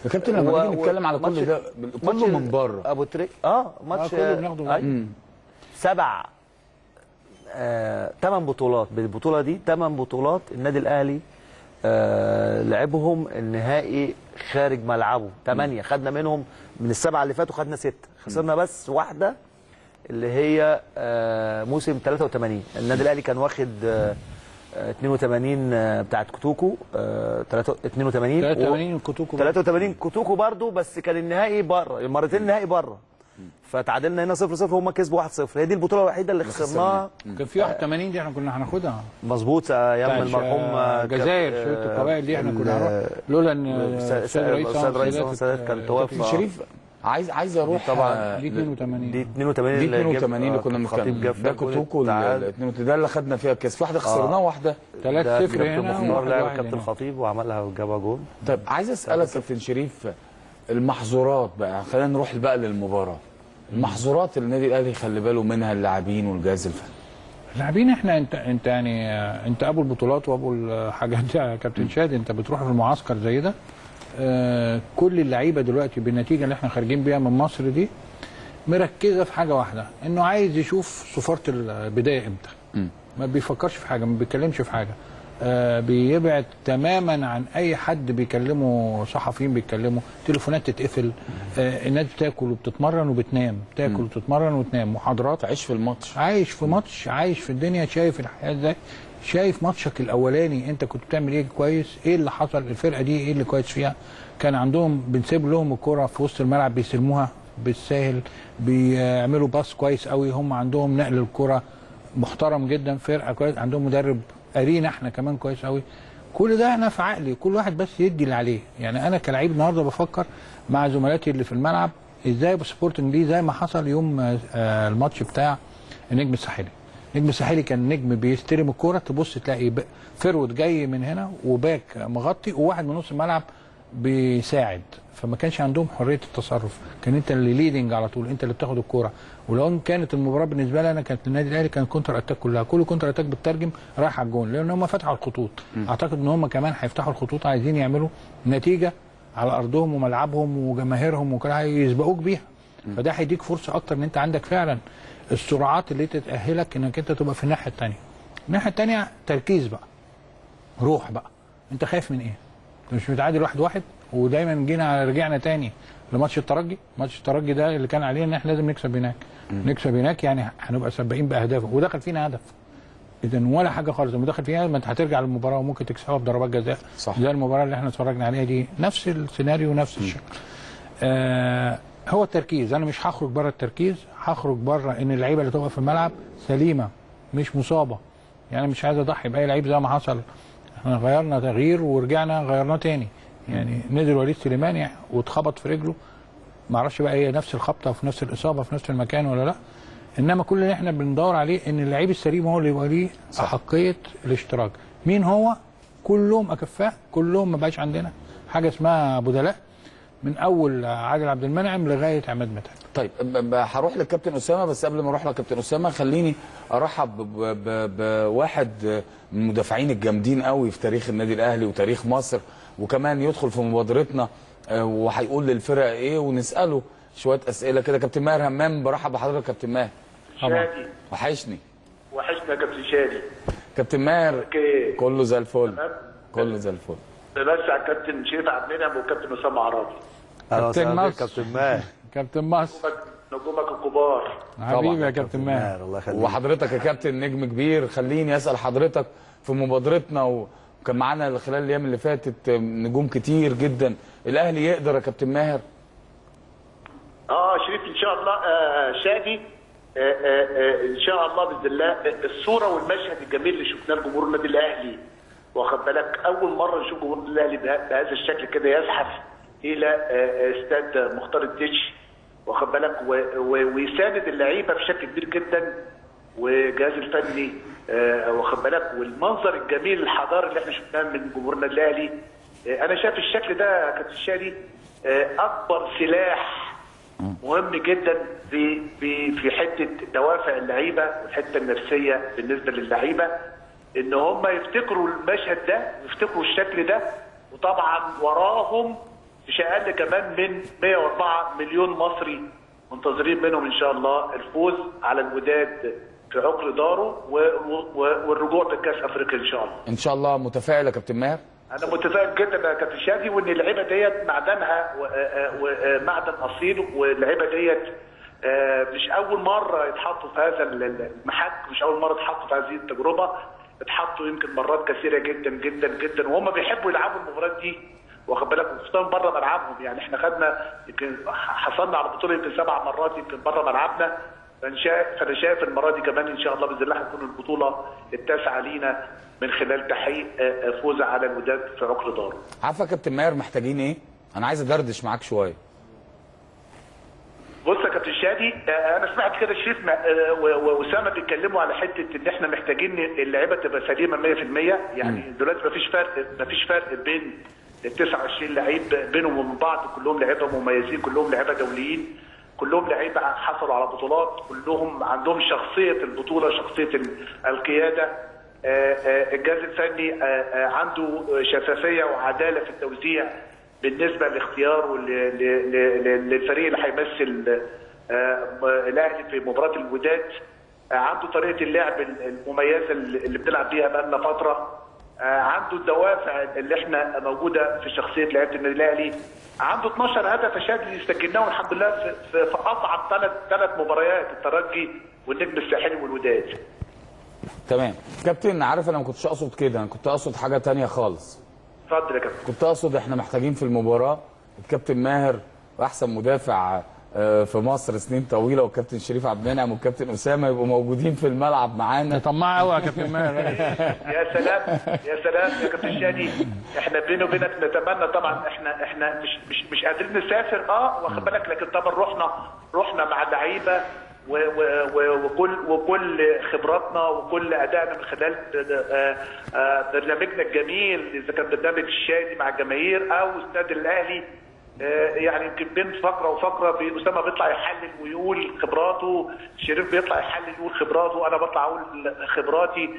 يا كابتن لما نيجي نتكلم على كل ده كله من بره ابو تريكه اه ماتش كله بناخده آه سبع آه تمن بطولات. بالبطوله دي تمن بطولات النادي الاهلي آه لعبهم النهائي خارج ملعبه تمانية. خدنا منهم من السبعه اللي فاتوا خدنا ستة خسرنا بس واحده اللي هي آه موسم تلاتة وتمانين. النادي الاهلي كان واخد آه اتنين وتمانين آه بتاعت كوتوكو آه اتنين وتمانين تلاتة وتمانين و... كوتوكو تلاتة وتمانين كوتوكو برضه بس كان النهائي بره المرتين النهائي بره فتعادلنا هنا صفر صفر هم كسبوا واحد صفر. هي دي البطوله الوحيده اللي خسرناها. كان في واحد وتمانين دي احنا كنا هناخدها مظبوط ايام المرحوم جزائر شويه القبائل دي احنا كنا هنروح لولا ان الاستاذ رئيس السادات كان توفى. شريف عايز عايز اروح طبعا دي اتنين وتمانين دي اتنين وتمانين اللي اتنين وتمانين اللي كنا مكملين ده كوتوكو ده اللي خدنا فيها الكاس واحده خسرناها واحده تلاتة صفر هنا. مختار لعب كابتن الخطيب وعملها وجابها جول. طيب عايز اسالك كابتن شريف المحظورات بقى خلينا نروح بقى للمباراه. المحظورات اللي النادي الاهلي خلي باله منها اللاعبين والجهاز الفني. لاعبين احنا انت انت يعني انت ابو البطولات وابو الحاجات يا كابتن شادي. انت بتروح في المعسكر زي ده آه كل اللعيبه دلوقتي بالنتيجه اللي احنا خارجين بيها من مصر دي مركزه في حاجه واحده، انه عايز يشوف صفاره البدايه امتى. م. ما بيفكرش في حاجه، ما بيتكلمش في حاجه، آه بيبعد تماما عن اي حد بيكلمه، صحفيين بيتكلموا، تليفونات تتقفل، آه الناس بتاكل وبتتمرن وبتنام، تاكل وتتمرن وتنام، محاضرات، عايش في الماتش، عايش في ماتش، عايش في الدنيا، شايف الحياه ازاي، شايف ماتشك الاولاني انت كنت بتعمل ايه كويس، ايه اللي حصل، الفرقه دي ايه اللي كويس فيها، كان عندهم بنسيب لهم الكره في وسط الملعب بيسلموها بالساهل، بيعملوا باس كويس قوي، هم عندهم نقل الكره محترم جدا، فرقه كويس، عندهم مدرب قارينا احنا كمان كويس قوي. كل ده انا في عقلي، كل واحد بس يدي اللي عليه. يعني انا كلاعب النهارده بفكر مع زملاتي اللي في الملعب ازاي بسبورتنج دي، زي ما حصل يوم الماتش بتاع النجم الساحلي. النجم الساحلي كان نجم بيستلم الكوره، تبص تلاقي فرود جاي من هنا وباك مغطي وواحد من نص الملعب بيساعد، فما كانش عندهم حريه التصرف، كان انت اللي ليدنج على طول، انت اللي بتاخد الكوره. ولو كانت المباراه بالنسبه لي انا كانت النادي الاهلي كان كونتر اتاك كلها، كل كونتر اتاك بتترجم رايح على الجون، لان هم فتحوا الخطوط. م. اعتقد ان هم كمان هيفتحوا الخطوط، عايزين يعملوا نتيجه على ارضهم وملعبهم وجماهيرهم وكل حاجه يسبقوك بيها. م. فده هيديك فرصه اكتر ان انت عندك فعلا السرعات اللي تتاهلك انك انت تبقى في الناحيه الثانيه. الناحيه الثانيه تركيز بقى، روح بقى، انت خايف من ايه؟ مش متعادل واحد واحد ودايما جينا رجعنا تاني لماتش الترجي، ماتش الترجي ده اللي كان علينا ان احنا لازم نكسب هناك، نكسب هناك يعني هنبقى سباقين باهداف، ودخل فينا هدف. اذا ولا حاجه خالص، لما دخل فينا ما انت هترجع للمباراه وممكن تكسبها بضربات جزاء، زي المباراه اللي احنا اتفرجنا عليها دي، نفس السيناريو نفس الشكل. آه هو التركيز، انا مش هخرج بره التركيز، هخرج بره ان اللعيبه اللي تبقى في الملعب سليمه مش مصابه. يعني مش عايز اضحي باي لعيب زي ما حصل، احنا غيرنا تغيير ورجعنا غيرناه تاني. يعني نزل وليد سليماني واتخبط في رجله، معرفش بقى هي نفس الخبطه وفي نفس الاصابه في نفس المكان ولا لا، انما كل اللي احنا بندور عليه ان اللعيب السليم هو اللي يبقى ليه احقيه الاشتراك. مين هو؟ كلهم اكفاء، كلهم ما بقاش عندنا حاجه اسمها بدلاء، من اول عادل عبد المنعم لغايه عماد متعب. طيب هروح للكابتن اسامه، بس قبل ما اروح للكابتن اسامه خليني ارحب بواحد من المدافعين الجامدين قوي في تاريخ النادي الاهلي وتاريخ مصر، وكمان يدخل في مبادرتنا وهيقول للفرق ايه، ونساله شويه اسئله كده. كابتن ماهر همام، برحب بحضرتك كابتن ماهر. شادي وحشني. وحشنا يا كابتن شادي. كابتن ماهر كله زي الفل. كله زي الفل. بس على الكابتن شريف عبد المنعم والكابتن اسامه عرايه. كابتن مصر. كابتن ماهر. كابتن مصر. نجومك الكبار. حبيبي يا كابتن ماهر الله يخليك. وحضرتك يا كابتن نجم كبير، خليني اسال حضرتك في مبادرتنا و... كان معانا خلال الايام اللي فاتت نجوم كتير جدا، الاهلي يقدر يا كابتن ماهر؟ اه شريف ان شاء الله. آه شادي آه آه ان شاء الله باذن الله. الصوره والمشهد الجميل اللي شفناه لجمهور النادي الاهلي، واخد بالك اول مره نشوف جمهور النادي الاهلي بهذا الشكل كده يزحف الى آه استاد مختار التتش، واخد بالك، ويساند اللعيبه بشكل كبير جدا والجهاز الفني، آه واخد بالك، والمنظر الجميل الحضاري اللي احنا شفناه من جمهورنا الاهلي. آه انا شايف الشكل ده كابتن شادي آه اكبر سلاح مهم جدا في في في حته دوافع اللعيبه والحته النفسيه بالنسبه للعيبه، ان هم يفتكروا المشهد ده ويفتكروا الشكل ده، وطبعا وراهم مش اقل كمان من مئة وأربعة مليون مصري منتظرين منهم ان شاء الله الفوز على الوداد في عقر داره والرجوع لكاس افريقيا ان شاء الله. ان شاء الله. متفائل يا كابتن ماهر؟ انا متفائل جدا يا كابتن شادي، وان اللعيبه ديت معدنها معدن اصيل، واللعيبه ديت مش اول مره يتحطوا في هذا المحك، مش اول مره يتحطوا في هذه التجربه، اتحطوا يمكن مرات كثيره جدا جدا جدا، وهم بيحبوا يلعبوا المباريات دي، واخد بالك، خصوصا بره ملعبهم. يعني احنا خدنا يمكن حصلنا على البطوله يمكن سبع مرات يمكن بره ملعبنا، فانا شايف المره دي كمان ان شاء الله باذن الله هتكون البطوله التاسعه لينا من خلال تحقيق فوز على الوداد في عقر داره. عارف يا كابتن ماهر محتاجين ايه؟ انا عايز ادردش معاك شويه. بص يا كابتن شادي، انا سمعت كده شريف واسامه بيتكلموا على حته ان احنا محتاجين اللعيبه تبقى سليمه مئة في المئة، يعني م. دلوقتي مفيش فرق، مفيش فرق بين ال تسعة وعشرين لعيب بينهم وبين بعض، كلهم لعيبه مميزين، كلهم لعيبه دوليين، كلهم لعيبه حصلوا على بطولات، كلهم عندهم شخصيه البطوله، شخصيه القياده. الجهاز الفني عنده شفافيه وعداله في التوزيع بالنسبه لاختياره للفريق اللي هيمثل الاهلي في مباراه الوداد. عنده طريقه اللعب المميزه اللي بنلعب بيها بقالنا فتره. عنده الدوافع اللي احنا موجوده في شخصيه لعيبه النادي الاهلي. عنده اتناشر هدف شادي سجلناهم الحمد لله في, في اصعب ثلاث ثلاث مباريات، الترجي والنجم الساحلي والوداد. تمام كابتن، عارف انا ما كنتش اقصد كده، انا كنت اقصد حاجه ثانيه خالص. اتفضل يا كابتن. كنت اقصد احنا محتاجين في المباراه الكابتن ماهر واحسن مدافع في مصر سنين طويله، والكابتن شريف عبد المنعم والكابتن اسامه يبقوا موجودين في الملعب معانا. طماع قوي يا كابتن ماهر. يا سلام يا سلام يا كابتن شادي، احنا بيني وبينك نتمنى طبعا، احنا احنا مش مش مش قادرين نسافر اه واخد بالك، لكن طبعا رحنا رحنا مع لعيبه وكل وكل خبراتنا وكل ادائنا من خلال برنامجنا الجميل، اذا كان برنامج الشادي مع الجماهير او استاد الاهلي. يعني يمكن بين فقره وفقره اسامه بيطلع يحلل ويقول خبراته، شريف بيطلع يحلل ويقول خبراته، انا بطلع اقول خبراتي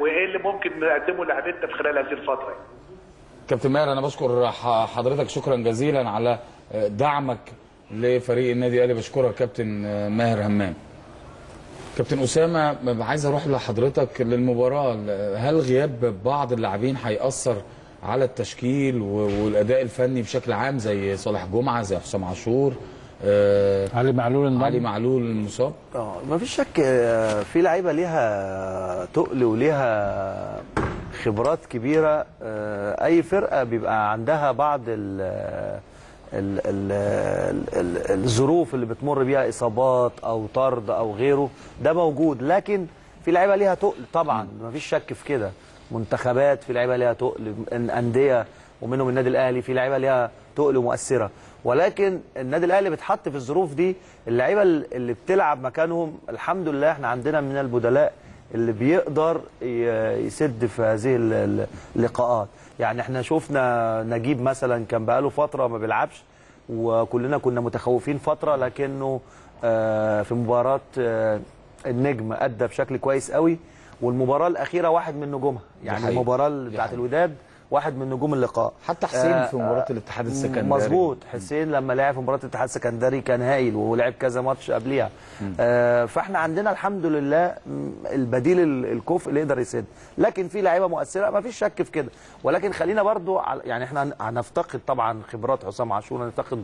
وايه اللي ممكن نقدمه لعبتنا في خلال هذه الفتره. كابتن ماهر انا بشكر حضرتك شكرا جزيلا على دعمك لفريق النادي الاهلي، بشكرك كابتن ماهر همام. كابتن اسامه عايز اروح لحضرتك للمباراه، هل غياب بعض اللاعبين هيأثر على التشكيل والاداء الفني بشكل عام، زي صالح جمعه، زي حسام عاشور، آه علي معلول علي معلول المصاب؟ اه مفيش شك في لعيبه ليها تقل وليها خبرات كبيره، آه اي فرقه بيبقى عندها بعض ال ال ال ال الظروف اللي بتمر بيها، اصابات او طرد او غيره، ده موجود، لكن في لعيبه ليها تقل طبعا مفيش شك في كده. منتخبات في لعيبه ليها تقل، انديه ومنهم النادي الاهلي في لعيبه ليها تقل ومؤثره، ولكن النادي الاهلي بيتحط في الظروف دي. اللعيبه اللي بتلعب مكانهم الحمد لله احنا عندنا من البدلاء اللي بيقدر يسد في هذه اللقاءات. يعني احنا شفنا نجيب مثلا كان بقاله فتره ما بيلعبش، وكلنا كنا متخوفين فتره، لكنه في مباراه النجم ادى بشكل كويس قوي، والمباراه الاخيره واحد من نجومها، يعني المباراه بتاعت الوداد واحد من نجوم اللقاء. حتى حسين آه في مباراه الاتحاد السكندري مظبوط، حسين لما لعب في مباراه الاتحاد السكندري كان هايل، ولعب كذا ماتش قبليها. آه فاحنا عندنا الحمد لله البديل الكفء اللي يقدر يسد، لكن في لعيبه مؤثره ما فيش شك في كده. ولكن خلينا برضو يعني احنا هنفتقد طبعا خبرات حسام عاشور، هنفتقد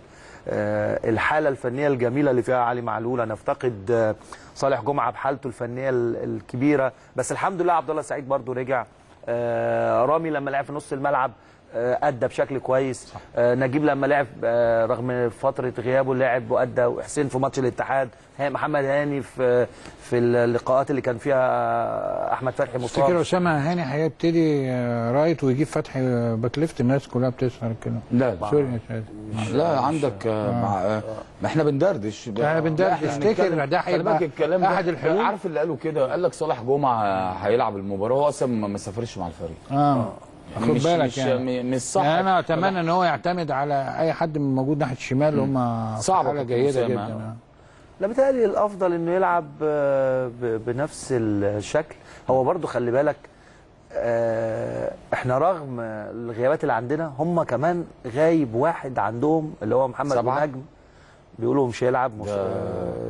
آه الحاله الفنيه الجميله اللي فيها علي معلول، هنفتقد آه صالح جمعه بحالته الفنيه الكبيره، بس الحمد لله عبد الله سعيد برضو رجع، آه رامي لما لعب في نص الملعب آه ادى بشكل كويس، آه نجيب لما لعب آه رغم فتره غيابه لعب وادى، وحسين في ماتش الاتحاد، محمد هاني في في اللقاءات اللي كان فيها احمد فتحي مصاب. تفتكر اسامه هاني هيبتدي رايت ويجيب فتحي باك ليفت؟ الناس كلها بتسهر كده. لا سوري يا شادي، لا عندك آه مع آه ما احنا بندردش، احنا بندردش. تفتكر ده هيبقى احد الحلول؟ عارف اللي قالوا كده، قال لك صالح جمعه هيلعب المباراه، هو اصلا ما سافرش مع الفريق. اه خد بالك يعني مش صح. انا اتمنى ان هو يعتمد على اي حد من موجود ناحيه الشمال، هم صعبه جيده جدا. لا بيتهيألي الافضل انه يلعب بنفس الشكل. هو برضو خلي بالك احنا رغم الغيابات اللي عندنا، هم كمان غايب واحد عندهم اللي هو محمد نجيب، بيقولوا مش هيلعب.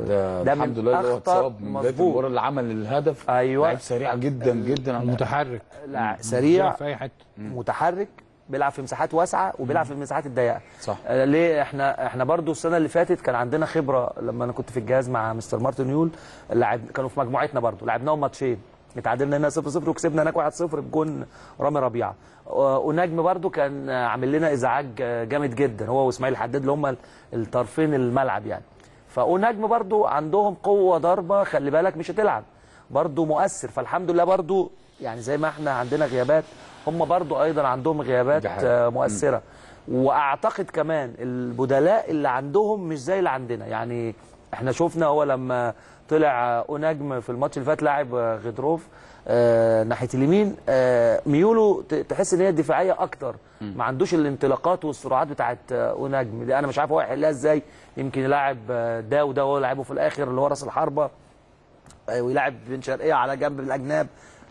ده ده الحمد لله اللي هو اتصاب من بدايه المباراه اللي عمل الهدف. ايوه لعيب سريع جدا جدا، متحرك لا سريع في اي حته، متحرك بيلعب في مساحات واسعه وبيلعب في المساحات الضيقه. صح. آه ليه احنا احنا برضو السنه اللي فاتت كان عندنا خبره، لما انا كنت في الجهاز مع مستر مارتن يول لعب، كانوا في مجموعتنا برضو، لعبناهم ماتشين، اتعادلنا هنا صفر صفر وكسبنا هناك واحد صفر بجون رامي ربيعه. ونجم برضو كان عامل لنا ازعاج جامد جدا، هو واسماعيل حداد اللي هم الطرفين الملعب يعني. فونجم برضو عندهم قوه ضربه، خلي بالك مش هتلعب، برضو مؤثر. فالحمد لله برضو يعني زي ما احنا عندنا غيابات، هم برضو ايضا عندهم غيابات مؤثره. واعتقد كمان البدلاء اللي عندهم مش زي اللي عندنا، يعني احنا شفنا هو لما طلع أونجم في الماتش اللي فات لاعب غدروف آه ناحيه اليمين، آه ميوله تحس ان هي دفاعيه اكتر، ما عندوش الانطلاقات والسرعات بتاعت أونجم دي. انا مش عارف هو هيحلها ازاي، يمكن يلاعب ده وده وهو لاعبه في الاخر اللي هو راس الحربه، ويلاعب بن شرقيه على جنب الأجناب،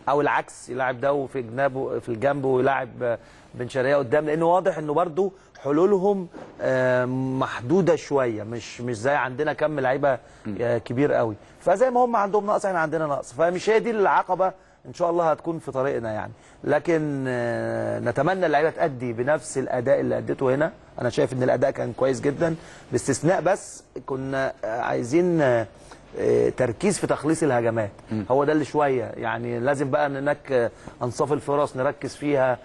او العكس يلاعب ده في جنابه في الجنب ويلاعب بن شرقيه قدام، لانه واضح انه برده حلولهم محدوده شويه، مش مش زي عندنا كم لعيبه كبير قوي، فزي ما هم عندهم نقص احنا عندنا نقص، فمش هي دي العقبه ان شاء الله هتكون في طريقنا يعني، لكن نتمنى اللعيبه تأدي بنفس الاداء اللي ادته هنا. انا شايف ان الاداء كان كويس جدا باستثناء بس كنا عايزين تركيز في تخليص الهجمات، هو ده اللي شويه يعني لازم بقى هناك انصاف الفرص نركز فيها،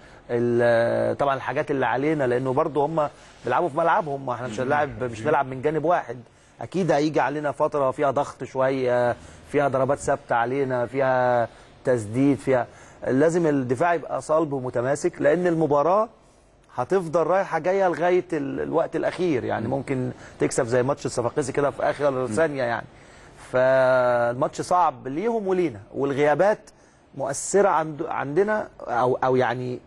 طبعا الحاجات اللي علينا لانه برضو هم بيلعبوا في ملعبهم، احنا مش هنلعب مش هنلعب من جانب واحد، اكيد هيجي علينا فتره فيها ضغط شويه، فيها ضربات ثابته علينا، فيها تسديد، فيها لازم الدفاع يبقى صلب ومتماسك، لان المباراه هتفضل رايحه جايه لغايه الوقت الاخير يعني، ممكن تكسب زي ماتش الصفاقسي كده في اخر ثانيه يعني، فالماتش صعب ليهم ولينا، والغيابات مؤثره عند عندنا او او يعني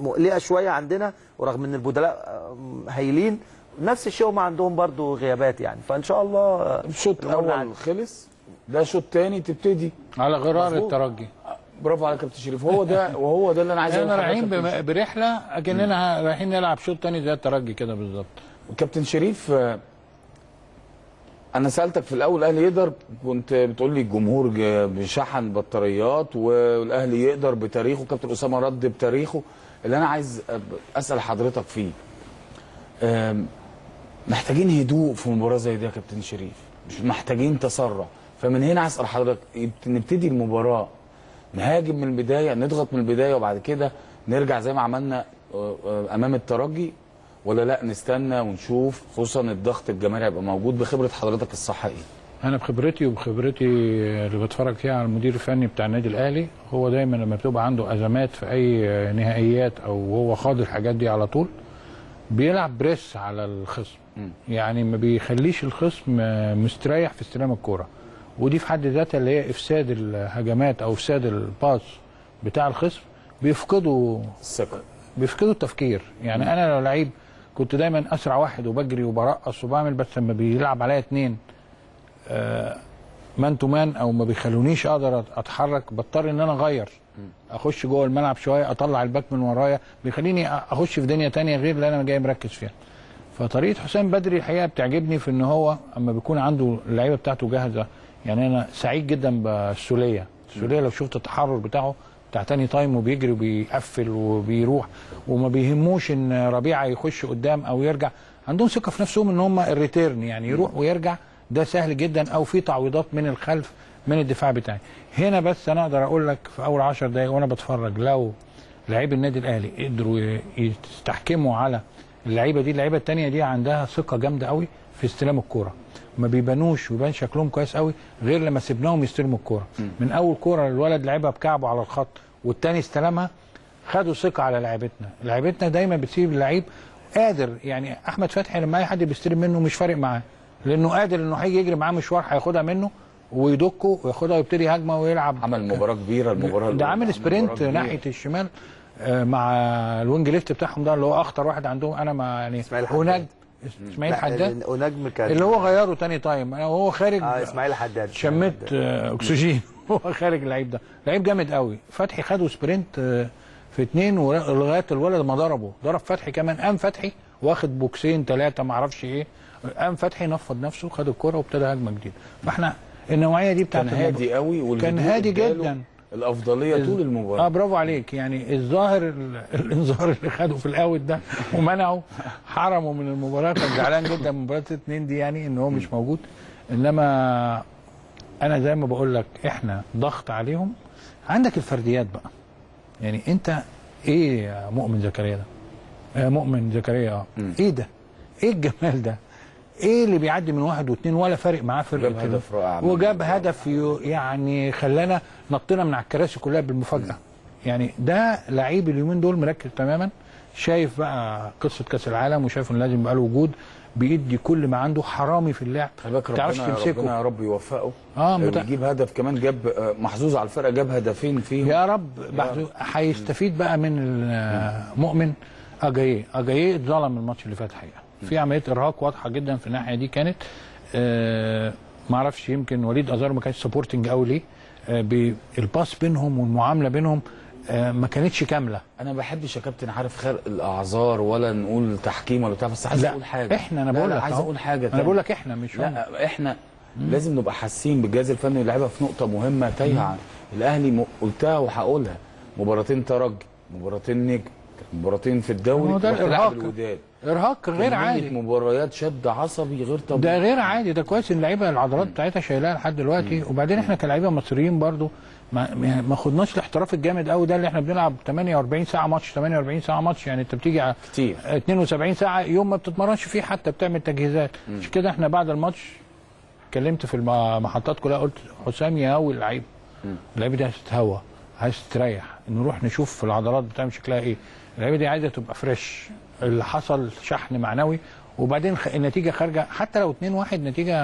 مقلقه شويه عندنا، ورغم ان البدلاء هايلين نفس الشيء هم عندهم برضو غيابات يعني، فان شاء الله. شوط اول خلص، ده شوط ثاني تبتدي على غرار مزبوط. الترجي، برافو على كابتن شريف، هو ده وهو ده اللي انا عايز اقوله. احنا رايحين برحله اكننا رايحين نلعب شوط ثاني زي الترجي كده بالظبط. كابتن شريف أنا سألتك في الأول الأهلي يقدر، كنت بتقول لي الجمهور بشحن بطاريات والأهلي يقدر بتاريخه، كابتن أسامة رد بتاريخه. اللي أنا عايز أسأل حضرتك فيه، محتاجين هدوء في مباراة زي دي يا كابتن شريف، مش محتاجين تسرع، فمن هنا أسأل حضرتك نبتدي المباراة نهاجم من البداية، نضغط من البداية وبعد كده نرجع زي ما عملنا أمام الترجي، ولا لا نستنى ونشوف، خصوصا الضغط الجماهيري هيبقى موجود؟ بخبره حضرتك الصح ايه؟ انا بخبرتي وبخبرتي اللي بتفرج فيها على المدير الفني بتاع النادي الاهلي، هو دايما لما بتبقى عنده ازمات في اي نهائيات او هو خاض الحاجات دي على طول بيلعب بريس على الخصم، يعني ما بيخليش الخصم مستريح في استلام الكوره، ودي في حد ذاتها اللي هي افساد الهجمات او افساد الباس بتاع الخصم، بيفقدوا الثقه، بيفقدوا التفكير يعني. م. انا لو لعيب كنت دايما اسرع واحد وبجري وبرقص وبعمل، بس لما بيلعب عليا اتنين آه مان تو مان او ما بيخلونيش اقدر اتحرك، بضطر ان انا اغير، اخش جوه الملعب شويه، اطلع الباك من ورايا، بيخليني اخش في دنيا تانية غير اللي انا جاي مركز فيها. فطريقه حسام بدري الحقيقه بتعجبني في ان هو اما بيكون عنده اللعيبه بتاعته جاهزه، يعني انا سعيد جدا بالسوليه، السوليه لو شفت التحرر بتاعه بتاع تاني تايم وبيجري وبيقفل وبيروح وما بيهموش ان ربيعه يخش قدام او يرجع، عندهم ثقه في نفسهم ان هم الريتيرن يعني يروح ويرجع ده سهل جدا، او في تعويضات من الخلف من الدفاع بتاعي هنا. بس انا اقدر اقول لك في اول عشر دقائق وانا بتفرج، لو لعيب النادي الاهلي قدروا يستحكموا على اللعيبه دي، اللعيبه الثانيه دي عندها ثقه جامده قوي في استلام الكوره، ما بيبانوش ويبان شكلهم كويس قوي غير لما سيبناهم يستلموا الكوره. من اول كوره الولد لعبها بكعبه على الخط والتاني استلمها، خدوا ثقه على لعيبتنا، لعيبتنا دايما بتسيب اللعيب قادر، يعني احمد فتحي لما اي حد بيستلم منه مش فارق معاه، لانه قادر انه هيجي يجري معاه مشوار هياخدها منه ويدكه وياخدها ويبتدي هجمه ويلعب. عمل مباراه كبيره المباراه ده، عامل سبرنت ناحيه الشمال مع الوينج ليفت بتاعهم ده اللي هو اخطر واحد عندهم، انا ما يعني هناك اسماعيل حداد اللي هو غيره تاني تايم، انا وهو خارج اه اسماعيل حداد شميت اكسجين وهو خارج. اللعيب ده لعيب جامد قوي، فتحي خده سبرنت في اتنين ولغايه الولد ما ضربه، ضرب فتحي كمان، قام فتحي واخد بوكسين ثلاثه ما اعرفش ايه، قام فتحي نفض نفسه خد الكوره وابتدى هجمه جديده. فاحنا النوعيه دي بتاعت كان هادي قوي، كان هادي جدا الافضليه طول المباراه. اه برافو عليك، يعني الظاهر الانذار اللي خده في الاوت ده ومنعه حرمه من المباراه، كان زعلان جدا من مباراه الاثنين دي يعني ان هو مش موجود. انما انا زي ما بقول لك احنا ضغط عليهم، عندك الفرديات بقى يعني انت ايه يا مؤمن زكريا ده؟ آه مؤمن زكريا اه ايه ده؟ ايه الجمال ده؟ ايه اللي بيعدي من واحد واثنين ولا فارق معاه فرق كده، وجاب هدف يعني خلانا نطينا من على الكراسي كلها بالمفاجاه يعني. ده لعيب اليومين دول مركز تماما، شايف بقى قصه كاس العالم وشايف ان لازم يبقى له وجود، بيدي كل ما عنده، حرامي في اللعب، ما تعرفش تمسكه. ربنا يا رب يوفقه اه متع... يجيب هدف كمان، جاب محظوظ على الفرقه، جاب هدفين فيهم يا رب. هيستفيد بقى من مؤمن اجاييه. اجاييه اتظلم الماتش اللي فات حقيقه، في عمليه ارهاق واضحه جدا في الناحيه دي كانت. آه ما اعرفش، يمكن وليد ازارو ما كانش سبورتنج قوي ليه، آه بالباس بينهم والمعامله بينهم آه ما كانتش كامله. انا ما بحبش يا كابتن عارف خلق الاعذار ولا نقول تحكيم ولا بتاع، بس عايز اقول حاجه. احنا انا بقول لك عايز اقول حاجه انا بقول لك احنا مش لا هم. احنا مم. لازم نبقى حاسين بالجهاز الفني واللاعيبه في نقطه مهمه تايهه. الاهلي م... قلتها وهقولها، مباراتين ترجي، مباراتين نجم، مباراتين في الدوري، وهتلعب الوداد، ارهاق غير عادي، مباريات شد عصبي غير طبيعي، ده غير عادي. ده كويس ان اللعيبه العضلات بتاعتها شايلاها لحد دلوقتي. وبعدين احنا كلاعيبه مصريين برضو ما ما خدناش الاحتراف الجامد قوي ده، اللي احنا بنلعب ثمانية وأربعين ساعه ماتش، ثمانية وأربعين ساعه ماتش، يعني انت بتيجي على اثنين وسبعين ساعه يوم ما بتتمرنش فيه، حتى بتعمل تجهيزات. مش كده، احنا بعد الماتش اتكلمت في المحطات كلها، قلت حسام يهوي اللعيبه، اللعيبه دي هتتهوى، هتستريح، نروح نشوف العضلات بتعمل شكلها ايه. اللعيبه دي عايزه تبقى فريش، اللي حصل شحن معنوي. وبعدين النتيجه خارجه، حتى لو اتنين واحد نتيجه،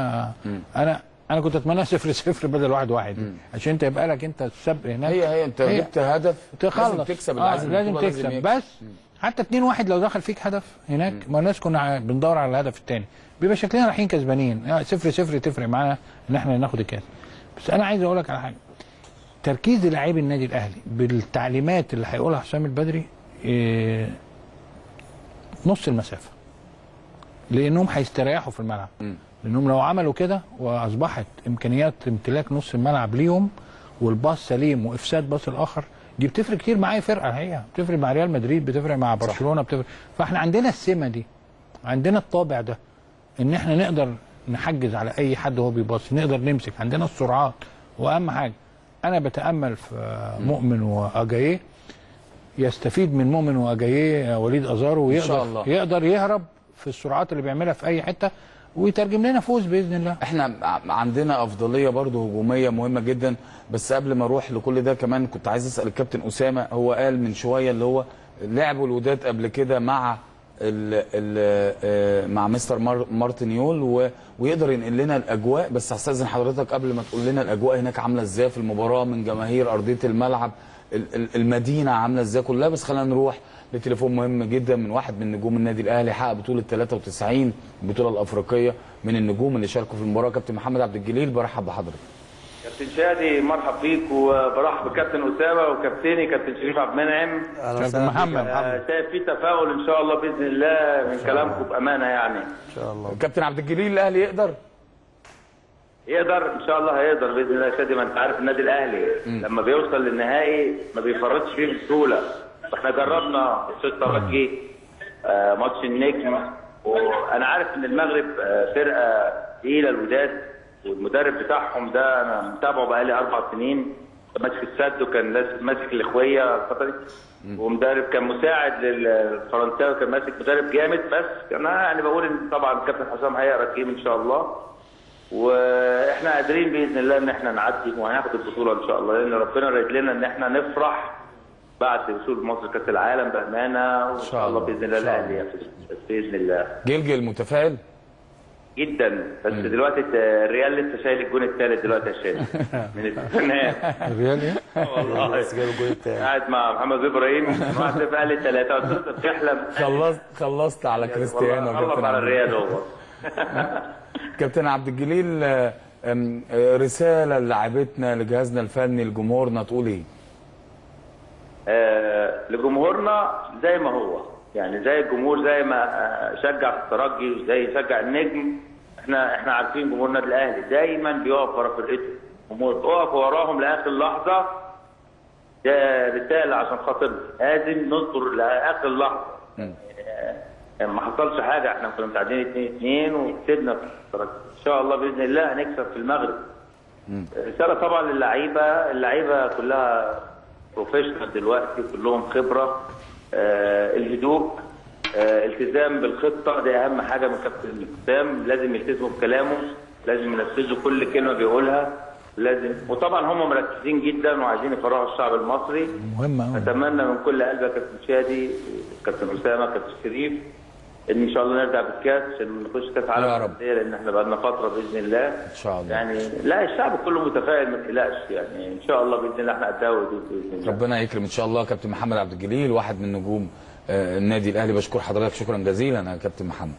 م. انا انا كنت اتمنى صفر صفر بدل واحد واحد، عشان انت يبقى لك انت السبق هناك. هي هي انت جبت هدف تخلص، لازم تكسب، آه لازم, لازم تكسب لازم. بس م. حتى اتنين واحد لو دخل فيك هدف هناك، م. ما الناس كنا بندور على الهدف الثاني، بيبقى شكلنا رايحين كسبانين، صفر صفر تفرق معانا ان احنا ناخد الكاس. بس انا عايز اقول لك على حاجه، تركيز لاعبي النادي الاهلي بالتعليمات اللي هيقولها حسام البدري إيه نص المسافه، لانهم هيستريحوا في الملعب، لانهم لو عملوا كده واصبحت امكانيات امتلاك نص الملعب ليهم والباص سليم وافساد باص الاخر، دي بتفرق كتير مع اي فرقه. هي بتفرق مع ريال مدريد، بتفرق مع برشلونه، بتفرق. فاحنا عندنا السمه دي، عندنا الطابع ده، ان احنا نقدر نحجز على اي حد وهو بيباص، نقدر نمسك، عندنا السرعات. واهم حاجه انا بتامل في مؤمن واجاييه، يستفيد من مؤمن واجاييه وليد ازارو، ويقدر يقدر يهرب في السرعات اللي بيعملها في اي حته، ويترجم لنا فوز باذن الله. احنا عندنا افضليه برضه هجوميه مهمه جدا. بس قبل ما اروح لكل ده كمان كنت عايز اسال الكابتن اسامه، هو قال من شويه اللي هو لعبوا الوداد قبل كده مع ال ال مع مستر مارتنيول، ويقدر ينقل لنا الاجواء. بس هستاذن حضرتك قبل ما تقول لنا الاجواء هناك عامله ازاي في المباراه، من جماهير، ارضيه الملعب، المدينه عامله ازاي كلها. بس خلينا نروح لتليفون مهم جدا من واحد من نجوم النادي الاهلي، حقق بطوله تلاتة وتسعين، البطوله الافريقيه، من النجوم اللي شاركوا في المباراه، كابتن محمد عبد الجليل. برحب بحضرتك كابتن شادي، مرحب بيك، وبرحب بكابتن اسامه وكابتني كابتن شريف عبد المنعم. كابتن محمد، شايف في تفاؤل ان شاء الله باذن الله من كلامكم بامانه، يعني ان شاء الله. كابتن عبد الجليل، الاهلي يقدر يقدر ان شاء الله، هيقدر باذن الله يا شادي. ما انت عارف النادي الاهلي م. لما بيوصل للنهائي ما بيفرطش فيه بسهوله. احنا جربنا ماتش الترجي، آه ماتش النجم، وانا عارف ان المغرب آه فرقه تقيله، الوداد، والمدرب بتاعهم ده انا متابعه بقالي اربع سنين، ماسك السد وكان ماسك الاخويه الفتره، ومدرب كان مساعد للفرنساوي، كان ماسك مدرب جامد. بس انا يعني بقول ان طبعا كابتن حسام هيقرا الجيم ان شاء الله، واحنا قادرين باذن الله ان احنا نعدي وهناخد البطوله ان شاء الله، لان ربنا رايد لنا ان احنا نفرح بعد وصول مصر كاس العالم بامانه، وان شاء الله باذن الله الاهلي يفوز باذن الله. جلجل متفائل؟ جدا، بس مم. دلوقتي الريال لسه شايل الجون الثالث دلوقتي يا شادي من الاستثناء. الريال ايه؟ والله لسه جايب الجون الثالث. قاعد مع محمد ابراهيم، واحد بقى لي ثلاثه، وانت بتحلم. خلصت خلصت على كريستيانو يا كابتن، خلصت على الريال هو. كابتن عبد الجليل، رساله للاعيبتنا، لجهازنا الفني، لجمهورنا، تقول ايه؟ آه لجمهورنا زي ما هو، يعني زي الجمهور، زي ما آه شجع في الترجي وزي شجع النجم. احنا احنا عارفين جمهور النادي الاهلي دايما بيقف ورا فرقته، بيقف وراهم لاخر لحظه. ده رساله عشان خاطرنا، لازم ننظر لاخر لحظه. آه ما حصلش حاجه، احنا كنا متعادلين اتنين اتنين وكسبنا في الترجي، ان شاء الله باذن الله هنكسب في المغرب. رساله طبعا للعيبه، اللعيبه كلها بروفيشنال دلوقتي، كلهم خبره، آه الهدوء، آه التزام بالخطه، دي اهم حاجه من كابتن حسام، لازم يلتزموا بكلامه، لازم ينفذوا كل كلمه بيقولها، لازم، وطبعا هم مركزين جدا وعايزين يفرحوا الشعب المصري. مهمه. اتمنى من كل قلبي يا كابتن شادي، كابتن اسامه، كابتن شريف، ان ان شاء الله نرجع بالكاس عشان نخش كاس عالم للانديه، لان احنا بقى لنا فتره باذن الله. ان شاء الله. يعني لا الشعب كله متفائل ما تقلقش، يعني ان شاء الله باذن الله احنا قداوه باذن الله. ربنا يكرم ان شاء الله. كابتن محمد عبد الجليل واحد من نجوم النادي الاهلي، بشكر حضرتك شكرا جزيلا يا كابتن محمد.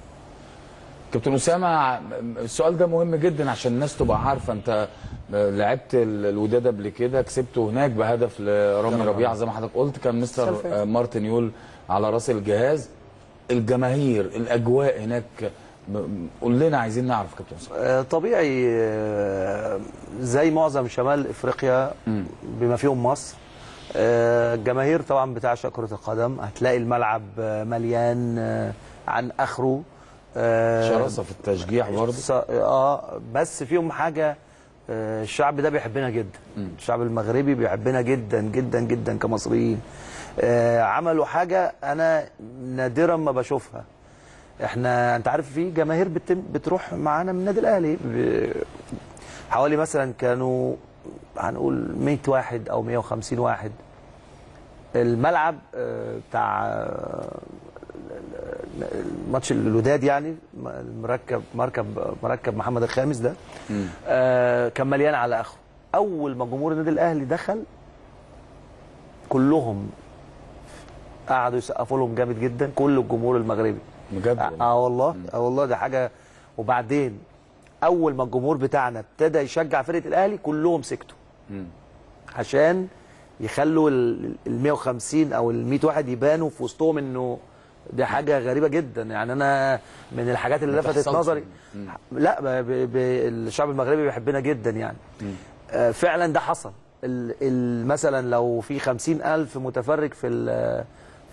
كابتن اسامه السؤال ده مهم جدا عشان الناس تبقى عارفه، انت لعبت الوداد قبل كده، كسبته هناك بهدف لرامي ربيعه زي ما حضرتك قلت، كان مستر مارتن يول على راس الجهاز، الجماهير، الاجواء هناك، قول لنا عايزين نعرف كابتن اسامه. طبيعي زي معظم شمال افريقيا بما فيهم مصر، الجماهير طبعا بتعشق كره القدم، هتلاقي الملعب مليان عن اخره، شراسه في التشجيع برضه اه بس فيهم حاجه، الشعب ده بيحبنا جدا، الشعب المغربي بيحبنا جدا جدا جدا كمصريين. عملوا حاجه انا نادرا ما بشوفها، احنا انت عارف في جماهير بتروح معانا من النادي الاهلي، حوالي مثلا كانوا هنقول مية واحد او مية وخمسين واحد، الملعب بتاع ماتش الوداد يعني مركب مركب مركب محمد الخامس ده آه كان مليان على اخره. اول ما جمهور النادي الاهلي دخل كلهم قعدوا يسقفوا لهم جامد جدا، كل الجمهور المغربي بجد. اه والله اه والله دي حاجه. وبعدين اول ما الجمهور بتاعنا ابتدى يشجع فرقه الاهلي كلهم سكتوا عشان يخلوا ال مية وخمسين او ال مية واحد يبانوا في وسطهم انه دي حاجه غريبه جدا. يعني انا من الحاجات اللي لفتت نظري مم. لا ب ب الشعب المغربي بيحبنا جدا يعني آه فعلا ده حصل. ال ال مثلا لو في خمسين ألف متفرج في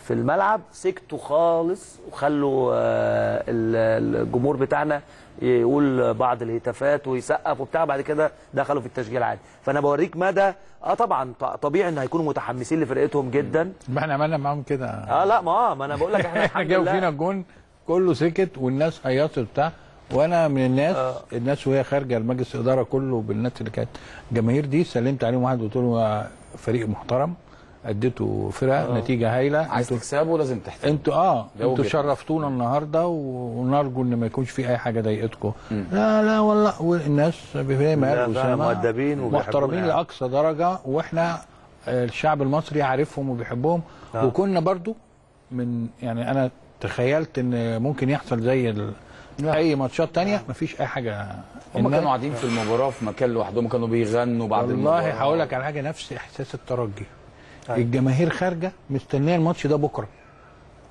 في الملعب سكتوا خالص، وخلوا آه الجمهور بتاعنا يقول بعض الهتافات ويسقف وبتاع، بعد كده دخلوا في التشجيع العادي. فانا بوريك مدى اه طبعا طبيعي ان هيكونوا متحمسين لفرقتهم جدا. ما احنا عملنا معاهم كده اه لا ما ما انا بقول لك احنا احنا جاوا فينا الجون كله سكت والناس هيصت بتاع، وانا من الناس آه. الناس وهي خارجه المجلس الاداره كله بالناس اللي كانت الجماهير دي سلمت عليهم واحد وقلت له فريق محترم اديته فرقه آه. نتيجه هايله، عايز تكسبه لازم تحترموا انتوا اه انتوا شرفتونا النهارده، ونرجو ان ما يكونش في اي حاجه ضايقتكم. لا لا والله والناس زي ما قال وسام محترمين لاقصى درجه، واحنا الشعب المصري عارفهم وبيحبهم آه. وكنا برضو من يعني انا تخيلت ان ممكن يحصل زي ال... اي ماتشات ثانيه مفيش اي حاجه. هم كانوا قاعدين في المباراه في مكان لوحدهم، كانوا بيغنوا بعد المباراه. والله هقول لك على حاجه، نفس احساس الترجي، الجماهير خارجه مستنيه الماتش ده بكره،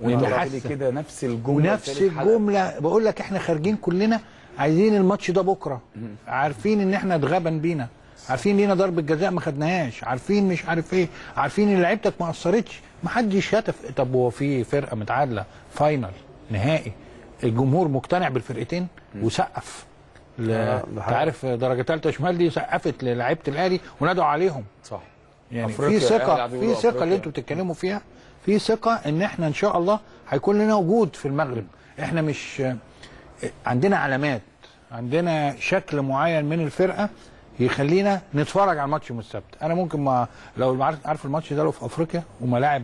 ونحس كده نفس الجمله نفس الجمله بقول لك احنا خارجين كلنا عايزين الماتش ده بكره، عارفين ان احنا اتغبن بينا، عارفين لينا ضربه جزاء ما خدناهاش، عارفين مش عارف ايه، عارفين ان لعيبتك ما قصرتش، ما حدش هتف. طب هو في فرقه متعادله فاينل نهائي الجمهور مقتنع بالفرقتين وسقف، انت عارف درجه ثالثه شمال دي سقفت للاعيبه الاهلي ونادوا عليهم صح. يعني في ثقه في ثقه اللي انتوا بتتكلموا فيها، في ثقه ان احنا ان شاء الله هيكون لنا وجود في المغرب، احنا مش عندنا علامات، عندنا شكل معين من الفرقه يخلينا نتفرج على الماتش يوم السبت. انا ممكن ما لو عارف الماتش ده لو في افريقيا وملاعب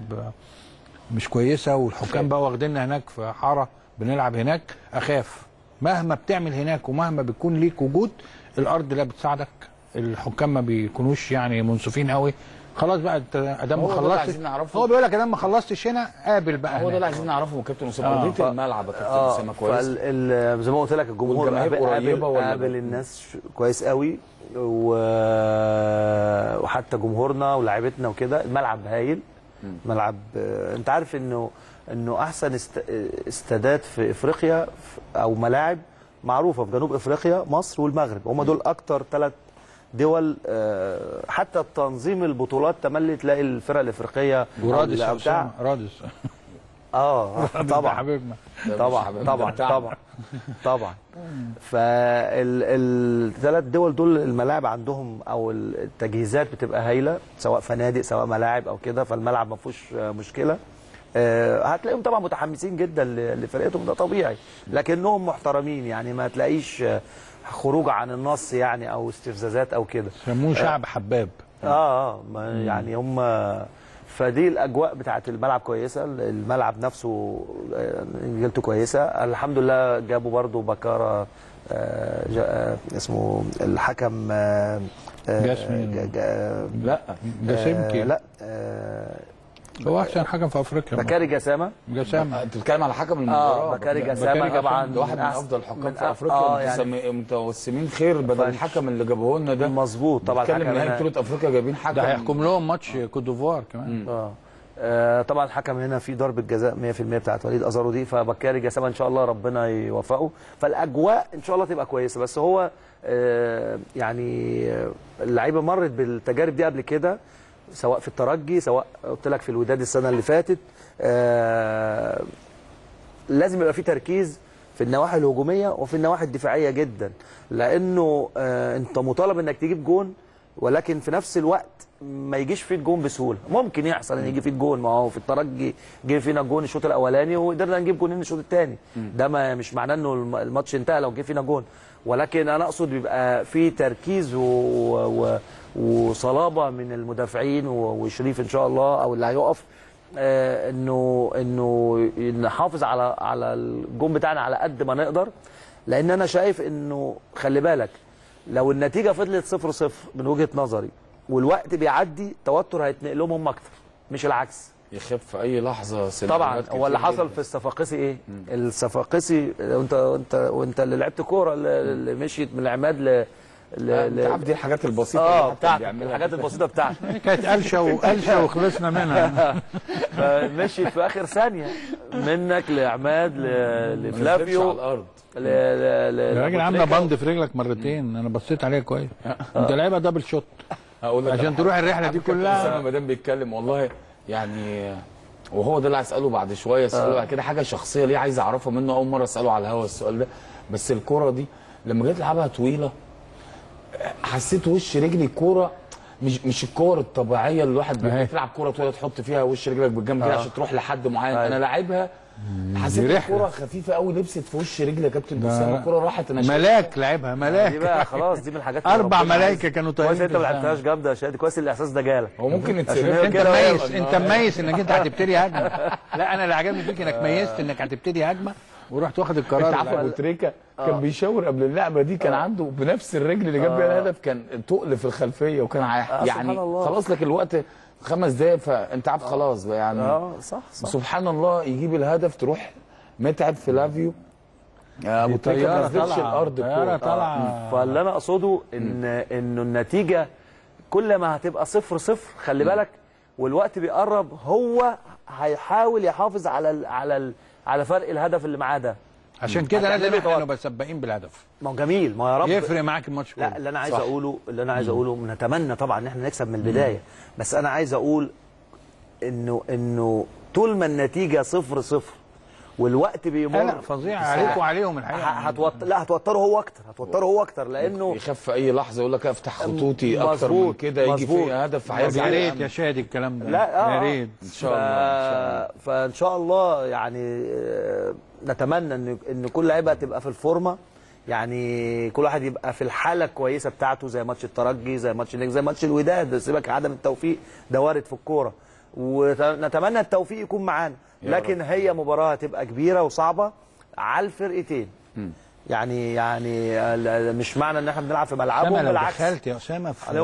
مش كويسه والحكام بقى واخديننا هناك في حاره بنلعب هناك اخاف، مهما بتعمل هناك ومهما بيكون ليك وجود الارض لا بتساعدك، الحكام ما بيكونوش يعني منصفين قوي، خلاص بقى انت ادام ما خلصتش، هو بيقول لك ادام ما خلصتش هنا قابل بقى، هو ده اللي عايزين نعرفه من كابتن اسامه. ف... الملعب يا كابتن اسامه كويس زي ما قلت لك، الجمهور قابل قابل الناس كويس قوي، و... وحتى جمهورنا ولاعيبتنا وكده، الملعب هايل، ملعب انت عارف انه انه احسن است... استادات في افريقيا او ملاعب معروفه في جنوب افريقيا مصر والمغرب، هم دول اكتر ثلاث دول حتى تنظيم البطولات تملي تلاقي الفرق الافريقيه رادس بتاع رادس اه طبعا حبيبنا طبعا طبعا طبعا طبعا فالثلاث دول دول الملاعب عندهم او التجهيزات بتبقى هايله، سواء فنادق سواء ملاعب او كده، فالملعب ما فيهوش مشكله. هتلاقيهم طبعا متحمسين جدا لفرقتهم ده طبيعي، لكنهم محترمين يعني ما تلاقيش خروج عن النص يعني او استفزازات او كده. سموه شعب حباب. اه اه يعني هم فدي الاجواء بتاعه الملعب كويسه، الملعب نفسه نجيلته كويسه الحمد لله. جابوا برضو بكاره آه اسمه الحكم آه جاسمين جا جا لا جاسمكي آه لا آه هو احسن حكم في افريقيا بكاري غاساما. غاساما انت بتتكلم على حكم المباراه؟ اه بكاري غاساما طبعا واحد من افضل الحكام في افريقيا. آه يعني متوسمين خير بدل الحكم اللي جابوه لنا ده. مظبوط طبعا. بتتكلم نهائي بطوله افريقيا جايبين حكم ده هيحكم لهم ماتش كوت ديفوار كمان. آه. آه طبعا الحكم هنا في ضربه جزاء مية في المية بتاعت وليد ازارو دي، فبكاري غاساما ان شاء الله ربنا يوفقه. فالاجواء ان شاء الله تبقى كويسه، بس هو آه يعني اللعيبه مرت بالتجارب دي قبل كده، سواء في الترجي سواء قلت لك في الوداد السنه اللي فاتت. آه لازم يبقى في تركيز في النواحي الهجوميه وفي النواحي الدفاعيه جدا، لانه آه انت مطالب انك تجيب جون، ولكن في نفس الوقت ما يجيش فيه الجون بسهوله. ممكن يحصل ان يجي فيه الجون، ما هو في الترجي جه فينا الجون الشوط الاولاني وقدرنا نجيب جونين الشوط الثاني، ده ما مش معناه انه الماتش انتهى لو جه فينا جون، ولكن انا اقصد بيبقى في تركيز و... و... وصلابه من المدافعين وشريف ان شاء الله او اللي هيقف آه انه انه نحافظ على على الجون بتاعنا على قد ما نقدر، لان انا شايف انه خلي بالك لو النتيجه فضلت صفر صفر من وجهه نظري والوقت بيعدي، التوتر هيتنقل لهم هم اكتر مش العكس. يخف في اي لحظه طبعا. هو اللي حصل في الصفاقسي ايه؟ مم. الصفاقسي انت انت وانت اللي لعبت كوره اللي مشيت من العماد ل بتعرف دي الحاجات البسيطه اه بتاعتك، الحاجات البسيطه بتاعتك كانت قلشه وقلشه وخلصنا منها. مشيت في اخر ثانيه منك لعماد لفلافيو على الارض. يا راجل عندنا بند في رجلك مرتين، انا بصيت عليها كويس. انت لعبها دبل شوت عشان تروح الرحله دي كلها. ما دام بيتكلم والله يعني، وهو ده اللي هساله بعد شويه، اساله كده حاجه شخصيه ليه عايز اعرفها منه، اول مره اساله على الهوا السؤال ده. بس الكوره دي لما جيت العبها طويله حسيت وش رجلي كوره مش مش الكور الطبيعيه اللي الواحد بيلعب كوره طويله تحط فيها وش رجلك بالجنب كده عشان تروح لحد معين. انا لاعبها حسيت الكوره خفيفه قوي لبست في وش رجلي يا كابتن حسام، الكوره راحت. انا ملاك لعبها ملاك دي بقى خلاص، دي من الحاجات اربع ملايكه كانوا طايرين. كويس انت ما لعبتهاش جامده يا شادي، كويس الاحساس ده جالك. هو ممكن يتصرف انت مميز، انت مميز انك انت هتبتدي هجمه. لا انا اللي عجبني فيك انك ميزت انك هتبتدي هجمه ورحت واخد القرار. انت عارف ابو تريكه كان آه. بيشاور قبل اللعبه دي، كان آه. عنده بنفس الرجل اللي جاب بيها آه. الهدف كان تقل في الخلفيه وكان آه. يعني خلاص لك الوقت خمس دقايق فانت عارف خلاص بقى يعني اه صح صح. سبحان الله يجيب الهدف تروح متعب في لافيو يا ابو تريكه ما نزلش الارض كوره طالعه. فاللي انا اقصده ان انه النتيجه كل ما هتبقى صفر صفر خلي م. بالك، والوقت بيقرب هو هيحاول يحافظ على ال على ال على فرق الهدف اللي معاه ده، عشان كده لازم احنا نبقى سباقين بالهدف. ما هو جميل، ما يا رب يفرق معاك الماتش. لا اللي انا عايز صح. اقوله اللي انا عايز اقوله نتمنى طبعا ان احنا نكسب من البدايه، بس انا عايز اقول انه انه طول ما النتيجه صفر صفر والوقت بيمر لا فظيع عليكم وعليهم الحقيقه. هتوتر لا هتوتره هو اكتر، هتوتره هو اكتر لانه يخاف في اي لحظه يقول لك افتح خطوطي اكتر من كده يجي في هدف. يا ريت يا شادي الكلام ده لا آه. يا ريت ان شاء الله. فان شاء الله يعني نتمنى ان ان كل لعيبه تبقى في الفورمه، يعني كل واحد يبقى في الحاله الكويسه بتاعته، زي ماتش الترجي زي ماتش زي ماتش الوداد. سيبك عدم التوفيق ده وارد في الكوره، ونتمنى التوفيق يكون معانا، لكن هي مباراه هتبقى كبيره وصعبه على الفرقتين. م. يعني يعني مش معنى ان احنا بنلعب في ملعبهم بالعكس. انا دخلت يا اسامه في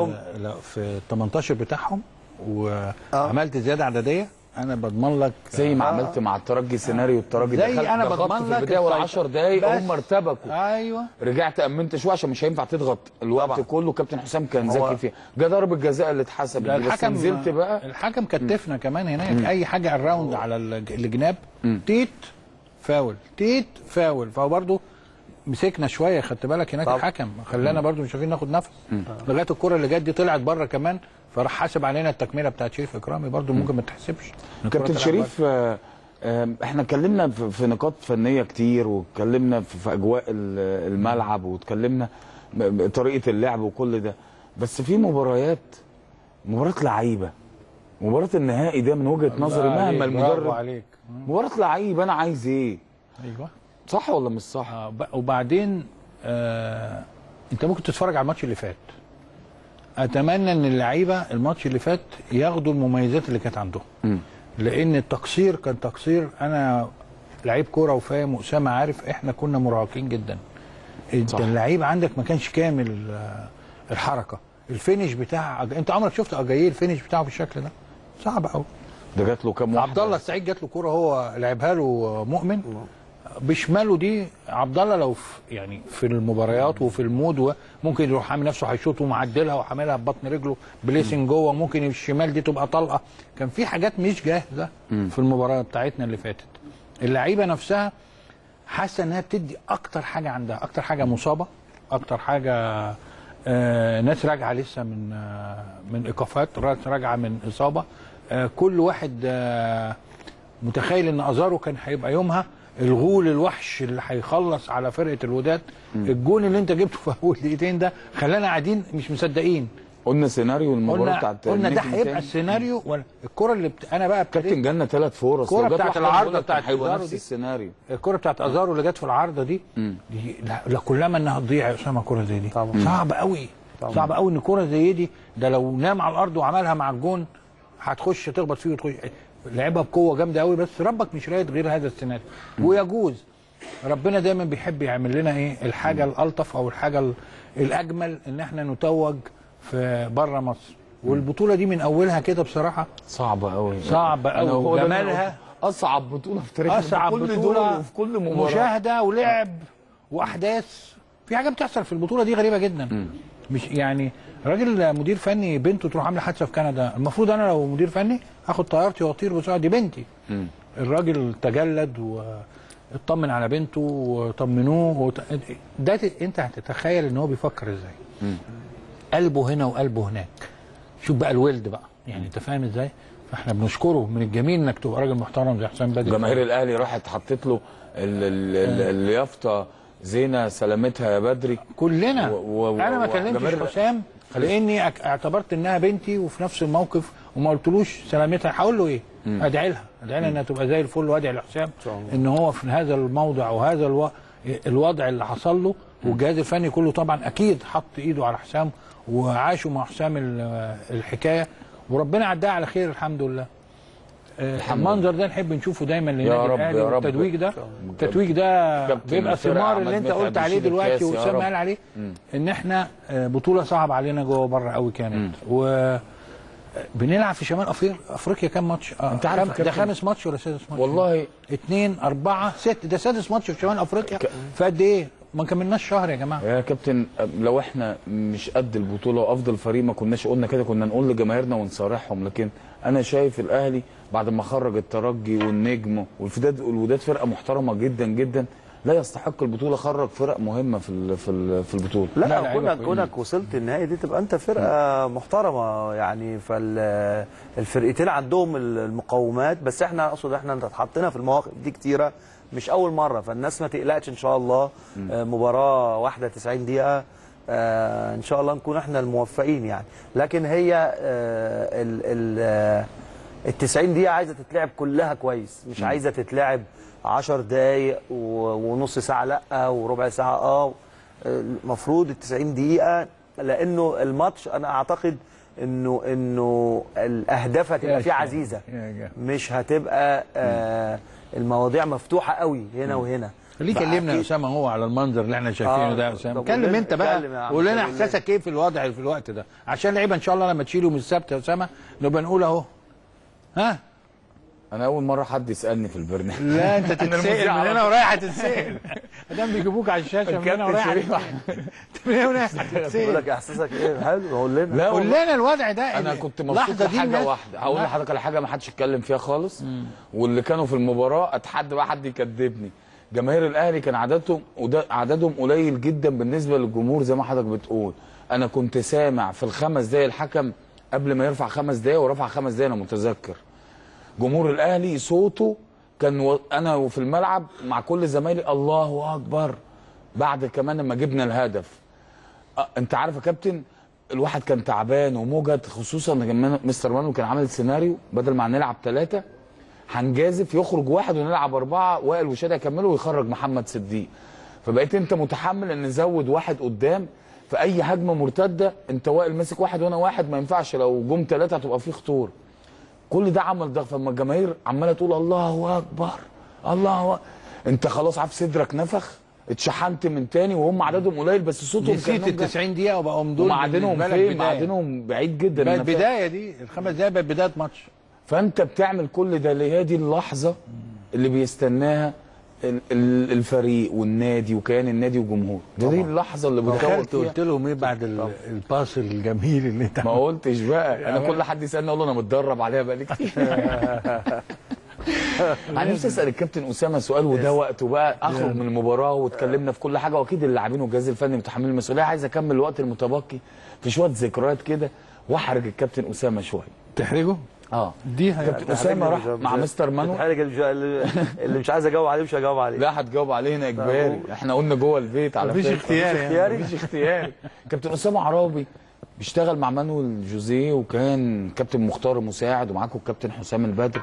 في تمنتاشر بتاعهم وعملت زياده عدديه، انا بضمن لك زي ما آه. عملت مع الترجي سيناريو الترجي زي دخلت انا بضمن لك البدايه والعشر دقايق هم ارتبكوا. ايوه رجعت امنت شويه عشان مش هينفع تضغط الوقت طبعا. كله كابتن حسام كان ذكي فيها. جه ضربه الجزاء اللي اتحسبت بس نزلت بقى الحكم كتفنا م. كمان هناك م. اي حاجه على الراوند على الجناب م. تيت فاول تيت فاول، فهو برضه مسكنا شويه خدت بالك هناك. طب. الحكم خلانا برضه مش عارفين ناخد نفس لغايه الكره اللي جت دي طلعت بره كمان، فراح حاسب علينا التكميله بتاعت شريف اكرامي برضه ممكن ما تحسبش. كابتن شريف آه احنا اتكلمنا في نقاط فنيه كتير، واتكلمنا في اجواء الملعب، واتكلمنا طريقه اللعب وكل ده، بس في مباريات مباراه لعيبه، مباراه النهائي ده من وجهه نظري مهما المدرب مباراه لعيبه. انا عايز ايه؟ ايوه صح ولا مش صح؟ وبعدين آه انت ممكن تتفرج على الماتش اللي فات. اتمنى ان اللعيبه الماتش اللي فات ياخدوا المميزات اللي كانت عندهم، لان التقصير كان تقصير. انا لعيب كوره وفاهم واسامه عارف، احنا كنا مراهقين جدا. انت اللعيب عندك ما كانش كامل الحركه، الفينش بتاع انت عمرك شفت اجاييه الفينش بتاعه بالشكل ده؟ صعب قوي. ده جات له كام واحد؟ عبد الله السعيد جات له كوره هو لعبها له مؤمن بشماله دي. عبد الله لو في يعني في المباريات وفي المود ممكن يروح حامي نفسه هيشوط ومعدلها وحاملها ببطن رجله بليسنج جوه، ممكن الشمال دي تبقى طلقه. كان في حاجات مش جاهزه في المباراه بتاعتنا اللي فاتت. اللعيبه نفسها حاسه انها بتدي اكتر حاجه عندها، اكتر حاجه مصابه، اكتر حاجه آه ناس راجعه لسه من آه من ايقافات، ناس راجعه من اصابه. آه كل واحد آه متخيل ان ازارو كان هيبقى يومها الغول الوحش اللي هيخلص على فرقه الوداد. الجون اللي انت جبته في اول دقيقتين ده خلانا قاعدين مش مصدقين. قلنا سيناريو المباراه بتاعت قلنا ده هيبقى السيناريو ولا الكره اللي بت... انا بقى كابتن جالنا ثلاث فرص. الكره بتاعت العارضه بتاعت ازارو دي السيناريو، الكره بتاعت ازارو اللي جت في العارضه دي, دي لا كلما انها تضيع يا اسامه كره زي دي. طبعا. صعب قوي، صعب قوي ان كره زي دي ده لو نام على الارض وعملها مع الجون هتخش تخبط فيه وتخش. لعبها بقوه جامده قوي، بس ربك مش رايد غير هذا السيناريو. ويجوز ربنا دايما بيحب يعمل لنا ايه الحاجه الالطف او الحاجه الاجمل، ان احنا نتوج في بره مصر. والبطوله دي من اولها كده بصراحه صعبه قوي، صعبه قوي. جمالها اصعب بطوله في تاريخ اصعب كل بطوله وفي كل مباراه مشاهده ولعب واحداث. في حاجه بتحصل في البطوله دي غريبه جدا. م. مش يعني راجل مدير فني بنته تروح عامله حادثه في كندا، المفروض انا لو مدير فني اخد طيارتي واطير بسرعه، دي بنتي. م. الراجل تجلد واطمن على بنته وطمنوه وط... ده انت هتتخيل ان هو بيفكر ازاي. م. قلبه هنا وقلبه هناك. شوف بقى الولد بقى يعني انت فاهم ازاي؟ فاحنا بنشكره، من الجميل انك تبقى راجل محترم زي حسام البدري. جماهير الاهلي راحت حطت له اليافطه زينه سلامتها يا بدري. كلنا و... و... انا ما كلمتش حسام لاني اعتبرت انها بنتي وفي نفس الموقف وما قلتلوش سلامتها. هقول له ايه؟ ادعي لها، ادعي لها انها تبقى زي الفل، وادعي لحسام ان هو في هذا الموضع وهذا الو... الوضع اللي حصل له. والجهاز الفني كله طبعا اكيد حط ايده على حسام وعاشوا مع حسام الحكايه، وربنا عداها على خير الحمد لله. المنظر ده نحب نشوفه دايما للنادي الاهلي. التتويج ده التتويج ده بيبقى ثمار اللي انت قلت عليه دلوقتي واسامه قال عليه، ان احنا بطوله صعب علينا جوه بره قوي كانت. و بنلعب في شمال افريقيا كام ماتش؟ آه انت عارف ده خامس ماتش ولا سادس ماتش؟ والله اثنين اربعه ست، ده سادس ماتش في شمال افريقيا في قد ايه؟ ما كملناش شهر يا جماعه. يا كابتن لو احنا مش قد البطوله وافضل فريق ما كناش قلنا كده، كنا نقول لجماهيرنا ونصارحهم. لكن انا شايف الاهلي بعد ما خرج الترجي والنجم والوداد، الوداد فرقه محترمه جدا جدا لا يستحق البطوله، خرج فرق مهمه في في البطوله. لا, لا كونك كونك وصلت النهائي دي تبقى انت فرقه محترمه يعني. فالفرقتين عندهم المقومات، بس احنا اقصد احنا اتحطينا في المواقف دي كتيره مش اول مره، فالناس ما تقلقش ان شاء الله. مباراه واحده تسعين دقيقه ان شاء الله نكون احنا الموفقين يعني. لكن هي ال التسعين دقيقه عايزه تتلعب كلها كويس، مش عايزه تتلعب عشر دقايق ونص ساعه لا وربع ساعه. اه المفروض التسعين دقيقه، لانه الماتش انا اعتقد انه انه الاهداف هتبقى فيه عزيزه، مش هتبقى آه المواضيع مفتوحه قوي هنا وهنا. ليه كلمنا يا اسامه هو على المنظر اللي احنا شايفينه ده يا اسامه؟ كلم انت بقى قول لنا احساسك ايه في الوضع في الوقت ده، عشان اللعيبه ان شاء الله لما تشيله من السبت يا اسامه نبقى نقول اهو. ها انا اول مره حد يسالني في البرنامج. لا انت تتسال من هنا ورايح هتتسال، ما دام بيجيبوك على الشاشه من هنا ورايح من هنا ورايح هتتسال. بقول لك احساسك ايه؟ حلو قول لنا، قول لنا الوضع ده. انا كنت مبسوط بحاجه واحده، هقول لحضرتك على حاجه ما حدش اتكلم فيها خالص، واللي كانوا في المباراه اتحدى بقى حد يكذبني. جماهير الاهلي كان عددهم عددهم قليل جدا بالنسبه للجمهور زي ما حضرتك بتقول. انا كنت سامع في الخمس دقايق الحكم قبل ما يرفع خمس دقايق ورفع خمس دقايق، انا متذكر جمهور الاهلي صوته كان و... انا وفي الملعب مع كل زمايلي الله اكبر. بعد كمان لما جبنا الهدف أ... انت عارف يا كابتن الواحد كان تعبان ومجهد، خصوصا لما مستر مانو كان عامل سيناريو بدل ما نلعب ثلاثه هنجازف يخرج واحد ونلعب اربعه، وائل وشادي يكملوا ويخرج محمد صديق. فبقيت انت متحمل ان نزود واحد قدام في اي هجمه مرتده، انت واقل ماسك واحد وانا واحد، ما ينفعش لو جم ثلاثه هتبقى في خطور. كل ده عمل ضغط، فلما الجماهير عماله تقول الله اكبر الله اكبر، انت خلاص عارف صدرك نفخ، اتشحنت من تاني، وهم عددهم قليل بس صوتهم كان نسيت التسعين دقيقه وبقوا دول معدنهم فين؟ معدنهم بعيد جدا. بقت بدايه دي الخمس دقايق بقت بدايه ماتش. فانت بتعمل كل ده ليه؟ هي دي اللحظه اللي بيستناها الفريق والنادي وكيان النادي وجمهوره. دي, دي اللحظه اللي بتدور فيها. قلت لهم ايه بعد الباس الجميل اللي انت ما قلتش بقى؟ انا كل حد يسالني اقول له انا متدرب عليها بقالي كتير. انا نفسي اسال الكابتن اسامه سؤال، وده وقته بقى اخرج من المباراه واتكلمنا في كل حاجه، واكيد اللاعبين والجهاز الفني متحملين المسؤوليه. عايز اكمل الوقت المتبقي في شويه ذكريات كده واحرج الكابتن اسامه شويه. تحرجه؟ اه دي كابتن اسامه راح مع مستر مانو. تحرج اللي مش عايز اجاوب عليه مش هجاوب عليه. لا هتجاوب عليه هنا اجباري، احنا قلنا جوه البيت على فكره. مفيش اختياري مفيش اختياري. كابتن اسامه عرابي بيشتغل مع مانويل جوزيه، وكان كابتن مختار مساعد، ومعاكم الكابتن حسام البدري،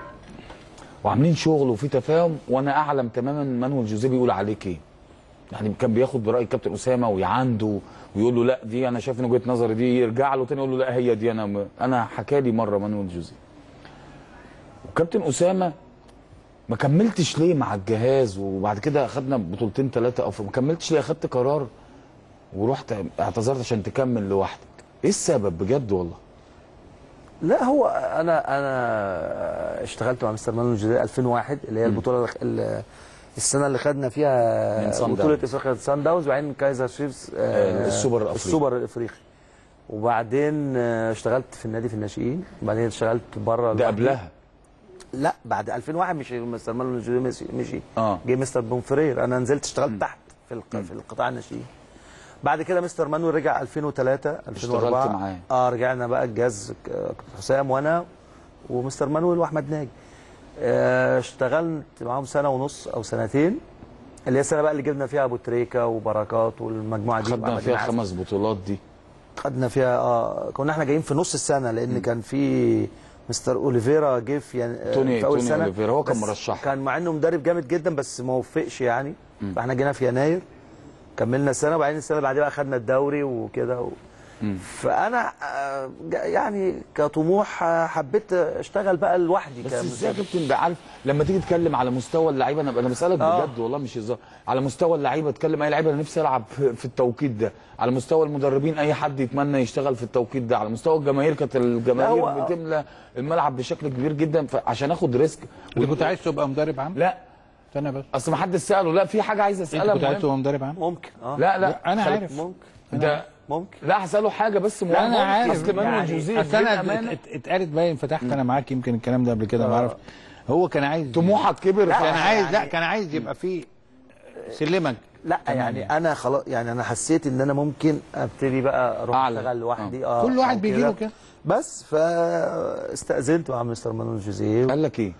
وعاملين شغل وفي تفاهم، وانا اعلم تماما مانويل جوزيه بيقول عليك ايه. يعني كان بياخد براي الكابتن اسامه ويعنده ويقول له لا دي انا شايف ان وجهه نظري دي، يرجع له تاني يقول له لا هي دي انا م... انا حكى لي مره مانويل جوزيه. وكابتن اسامه ما كملتش ليه مع الجهاز، وبعد كده اخدنا بطولتين ثلاثه افريقيا، ما كملتش ليه؟ اخدت قرار ورحت اعتذرت عشان تكمل لوحدك. ايه السبب بجد والله؟ لا هو انا انا اشتغلت مع مستر مانويل جوزيه ألفين وواحد اللي هي البطوله السنه اللي خدنا فيها بطوله افريقيا سان داونز، وبعدين كايزر شيفز آه السوبر الافريقي السوبر الافريقي وبعدين اشتغلت في النادي في الناشئين، وبعدين اشتغلت بره. ده قبلها؟ لا بعد ألفين وواحد مش مستر مانويل جوزيه مشي، آه. جه مستر بونفرير، انا نزلت اشتغلت م. تحت في الق... في القطاع الناشئين. بعد كده مستر مانويل رجع ألفين وثلاثة ألفين وأربعة اشتغلت معاه. اه رجعنا بقى الجهاز حسام وانا ومستر مانويل واحمد ناجي. آه اشتغلت معاهم سنه ونص او سنتين، اللي هي السنه بقى اللي جبنا فيها ابو تريكه وبركات والمجموعه دي، خدنا فيها خمس بطولات دي، خدنا فيها اه كنا احنا جايين في نص السنه لان م. كان في مستر اوليفيرا جه في يعني توني في اول توني سنه اوليفيرا، هو كان مرشح، كان مع انه مدرب جامد جدا بس ما وفقش يعني. م. فاحنا جينا في يناير كملنا السنه، وبعدين السنه اللي بعدها بقى خدنا الدوري وكده و... فانا يعني كطموح حبيت اشتغل بقى لوحدي. بس ازاي يا كابتن ده؟ عارف لما تيجي تتكلم على مستوى اللعيبه، انا انا بسالك آه. بجد والله مش هزار، على مستوى اللعيبه تكلم اي لعيبه انا نفسي العب في التوقيت ده، على مستوى المدربين اي حد يتمنى يشتغل في التوقيت ده، على مستوى الجماهير كانت الجماهير آه. بتملى الملعب بشكل كبير جدا، فعشان اخد ريسك. انت كنت عايز تبقى مدرب عام؟ لا استنى بس، اصل ما حدش ساله. لا في حاجه عايز اسالها. انت كنت عايز تبقى مدرب عام؟ ممكن اه لا لا انا عارف ممكن ده ممكن. لا هساله حاجه بس مهمه. انا عارف اصل مانويل جوزيه انا اتقالت باين، فتحت انا معاك يمكن الكلام ده قبل كده ما اعرف. هو كان عايز طموحك كبر، كان يعني عايز يعني لا كان عايز يبقى في سلمك. لا يعني, يعني انا خلاص يعني انا حسيت ان انا ممكن ابتدي بقى اروح اشتغل لوحدي. اه كل واحد بيجي له كده بس. فاستاذنت مع مستر مانويل جوزيه. قال لك ايه؟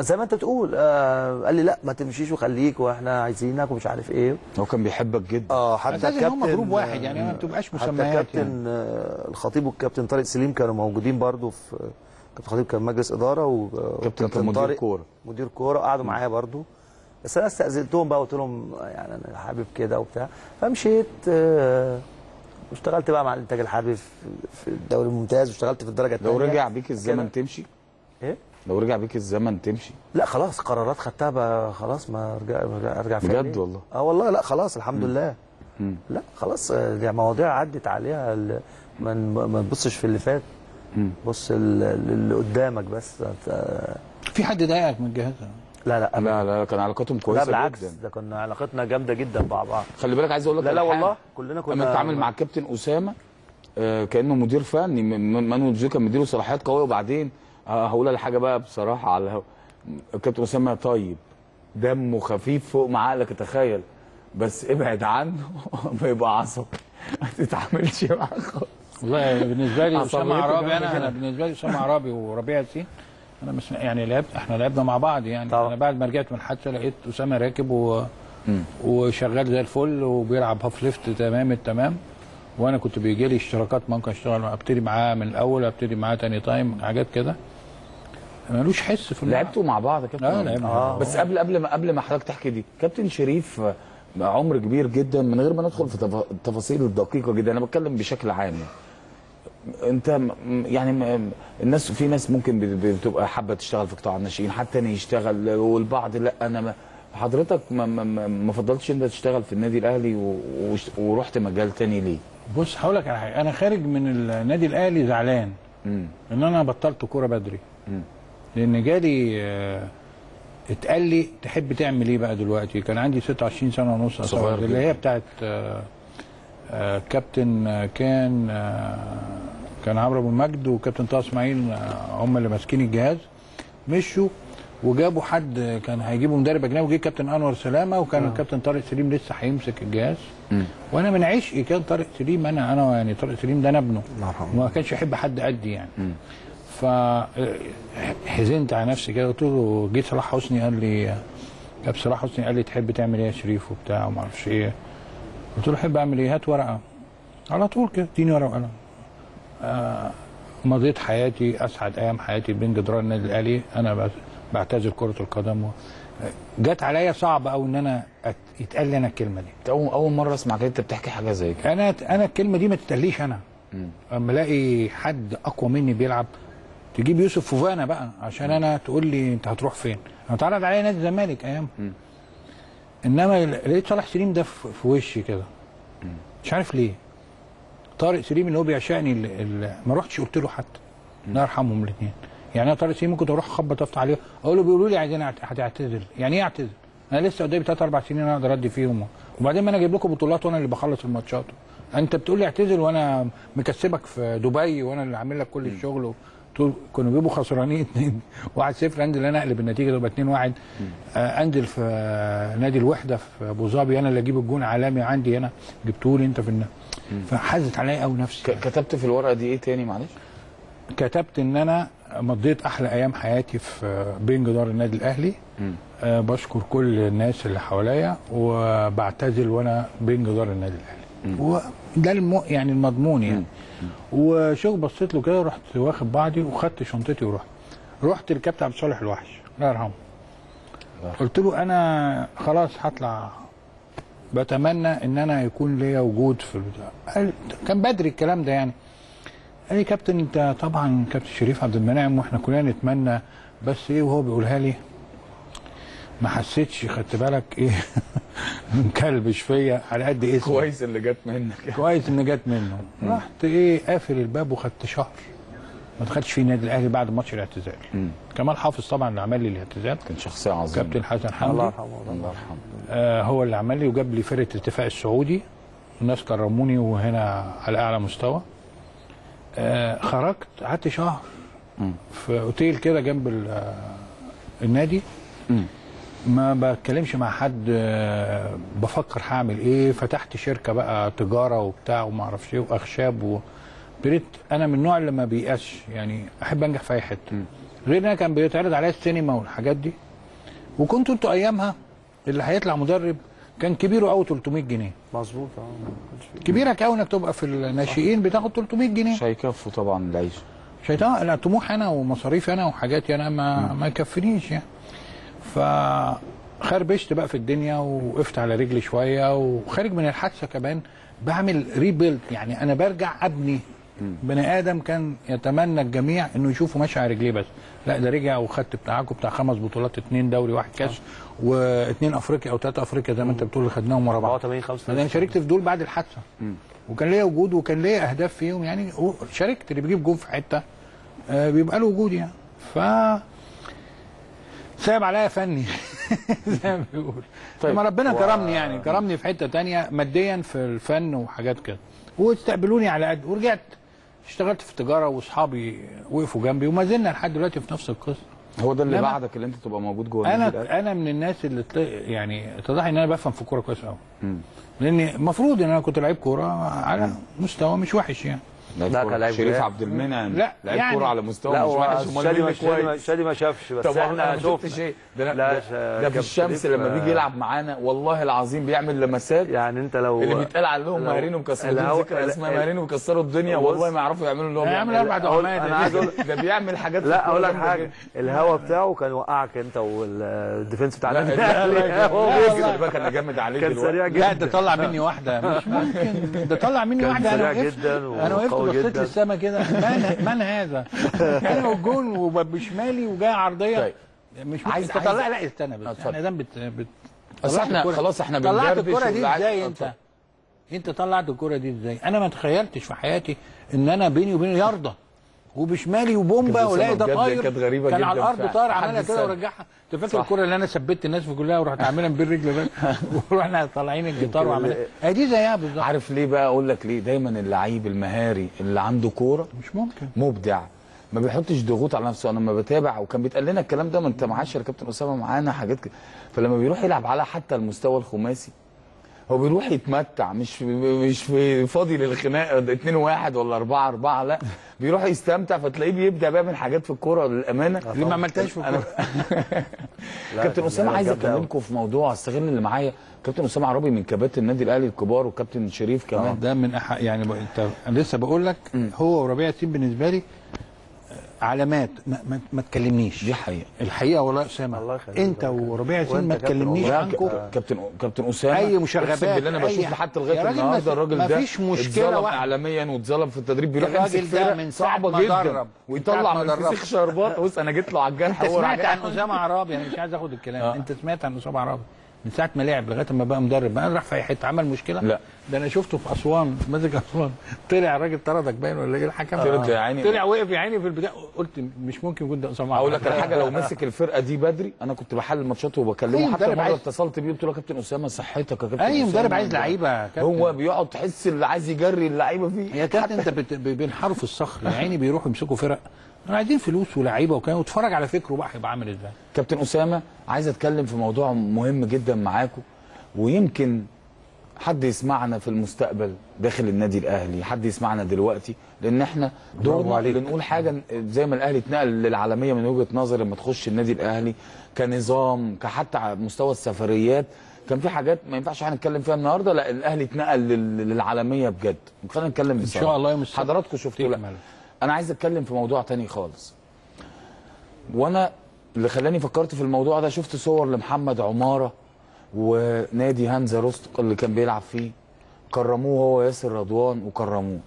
زي ما انت بتقول آه قال لي لا ما تمشيش وخليك واحنا عايزينك ومش عارف ايه. هو كان بيحبك جدا اه حتى الكابتن هم جروب واحد يعني ما بتبقاش مسميات. حتى الكابتن يعني. الخطيب والكابتن طارق سليم كانوا موجودين برده في كابتن الخطيب كان مجلس اداره وكابتن مدير كوره مدير كوره قعدوا معايا برده، بس انا استاذنتهم بقى وقلت لهم يعني انا حابب كده وبتاع، فمشيت آه واشتغلت بقى مع الانتاج الحربي في الدوري الممتاز واشتغلت في الدرجه الثانيه. لو رجع بيك الزمن تمشي؟ ايه؟ لو رجع بيك الزمن تمشي؟ لا خلاص قرارات خدتها بقى خلاص ما ارجع ارجع فيها بجد والله. اه والله لا خلاص الحمد مم. لله. مم. لا خلاص دي مواضيع عدت عليها، ما تبصش في اللي فات، بص اللي قدامك بس. في حد ضايقك من جهتها؟ لا لا لا لا كان علاقتهم كويسه جدا. لا بالعكس ده كنا علاقتنا جامده جدا مع بعض. خلي بالك عايز اقول لك لا لا والله كلنا كنا لما اتعامل مع الكابتن اسامه آه كانه مدير فني، مانويل جوزيه كان مديله صلاحيات قويه. وبعدين هقول على حاجه بقى بصراحه على الكابتن اسامه طيب، دمه خفيف فوق ما عقلك تتخيل، بس ابعد عنه ما يبقى عصبي، ما تتعاملش معاه خالص. والله بالنسبه لي اسامه عرابي انا انا بالنسبه لي اسامه عرابي وربيعه سي انا مش يعني لعبت، احنا لعبنا مع بعض يعني طبعا. انا بعد ما رجعت من الحادثه لقيت اسامه راكب و... وشغال زي الفل وبيلعب هاف ليفت تمام التمام، وانا كنت بيجي لي اشتراكات ممكن اشتغل ابتدي معاه من الاول ابتدي معاه ثاني تايم حاجات كده. ملوش حس في اللعب. لعبتوا مع بعض كابتن؟ اه لعبنا آه. بس قبل قبل ما قبل ما حضرتك تحكي دي، كابتن شريف عمر كبير جدا من غير ما ندخل في التفاصيل الدقيقه جدا، انا بتكلم بشكل عام. انت يعني الناس، في ناس ممكن بتبقى حابه تشتغل في قطاع الناشئين، حتى انا يشتغل، والبعض لا. انا حضرتك ما, ما, ما فضلتش انت تشتغل في النادي الاهلي ورحت مجال تاني ليه؟ بص هقول لك على حاجه، انا خارج من النادي الاهلي زعلان م. ان انا بطلت كوره بدري م. لان جالي اه اتقال لي تحب تعمل ايه بقى دلوقتي؟ كان عندي ستة وعشرين سنه ونص صغير، اللي هي بتاعت اه اه كابتن كان اه كان عمرو ابو المجد وكابتن طه اسماعيل، هم اللي ماسكين الجهاز. مشوا وجابوا حد كان هيجيبوا مدرب اجنبي، وجه كابتن انور سلامه، وكان آه. الكابتن طارق سليم لسه هيمسك الجهاز. م. وانا من عشقي كان طارق سليم، انا انا يعني طارق سليم ده انا ابنه، ما كانش يحب حد قدي يعني. فحزنت على نفسي كده، قلت له جه صلاح حسني قال لي، كابتن صلاح حسني قال لي تحب تعمل ايه يا شريف وبتاع وما اعرفش ايه. قلت له احب اعمل ايه؟ هات ورقه على طول كده، اديني ورقه وقلم. آه مضيت حياتي اسعد ايام حياتي بين جدران النادي الاهلي، انا بعتزل كره القدم و... جت عليا صعب قوي ان انا أت... يتقال لي انا الكلمه دي. اول مره اسمع كده انت بتحكي حاجه زي كده. انا انا الكلمه دي ما تتقاليش انا. امم اما الاقي حد اقوى مني بيلعب، تجيب يوسف فوفانا بقى عشان انا تقول لي انت هتروح فين؟ انا اتعرض عليا نادي الزمالك ايام. مم. انما لقيت صالح سليم ده في, في وشي كده. مش عارف ليه. طارق سليم اللي هو بيعشقني ما رحتش قلت له حتى، الله يرحمهم الاثنين. يعني انا طارق سليم ممكن اروح اخبط افتح عليه اقول له بيقولوا لي عايزين هتعتزل، يعني ايه اعتزل؟ انا لسه قدامي ثلاث اربع سنين انا اقدر ادي فيهم، وبعدين ما انا جايب لكم بطولات وانا اللي بخلص الماتشات، انت بتقول لي اعتزل وانا مكسبك في دبي وانا اللي عامل لك كل الشغل. كانوا بيبقوا خسرانين واحد صفر، انزل انا اقلب النتيجه تبقى اتنين واحد، انزل في نادي الوحده في ابو ظبي انا اللي اجيب الجون عالمي عندي انا، جبتولي انت في النا. فحزت عليا قوي نفسي. كتبت في الورقه دي ايه تاني معلش؟ كتبت ان انا مضيت احلى ايام حياتي في بين جدار النادي الاهلي، أه بشكر كل الناس اللي حواليا، وبعتزل وانا بين جدار النادي الاهلي، وده الم... يعني المضمون يعني. وشوف بصيت له كده، رحت واخد بعضي وخدت شنطتي ورحت رحت للكابتن عبد الصالح الوحش الله يرحمه، قلت له انا خلاص هطلع، بتمنى ان انا يكون ليا وجود في البتاع. كان بدري الكلام ده يعني. قال لي كابتن انت طبعا كابتن شريف عبد المنعم واحنا كلنا نتمنى، بس ايه وهو بيقولها لي ما حسيتش، خدت بالك ايه مكلبش فيا على قد ايه. كويس اللي جت منك كويس اللي جت منه. رحت ايه قافل الباب وخدت شهر ما دخلتش فيه النادي الاهلي بعد ماتش الاعتزال. كمال حافظ طبعا اللي عمل لي الاعتزال، كان شخصيه عظيمه، كابتن حسن حمدي الله يرحمه الله يرحمه آه هو اللي عمل لي وجاب لي فرقه الاتفاق السعودي، الناس كرموني وهنا على اعلى مستوى. آه خرجت قعدت شهر مم. في اوتيل كده جنب النادي، مم. ما بتكلمش مع حد، آه بفكر هعمل ايه. فتحت شركه بقى تجاره وبتاع وما اعرفش ايه واخشاب و... بريت انا من النوع اللي ما بيأسش، يعني احب انجح في اي حته. غير انا كان بيتعرض عليا السينما والحاجات دي، وكنتوا انتوا ايامها اللي هيطلع مدرب كان كبيره قوي تلتمية جنيه. مظبوط اه، كبيرك قوي انك تبقى في الناشئين بتاخد تلتمية جنيه، مش هيكفوا طبعا العيش، مش هيطلع طموح انا ومصاريف انا وحاجاتي انا ما ما يكفنيش يعني. فخربشت بقى في الدنيا وقفت على رجلي شويه، وخارج من الحادثه كمان بعمل ريبيلد، يعني انا برجع ابني بني ادم كان يتمنى الجميع انه يشوفه ماشي على رجليه، بس لا ده رجع وخدت بتاعكم بتاع خمس بطولات، اتنين دوري واحد كاس واثنين افريقيا او ثلاثه افريقيا زي ما انت بتقول خدناهم ورا بعض. انا شاركت في دول بعد الحادثه، وكان ليا وجود وكان ليا اهداف فيهم يعني، شاركت اللي بيجيب جون في حته آه بيبقى له وجود يعني. ف صعب عليا فني زي ما بيقول. طيب لما ربنا و... كرمني يعني كرمني في حته ثانيه ماديا في الفن وحاجات كده، واستقبلوني على قد، ورجعت اشتغلت في التجاره واصحابي وقفوا جنبي، وما زلنا لحد دلوقتي في نفس القصه. هو ده اللي بعدك اللي انت تبقى موجود جوه؟ انا انا من الناس اللي يعني اتضح ان انا بفهم في الكوره كويس قوي، لان المفروض ان انا كنت لعيب كوره على مستوى مش وحش يعني. ده كلاعب شريف عبد المنعم لا لعيب يعني كوره على مستوى مش وحش، امال كويس شادي ما شافش بس احنا شفنا ده ده في الشمس لما بيجي يلعب معانا والله العظيم بيعمل لمسات يعني انت لو اللي بيتقال عليهم ماهرين ومكسرين ذكرى اسمها ماهرين ومكسروا الدنيا والله ما يعرفوا يعملوا اللي هم بيعملوا اربع دقايق ده بيعمل حاجات. لا اقول لك حاجه، الهوا بتاعه كان وقعك انت والديفنس بتاع النادي الاهلي هو كان جامد عليك كان سريع جدا. لا ده طلع مني واحده مش ممكن، ده طلع مني واحده انا وقفت بصيت للسما كده من من هذا انا والجون وبشمالي وجاي عرضيه. طيب مش عايز تطلع لا استنى بس احنا دام بت, بت... بس احنا خلاص احنا طلعت الكره دي ازاي انت أطلع. انت طلعت الكره دي ازاي؟ انا ما تخيلتش في حياتي ان انا بيني وبين يرضى وبشمالي وبومبا ولاقي ده طاير كانت غريبه كان جدا على الارض طاير عملها كده ورجعها. انت فاكر الكره اللي انا ثبتت الناس في كلها ورحت عاملها بالرجل بقى ورحنا طالعين الجيتار وعملنا ادي زيها بالظبط. عارف ليه بقى؟ اقول لك ليه. دايما اللعيب المهاري اللي عنده كوره مش ممكن مبدع ما بيحطش ضغوط على نفسه. انا لما بتابع وكان بيتقال لنا الكلام ده ما انت معاش يا كابتن اسامه معانا حاجات كده، فلما بيروح يلعب على حتى المستوى الخماسي هو بيروح يتمتع مش مش فاضي للخناقه اتنين واحد ولا اربعة اربعة، لا بيروح يستمتع فتلاقيه بيبدا بقى من حاجات في الكوره للامانه اللي ما عملتهاش في الكوره. كابتن اسامه عايز اكلمكم في موضوع استغل اللي معايا. كابتن اسامه عرابي من كباتن النادي الاهلي الكبار وكابتن شريف كمان ده من أح... يعني ب... انت انا لسه بقول لك هو وربيع سين بالنسبه لي علامات ما, ما... ما تكلمنيش. دي حقيقه الحقيقه والله اسامه انت وربيع سين ما تكلمنيش عنكم كابتن كابتن اسامه اي مشغبات اللي انا بشوف لحد لغايه النهارده الراجل ده مفيش مشكله اعلاميا واتظلم في التدريب بيروح يمسك فرقه صعبه جدا ويطلع من الفسيخ شربات. بص انا جيت له على الجرح. انت سمعت عن اسامه عرابي؟ انا مش عايز اخد الكلام. انت سمعت عن اسامه عرابي من ساعه ما لعب لغايه ما بقى مدرب بقى راح في اي حته عمل مشكله؟ لا ده انا شفته في اسوان ماسك اسوان طلع الراجل طردك باين ولا ايه الحكم؟ آه. طلع وقف يا عيني في البدايه قلت مش ممكن يكون ده اسامه. اقول لك الحاجه لو مسك الفرقه دي بدري انا كنت بحلل ماتشاته وبكلمه حتى مره اتصلت بيه قلت له كابتن اسامه صحتك يا كابتن. اي مدرب عايز لعيبه هو بيقعد تحس اللي عايز يجري اللعيبه فيه يا كابتن انت بين حرف الصخر يا عيني بيروحوا يمسكوا فرق عايزين فلوس ولاعيبه وكان واتفرج على فكره بقى هيبقى عامل ازاي. كابتن اسامه عايز اتكلم في موضوع مهم جدا معاكم ويمكن حد يسمعنا في المستقبل داخل النادي الاهلي، حد يسمعنا دلوقتي لان احنا دورنا اللي نقول حاجه زي ما الاهلي اتنقل للعالميه من وجهه نظر لما تخش النادي الاهلي كنظام كحتى على مستوى السفريات كان في حاجات ما ينفعش احنا نتكلم فيها النهارده. لا الاهلي اتنقل للعالميه بجد. خلينا نتكلم ان شاء الله يوم السبت حضراتكم شفتوا. انا عايز اتكلم في موضوع تاني خالص وانا اللي خلاني فكرت في الموضوع ده شفت صور لمحمد عماره ونادي هانزا روستوك اللي كان بيلعب فيه كرموه هو ياسر رضوان وكرموه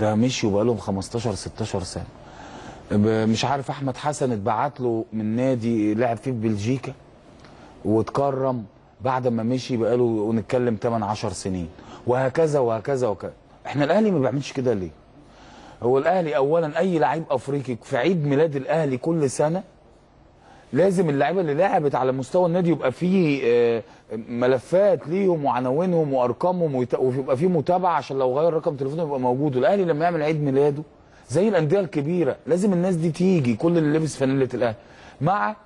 ده مشيوا بقى لهم خمستاشر ستاشر سنه. مش عارف احمد حسن اتبعت له من نادي لعب فيه في بلجيكا واتكرم بعد ما مشي بقى له ونتكلم تمن عشر سنين وهكذا وهكذا وهكذا. احنا الاهلي ما بيعملش كده ليه؟ هو الاهلي اولا اي لعيب افريقي في عيد ميلاد الاهلي كل سنه لازم اللعيبه اللي لعبت على مستوى النادي يبقى فيه ملفات ليهم وعناوينهم وارقامهم ويبقى فيه متابعه عشان لو غير رقم تليفونه يبقى موجود. والاهلي لما يعمل عيد ميلاده زي الانديه الكبيره لازم الناس دي تيجي كل اللي لابس فانيله الاهلي مع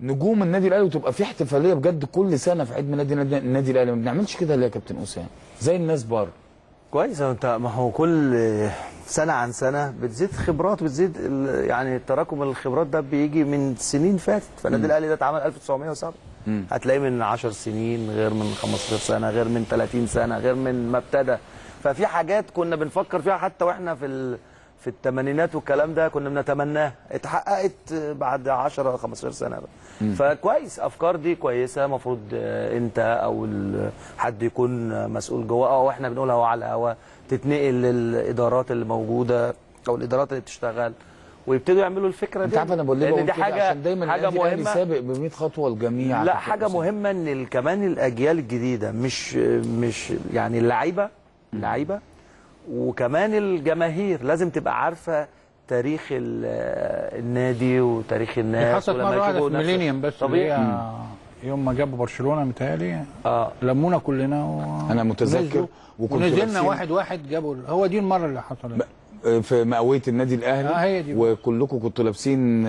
نجوم النادي الاهلي وتبقى فيه احتفاليه بجد كل سنه في عيد ميلاد النادي الاهلي. ما بنعملش كده ليه يا كابتن اسامه زي الناس بره؟ كويس انت ما هو كل سنه عن سنه بتزيد خبرات بتزيد يعني تراكم الخبرات ده بيجي من سنين فاتت. فالنادي الاهلي ده اتعمل ألف وتسعمية وسبعة هتلاقيه من عشر سنين غير من خمستاشر سنه غير من تلاتين سنه غير من ما ابتدى. ففي حاجات كنا بنفكر فيها حتى واحنا في ال... في الثمانينات والكلام ده كنا بنتمناه اتحققت بعد عشرة خمستاشر سنه بقى. فكويس افكار دي كويسه المفروض انت او حد يكون مسؤول جوه او احنا بنقولها هو على الهوا تتنقل للادارات اللي موجوده او الادارات اللي بتشتغل ويبتدوا يعملوا الفكره دي. انت عارف انا بقول لك دي حاجه عشان دايما حاجه مهمه سابق ب مية خطوه الجميع. لا حاجه أصلاً. مهمه ان كمان الاجيال الجديده مش مش يعني اللعيبه اللعيبه وكمان الجماهير لازم تبقى عارفه تاريخ النادي وتاريخ الناس. حصلت مره واحده في ميلينيوم بس طبيعي يوم ما جابوا برشلونه متهيألي اه لمونا كلنا و... انا متذكر وكنت نزلنا واحد واحد جابوا هو دي المره اللي حصلت في مئويه النادي الاهلي آه وكلكم كنتوا لابسين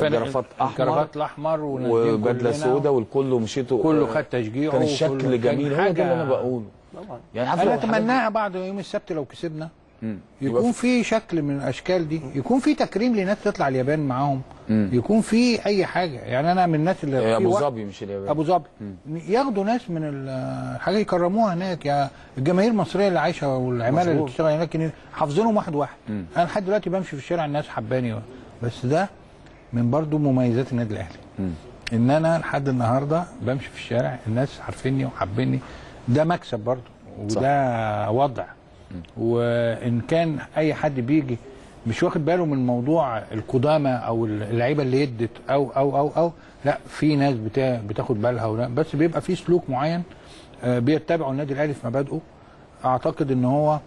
جرافات احمر الاحمر وبدله سوداء والكل ومشيتوا كله خد تشجيعه كان الشكل جميل. هو ده اللي انا بقوله طبعا يعني اتمناها بعد يوم السبت لو كسبنا مم. يكون في شكل من الاشكال دي، يكون في تكريم لناس تطلع اليابان معاهم، مم. يكون في اي حاجه. يعني انا من الناس اللي ابو ظبي مش اليابان، ابو ظبي ياخدوا ناس من الحاجه يكرموها هناك. يعني الجماهير المصريه اللي عايشه والعماله اللي بتشتغل هناك حافظينهم واحد واحد. مم. انا لحد دلوقتي بمشي في الشارع الناس حباني، بس ده من برضو مميزات النادي الاهلي. مم. ان انا لحد النهارده بمشي في الشارع الناس عارفيني وحابيني، ده مكسب برضو وده صح. وضع. وان كان اي حد بيجي مش واخد باله من موضوع القدامى او اللعيبه اللي يدت او او او او لا، في ناس بتاخد بالها ولا، بس بيبقى في سلوك معين بيتبعه النادي الاهلي في مبادئه. اعتقد ان هو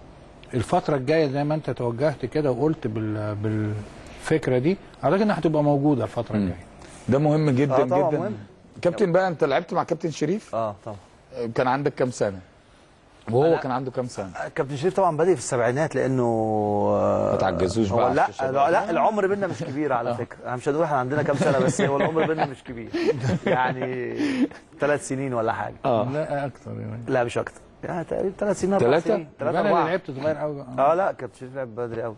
الفتره الجايه زي ما انت توجهت كده وقلت بالفكره دي، اعتقد انها هتبقى موجوده الفتره الجايه. ده مهم جدا آه طبعا جدا مهم. كابتن بقى، انت لعبت مع كابتن شريف؟ اه طبعا. كان عندك كام سنه؟ وهو كان عنده كام سنه؟ كابتن شريف طبعا بادئ في السبعينات، لانه ما تعجزوش بقى. لا لا العمر بينا مش كبير على فكره، انا مش هنقول احنا عندنا كام سنه، بس هو العمر بينا مش كبير، يعني ثلاث سنين ولا حاجه. اه لا اكثر يعني. لا مش اكثر، يعني تقريبا ثلاث سنين اربع سنين. ثلاثه؟ انا اللي لعبت صغير قوي. اه لا كابتن شريف لعب بدري قوي.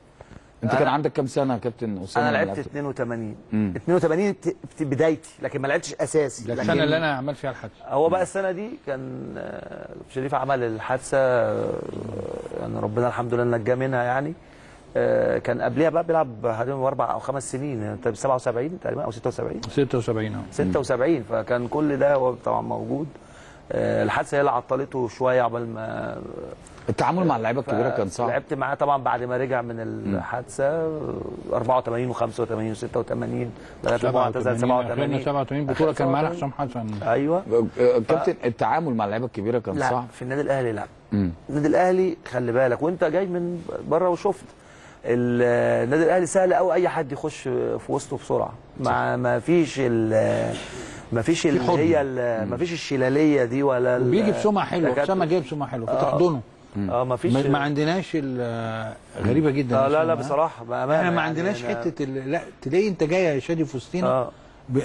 انت كان عندك كام سنه يا كابتن اسامه؟ انا لعبت اتنين وتمانين مم. اتنين وتمانين بدايتي، لكن ما لعبتش اساسي. ده السنه اللي انا عملت فيها الحادثه. هو بقى السنه دي كان شريف عمل الحادثه، يعني ربنا الحمد لله نجاه منها. يعني كان قبلها بقى بيلعب حوالي اربع او خمس سنين، انت ب سبعة وسبعين تقريبا او ستة وسبعين ستة وسبعين اه ستة وسبعين. فكان كل ده هو طبعا موجود. الحادثه هي اللي عطلته شويه عقبال ما التعامل مع اللعيبه الكبيره كان صعب. لعبت معاه طبعا بعد ما رجع من الحادثه اربعة وتمانين و85 و86 لغايه ما اعتزل سبعة وتمانين سبعة وتمانين بطوله كان معانا حسام حسن. ايوه كابتن، التعامل مع اللعيبه الكبيره كان صعب. لا في النادي الاهلي لا. النادي الاهلي خلي بالك، وانت جاي من بره وشفت النادي الاهلي سهل قوي اي حد يخش في وسطه بسرعه، مع ما فيش ال ما فيش اللي هي ما فيش الشلاليه دي ولا بيجي بسمعه حلوه. حسام جايب سمعه حلوه فتحضنه. اه ما فيش، ما عندناش غريبه جدا. اه لا لا بصراحه احنا يعني ما عندناش يعني حته ال... لا تلاقي انت جاي يا شادي في وسطينا آه. ب...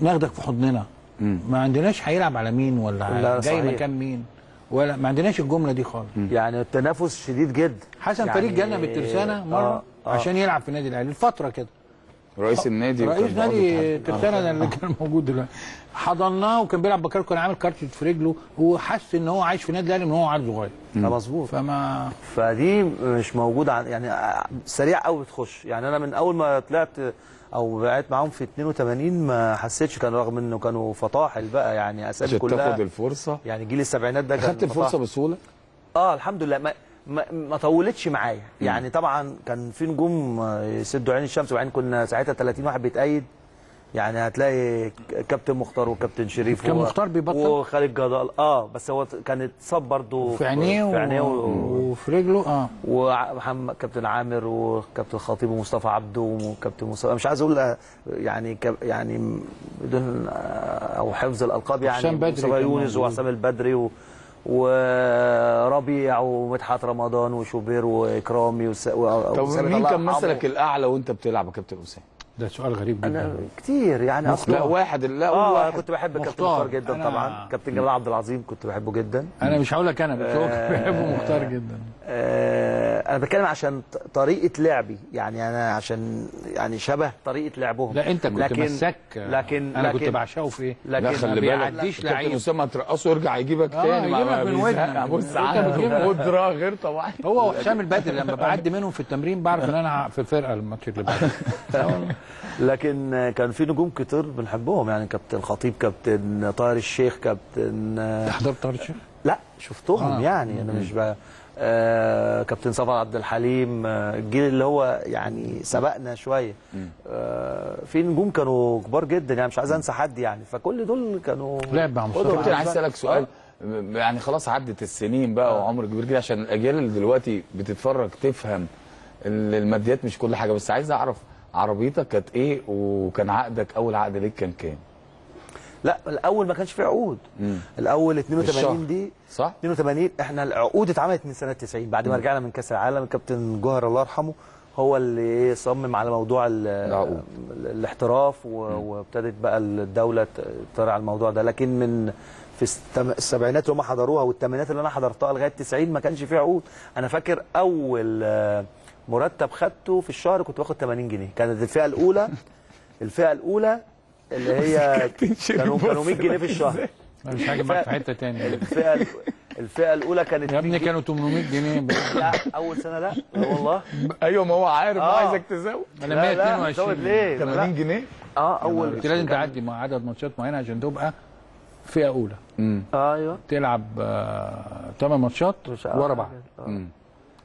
ناخدك في حضننا. مم. ما عندناش هيلعب على مين ولا جاي مكان مين، ولا ما عندناش الجمله دي خالص. مم. يعني التنافس شديد جدا. حسن يعني فريد جالنا بالترسانه مره آه. آه. عشان يلعب في النادي الاهلي الفتره كده، رئيس النادي رئيس نادي ترسانه اللي كان موجود دلوقتي، حضناه وكان بيلعب بكاري، كان عامل كارت في رجله وحس ان هو عايش في النادي الاهلي من هو عيل صغير. مظبوط. فما فدي مش موجوده يعني، سريع قوي بتخش. يعني انا من اول ما طلعت او قعدت معاهم في اتنين وتمانين ما حسيتش، كان رغم انه كانوا فطاحل بقى يعني اسامي كلها تاخد الفرصه. يعني جيل السبعينات ده كان خدت الفرصه بسهوله. اه الحمد لله ما ما طولتش معايا يعني. طبعا كان في نجوم يسدوا عين الشمس، وبعدين كنا ساعتها تلاتين واحد بيتأيد. يعني هتلاقي كابتن مختار وكابتن شريف كان و... مختار بيبطل وخالد جدال اه بس هو كان اتصاب برضه في عينيه و... في عينيه و... وفي رجله اه ومحمد كابتن عامر وكابتن الخطيب ومصطفى عبده وكابتن مصطفى، مش عايز اقول يعني ك... يعني بدون او حفظ الالقاب يعني، مصطفى يونس وحسام البدري و... وربيع ومدحت رمضان وشوبير واكرامي وس... و... طب مين كان مثلك الاعلى وانت بتلعب يا كابتن اسامه؟ ده سؤال غريب جدا. انا كتير يعني اصلا لا واحد لا اه كنت بحب مختار. كابتن مختار جدا أنا... طبعا كابتن جلال عبد العظيم كنت بحبه جدا. انا مش هقول لك انا، بس هو كنت بحبه مختار جدا. آه انا بتكلم عشان طريقه لعبي يعني، انا عشان يعني شبه طريقه لعبهم. لا انت كنت لكن... مسك لكن انا لكن... كنت بعشقه في ايه؟ لكن ما بيعديش لعيب. كابتن اسامه ترقصه يرجع يجيبك آه تاني يجيبك من ودنك. بص على قدره غير طبيعيه. هو وحسام البدري لما بعدي منهم في التمرين بعرف ان انا في الفرقه الماتش اللي بعده. لكن كان في نجوم كتير بنحبهم يعني، كابتن الخطيب، كابتن طاهر الشيخ، كابتن حضرت طاهر الشيخ؟ لا شفتهم آه. يعني انا مش بقى آه كابتن صفر عبد الحليم، الجيل اللي هو يعني سبقنا شويه آه في نجوم كانوا كبار جدا يعني، مش عايز انسى حد يعني. فكل دول كانوا لعب مع مصطفى. كابتن عايز اسالك سؤال يعني، خلاص عدت السنين بقى آه. وعمر كبير كده، عشان الاجيال اللي دلوقتي بتتفرج تفهم الماديات مش كل حاجه، بس عايز اعرف عربيتك كانت ايه، وكان عقدك اول عقد ليك كان كام؟ لا الاول ما كانش في عقود. مم. الاول اتنين وتمانين دي صح؟ اتنين وتمانين احنا العقود اتعملت من سنه تسعين بعد ما رجعنا من كاس العالم. الكابتن جوهر الله يرحمه هو اللي صمم على موضوع الاحتراف، وابتدت بقى الدوله تراعي على الموضوع ده. لكن من في السبعينات وما حضروها والثمانينات اللي انا حضرتها لغايه تسعين ما كانش فيها عقود. انا فاكر اول مرتب خدته في الشهر كنت باخد ثمانين جنيه، كانت الفئه الاولى الفئه الاولى اللي هي كانوا كانوا مية جنيه في الشهر. انا مش هاجي معاك في حته ثانيه. الفئه الفئه الاولى كانت يا ابني كانوا ثمانمية جنيه. لا اول سنه لا والله. ايوه ما هو عارف آه. عايزك تزود. انا مية اتنين وعشرين ثمانين جنيه اه اول. انت لازم تعدي مع عدد ماتشات معينه عشان تبقى فئه اولى. امم ايوه تلعب ثمان ماتشات ورا بعض،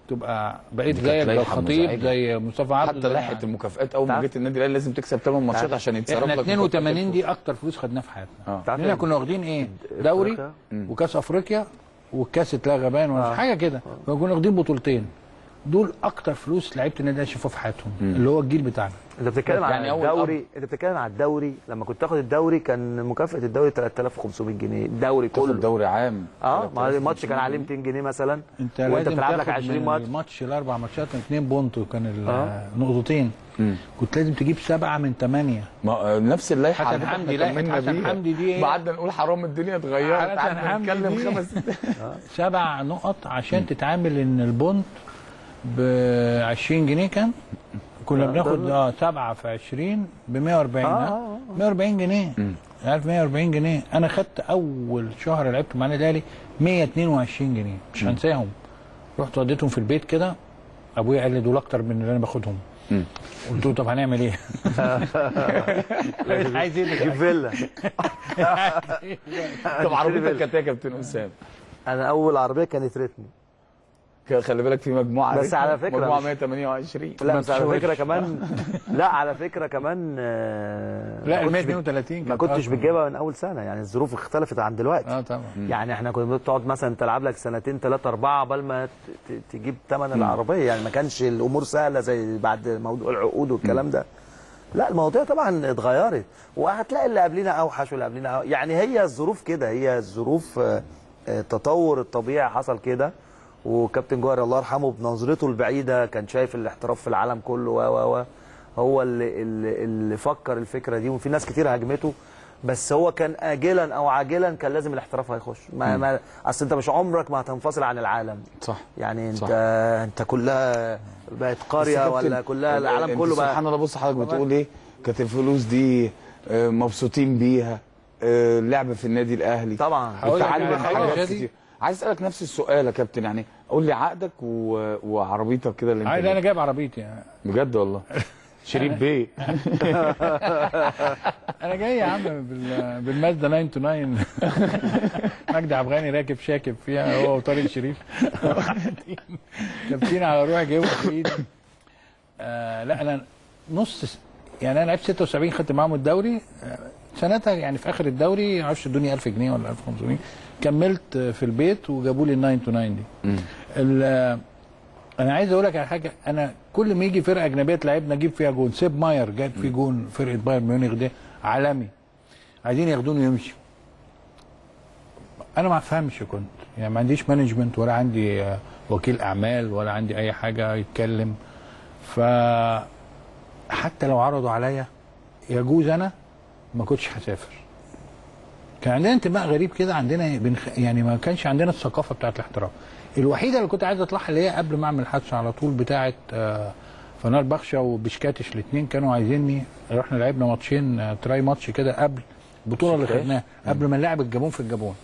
تبقى بقيت زي الخطيب زي مصطفى عبده. حتى لحقت المكافئات اول ما جيت النادي الاهلي لازم تكسب ثمان ماتشات عشان يتصرف لك. احنا اتنين وتمانين دي اكتر فلوس خدناها في حياتنا. احنا كنا واخدين ايه؟ دوري وكاس افريقيا والكاس اتلغى باين ولا حاجه كده، فكنا واخدين بطولتين. دول اكتر فلوس لعيبه النادي الاهلي شافوها في حياتهم اللي هو الجيل بتاعنا. انت بتتكلم يعني عن الدوري، انت بتتكلم عن الدوري لما كنت تاخد الدوري كان مكافاه الدوري تلاتة آلاف وخمسمية جنيه، الدوري كله الدوري عام. اه الماتش كان عليه ميتين جنيه مثلا، انت وانت بتلعب لك عشرين ماتش. الماتش الاربع ماتشات كان اتنين بونت وكان آه. نقطتين. مم. كنت لازم تجيب سبعه من ثمانيه. ما نفس اللائحه. حسن حمدي لا حسن حمدي دي بعدنا نقول حرام الدنيا اتغيرت. حسن نتكلم خمس سبع نقط عشان تتعامل ان البونت ب عشرين جنيه كان كنا بناخد اه سبعه في عشرين ب مية واربعين اه مية واربعين جنيه. عارف مية واربعين جنيه انا خدت اول شهر لعبت مع النادي الاهلي مية اتنين وعشرين جنيه مش هنساهم. رحت وديتهم في البيت كده، ابويا قال لي دول اكتر من اللي انا باخدهم. قلت له طب هنعمل ايه؟ عايزين نجيب فيلا. طب عربيتك كانت ايه يا كابتن اسامه؟ انا اول عربيه كانت ريتمي. خلي بالك في مجموعه بس على فكره مجموعه مية تمانية وعشرين. لا بس على فكره كمان لا على فكره كمان لا مية اتنين وتلاتين ما كنتش بتجيبها من اول سنه، يعني الظروف اختلفت عن دلوقتي. اه طبعا يعني احنا كنا بتقعد مثلا تلعب لك سنتين ثلاثه اربعه قبل ما تجيب ثمن العربيه، يعني ما كانش الامور سهله زي بعد موضوع العقود والكلام ده. لا المواضيع طبعا اتغيرت، وهتلاقي اللي قبلنا اوحش واللي قبلنا أوحش. يعني هي الظروف كده، هي الظروف التطور الطبيعي حصل كده. وكابتن جوهر الله يرحمه بنظرته البعيده كان شايف الاحتراف في العالم كله و و هو اللي, اللي اللي فكر الفكره دي، وفي ناس كتير هاجمته، بس هو كان اجلا او عاجلا كان لازم الاحتراف هيخش. ما, ما اصل انت مش عمرك ما هتنفصل عن العالم. صح يعني انت صح. انت كلها بقت قريه ولا كلها العالم كله بقى. سبحان الله. بص حضرتك بتقول ايه؟ كانت الفلوس دي مبسوطين بيها، اللعب في النادي الاهلي طبعا بتعلم حاجات كتير. عايز اسالك نفس السؤال يا كابتن، يعني قول لي عقدك و... وعربيتك كده اللي انت عايز. انا جايب عربيتي يعني. بجد والله. شريف بيه. انا جاي يا عم بال... بالمازدا تسعة وتسعين. مجدي عبغاني راكب شاكب فيها هو وطارق شريف. كابتن على روحي جايبها في ايدي. آه لا انا نص يعني انا لعبت ستة وسبعين خدت معاهم الدوري سنتها، يعني في اخر الدوري معرفش ادوني ألف جنيه ولا ألف وخمسمية، كملت في البيت وجابوا لي ال تسعة وتسعين دي. انا عايز اقول لك على حاجه، انا كل ما يجي فرقه اجنبيه تلاعبنا اجيب فيها جون. سيب ماير جاب فيه جون فرقه بايرن ميونخ ده عالمي، عايزين ياخدونه ويمشي. انا ما افهمش كنت يعني ما عنديش مانجمنت ولا عندي وكيل اعمال ولا عندي اي حاجه يتكلم. ف حتى لو عرضوا عليا يجوز انا ما كنتش هسافر. كان عندنا انتماء غريب كده، عندنا بنخ... يعني ما كانش عندنا الثقافه بتاعت الاحتراف. الوحيده اللي كنت عايز اطلعها اللي هي قبل ما اعمل الحادثه على طول بتاعت فنار بخشه وبشكاتش، الاثنين كانوا عايزيني. رحنا لعبنا ماتشين تراي ماتش كده قبل البطوله اللي خدناها قبل ما نلعب الجابون في الجابون.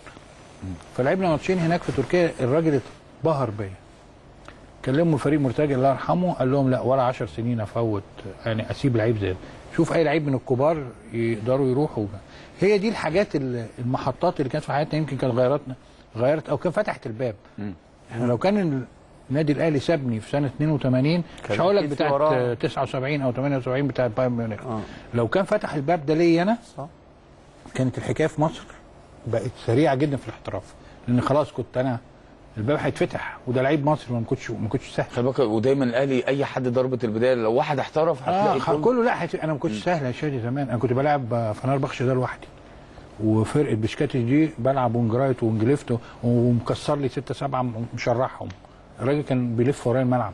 فلعبنا ماتشين هناك في تركيا. الراجل اتبهر بيا، كلموا الفريق مرتاجي الله يرحمه، قال لهم لا ولا عشر سنين افوت يعني اسيب لعيب زي ده. شوف اي لعيب من الكبار يقدروا يروحوا. هي دي الحاجات المحطات اللي كانت في حياتنا، يمكن كانت غيرتنا غيرت او كان فتحت الباب. احنا لو كان النادي الاهلي سابني في سنه اتنين وتمانين مش هقول لك بتاعه تسعة وسبعين او تمانية وسبعين بتاعه بايرن ميونخ. آه. لو كان فتح الباب ده ليا انا كانت الحكايه في مصر بقت سريعه جدا في الاحتراف، لان خلاص كنت انا الباب هيتفتح وده لعيب مصري ما كنتش ما كنتش سهل. خلي بالك ودايما الاهلي اي حد ضربه البدايه لو واحد احترف هتلاقي آه كله. لا انا ما كنتش سهل يا شادي زمان. انا كنت بلعب فنار بخش ده لوحدي، وفرقه بشكاتش دي بلعب ونجرايت ونجلفت ومكسر لي سته سبعه مشرحهم. الراجل كان بيلف ورايا الملعب.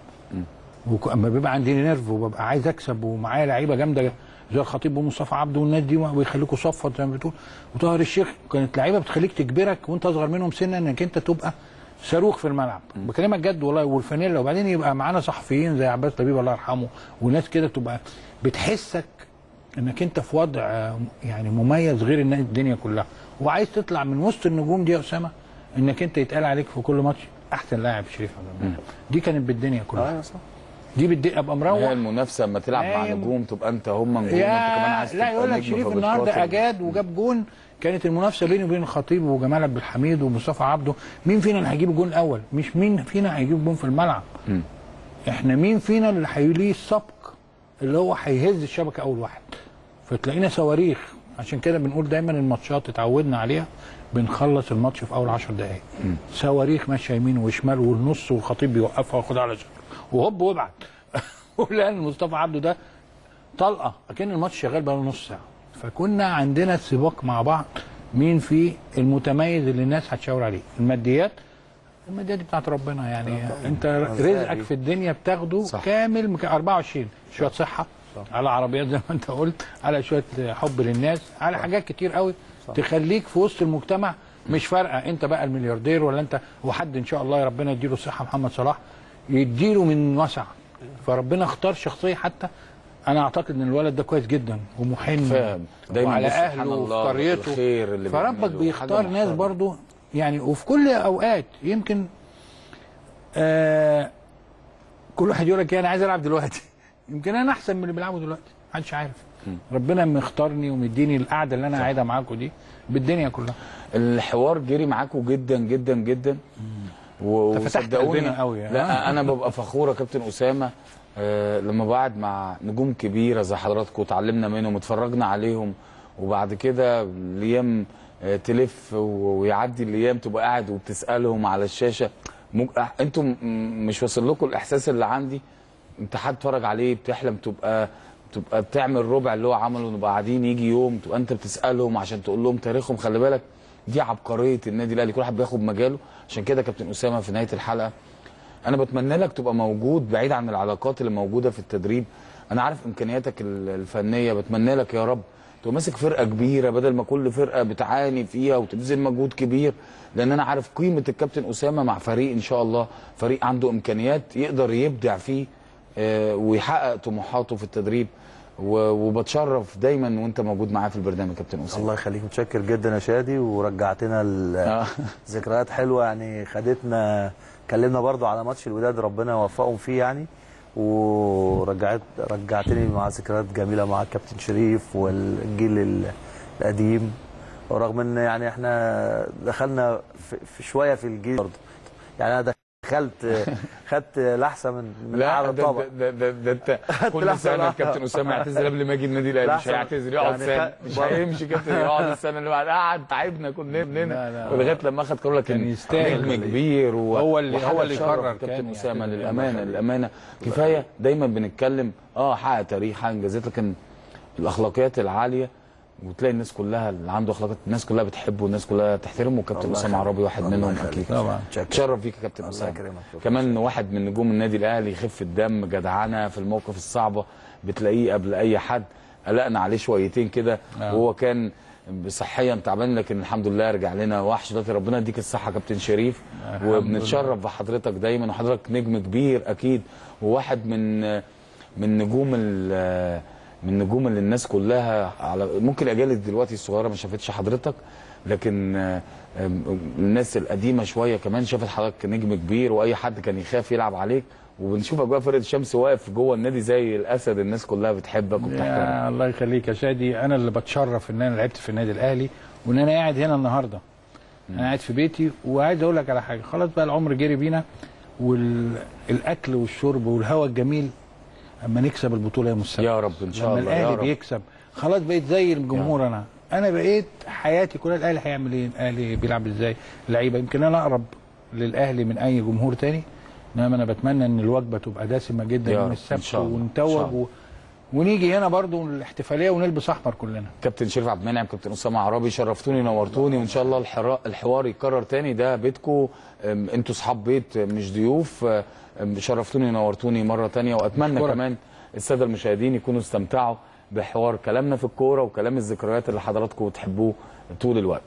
اما بيبقى عندي نيرف وببقى عايز اكسب ومعايا لعيبه جامده زي الخطيب ومصطفى عبده والناس دي ويخليكوا صفه زي ما بتقول، وطاهر الشيخ، كانت لعيبه بتخليك تجبرك وانت اصغر منهم سنا انك انت تبقى صاروخ في الملعب، بكلمك جد والله. والفانيلا، وبعدين يبقى معانا صحفيين زي عباس لبيب الله يرحمه وناس كده تبقى بتحسك انك انت في وضع يعني مميز غير الناس الدنيا كلها، وعايز تطلع من وسط النجوم دي يا اسامه انك انت يتقال عليك في كل ماتش احسن لاعب شريف اكرامي. دي كانت بالدنيا كلها. دي بدي ابقى مروح. هي المنافسه اما تلعب مع نجوم تبقى انت هم نجوم انت كمان عايز تبقى. لا يقول لك شريف النهارده اجاد وجاب جون، كانت المنافسه بيني وبين الخطيب وجمال عبد الحميد ومصطفى عبده، مين فينا اللي هيجيب الجون الاول؟ مش مين فينا هيجيب جون في الملعب. م. احنا مين فينا اللي هيليه السبق اللي هو هيهز الشبكه اول واحد. فتلاقينا صواريخ، عشان كده بنقول دايما الماتشات اتعودنا عليها بنخلص الماتش في اول عشر دقائق. صواريخ ماشيه يمين وشمال والنص، والخطيب بيوقفها وياخدها على شكل وهوب وابعت. ولان مصطفى عبده ده طلقه اكن الماتش شغال بقى نص ساعه. فكنا عندنا السباق مع بعض، مين في المتميز اللي الناس هتشاور عليه. الماديات الماديات دي بتاعت ربنا يعني، انت رزقك في الدنيا بتاخده صح. كامل أربعة وعشرين شويه صحه صح. على عربيات زي ما انت قلت، على شويه حب للناس، على صح. حاجات كتير قوي صح. تخليك في وسط المجتمع، مش فارقه انت بقى الملياردير ولا انت وحد ان شاء الله ربنا يديله الصحه. محمد صلاح يديله من وسع، فربنا اختار شخصيه. حتى انا اعتقد ان الولد ده كويس جدا ومحن وعلى اهله وفي قريته، فربك بيختار ناس برضو يعني. وفي كل اوقات يمكن آه كل واحد يقول لك انا عايز العب دلوقتي، يمكن انا احسن من اللي بيلعبوا دلوقتي، محدش عارف. ربنا مختارني ومديني القعده اللي انا قاعدها معاكم دي بالدنيا كلها. الحوار جري معاكم جدا جدا جدا. مم. وصدقوني قوي يعني. لا انا ببقى فخوره كابتن اسامه أه لما بقعد مع نجوم كبيره زي حضراتكم، اتعلمنا منهم اتفرجنا عليهم، وبعد كده الايام أه تلف ويعدي الايام، تبقى قاعد وبتسالهم على الشاشه. انتم مش واصل لكم الاحساس اللي عندي، انت حد اتفرج عليه بتحلم تبقى تبقى بتعمل ربع اللي هو عمله، نبقى قاعدين يجي يوم تبقى انت بتسالهم عشان تقول لهم تاريخهم. خلي بالك دي عبقريه النادي الاهلي، كل واحد بياخد مجاله. عشان كده كابتن اسامه في نهايه الحلقه انا بتمنى لك تبقى موجود بعيد عن العلاقات اللي موجوده في التدريب. انا عارف امكانياتك الفنيه، بتمنى لك يا رب تبقى ماسك فرقه كبيره بدل ما كل فرقه بتعاني فيها وتبذل مجهود كبير، لان انا عارف قيمه الكابتن اسامه مع فريق ان شاء الله، فريق عنده امكانيات يقدر يبدع فيه ويحقق طموحاته في التدريب. وبتشرف دايما وانت موجود معايا في البرنامج كابتن اسامه. الله يخليك، متشكر جدا يا شادي، ورجعتنا ذكريات حلوه يعني، خدتنا اتكلمنا برضو على ماتش الوداد ربنا يوفقهم فيه يعني، ورجعت رجعتني مع ذكريات جميله مع الكابتن شريف والجيل القديم، ورغم ان يعني احنا دخلنا في, في شويه في الجيل برضو يعني. انا دخلت خدت لحسه من من اعلى طبعا. لا ده ده انت كل سنه الكابتن اسامه يعتذر قبل ما اجي النادي الاهلي، مش هيعتذر، يقعد سنه مش هيمشي كابتن، يقعد السنه اللي بعدها. قعد تعبنا كنا ابننا ولغايه لما اخد قرار كان يستاهل نجم كبير، هو اللي هو اللي قرر كابتن اسامه. للامانه للامانه كفايه دايما بنتكلم اه حقق تاريخ حقق انجازات، لكن الاخلاقيات العاليه، وتلاقي الناس كلها اللي عنده اخلاقات الناس كلها بتحبه والناس كلها تحترمه. وكابتن اسامه عرابي واحد منهم اكيد. تشرف فيك يا كابتن اسامه، كمان واحد من نجوم النادي الاهلي، خفه الدم، جدعانه في الموقف الصعبه، بتلاقيه قبل اي حد. قلقنا عليه شويتين كده وهو كان صحيا تعبان، لكن الحمد لله رجع لنا وحش دلوقتي. ربنا يديك الصحه كابتن شريف، وبنتشرف بحضرتك دايما، وحضرتك نجم كبير اكيد، وواحد من من نجوم ال من نجوم اللي الناس كلها على ممكن الاجيال دلوقتي الصغيره ما شافتش حضرتك، لكن الناس القديمه شويه كمان شافت حضرتك نجم كبير، واي حد كان يخاف يلعب عليك. وبنشوف اجواء فرقه الشمس واقف جوه النادي زي الاسد، الناس كلها بتحبك وبتحترمك. الله يخليك يا شادي، انا اللي بتشرف ان انا لعبت في النادي الاهلي وان انا قاعد هنا النهارده. انا قاعد في بيتي، وعايز اقول لك على حاجه، خلاص بقى العمر جري بينا، والاكل والشرب والهواء الجميل. اما نكسب البطوله يا مستر يا رب ان شاء الله، لما الاهلي بيكسب خلاص بقيت زي الجمهور. انا انا بقيت حياتي كلها الاهلي هيعمل ايه، الاهلي بيلعب ازاي، لعيبه. يمكن انا اقرب للاهلي من اي جمهور تاني، انما انا بتمنى ان الوجبه تبقى دسمه جدا يوم السبت ونتوج ونيجي هنا برضو الاحتفاليه ونلبس احمر كلنا. كابتن شريف عبد المنعم، كابتن اسامه عرابي، شرفتوني نورتوني، وان شاء الله الحوار يتكرر تاني. ده بيتكم، انتوا اصحاب بيت مش ضيوف. شرفتوني نورتوني مره تانيه، واتمنى شكرا. كمان الساده المشاهدين يكونوا استمتعوا بحوار كلامنا في الكوره وكلام الذكريات اللي حضراتكم بتحبوه طول الوقت.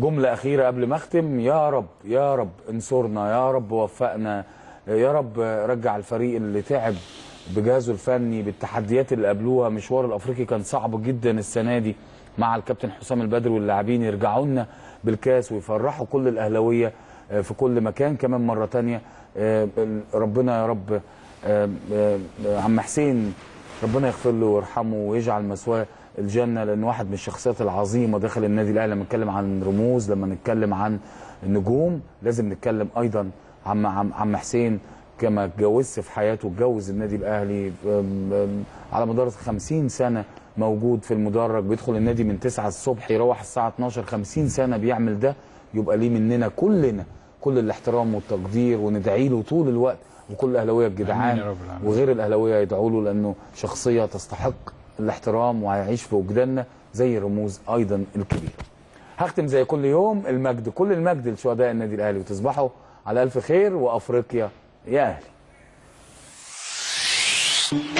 جمله اخيره قبل ما اختم، يا رب يا رب انصرنا، يا رب وفقنا، يا رب رجع الفريق اللي تعب بجهازه الفني بالتحديات اللي قابلوها. مشوار الافريقي كان صعب جدا السنه دي مع الكابتن حسام البدري واللاعبين، يرجعوا لنا بالكاس ويفرحوا كل الاهلاويه في كل مكان كمان مره ثانيه. ربنا يا رب عم حسين ربنا يغفر له ويرحمه ويجعل مثواه الجنه، لان واحد من الشخصيات العظيمه داخل النادي الاهلي. لما نتكلم عن رموز، لما نتكلم عن النجوم، لازم نتكلم ايضا عن عم عم حسين. كما اتجوزت في حياته اتجوز النادي الاهلي على مدار خمسين سنه موجود في المدرج، بيدخل النادي من تسعة الصبح يروح الساعه اتناشر، خمسين سنه بيعمل ده. يبقى ليه مننا كلنا كل الاحترام والتقدير، وندعي له طول الوقت، وكل الاهلاويه الجدعان وغير الاهلاويه يدعوا له، لانه شخصيه تستحق الاحترام وهيعيش في وجداننا زي الرموز ايضا الكبير. هختم زي كل يوم، المجد كل المجد لشهداء النادي الاهلي، وتصبحوا على الف خير، وافريقيا يا أهلي.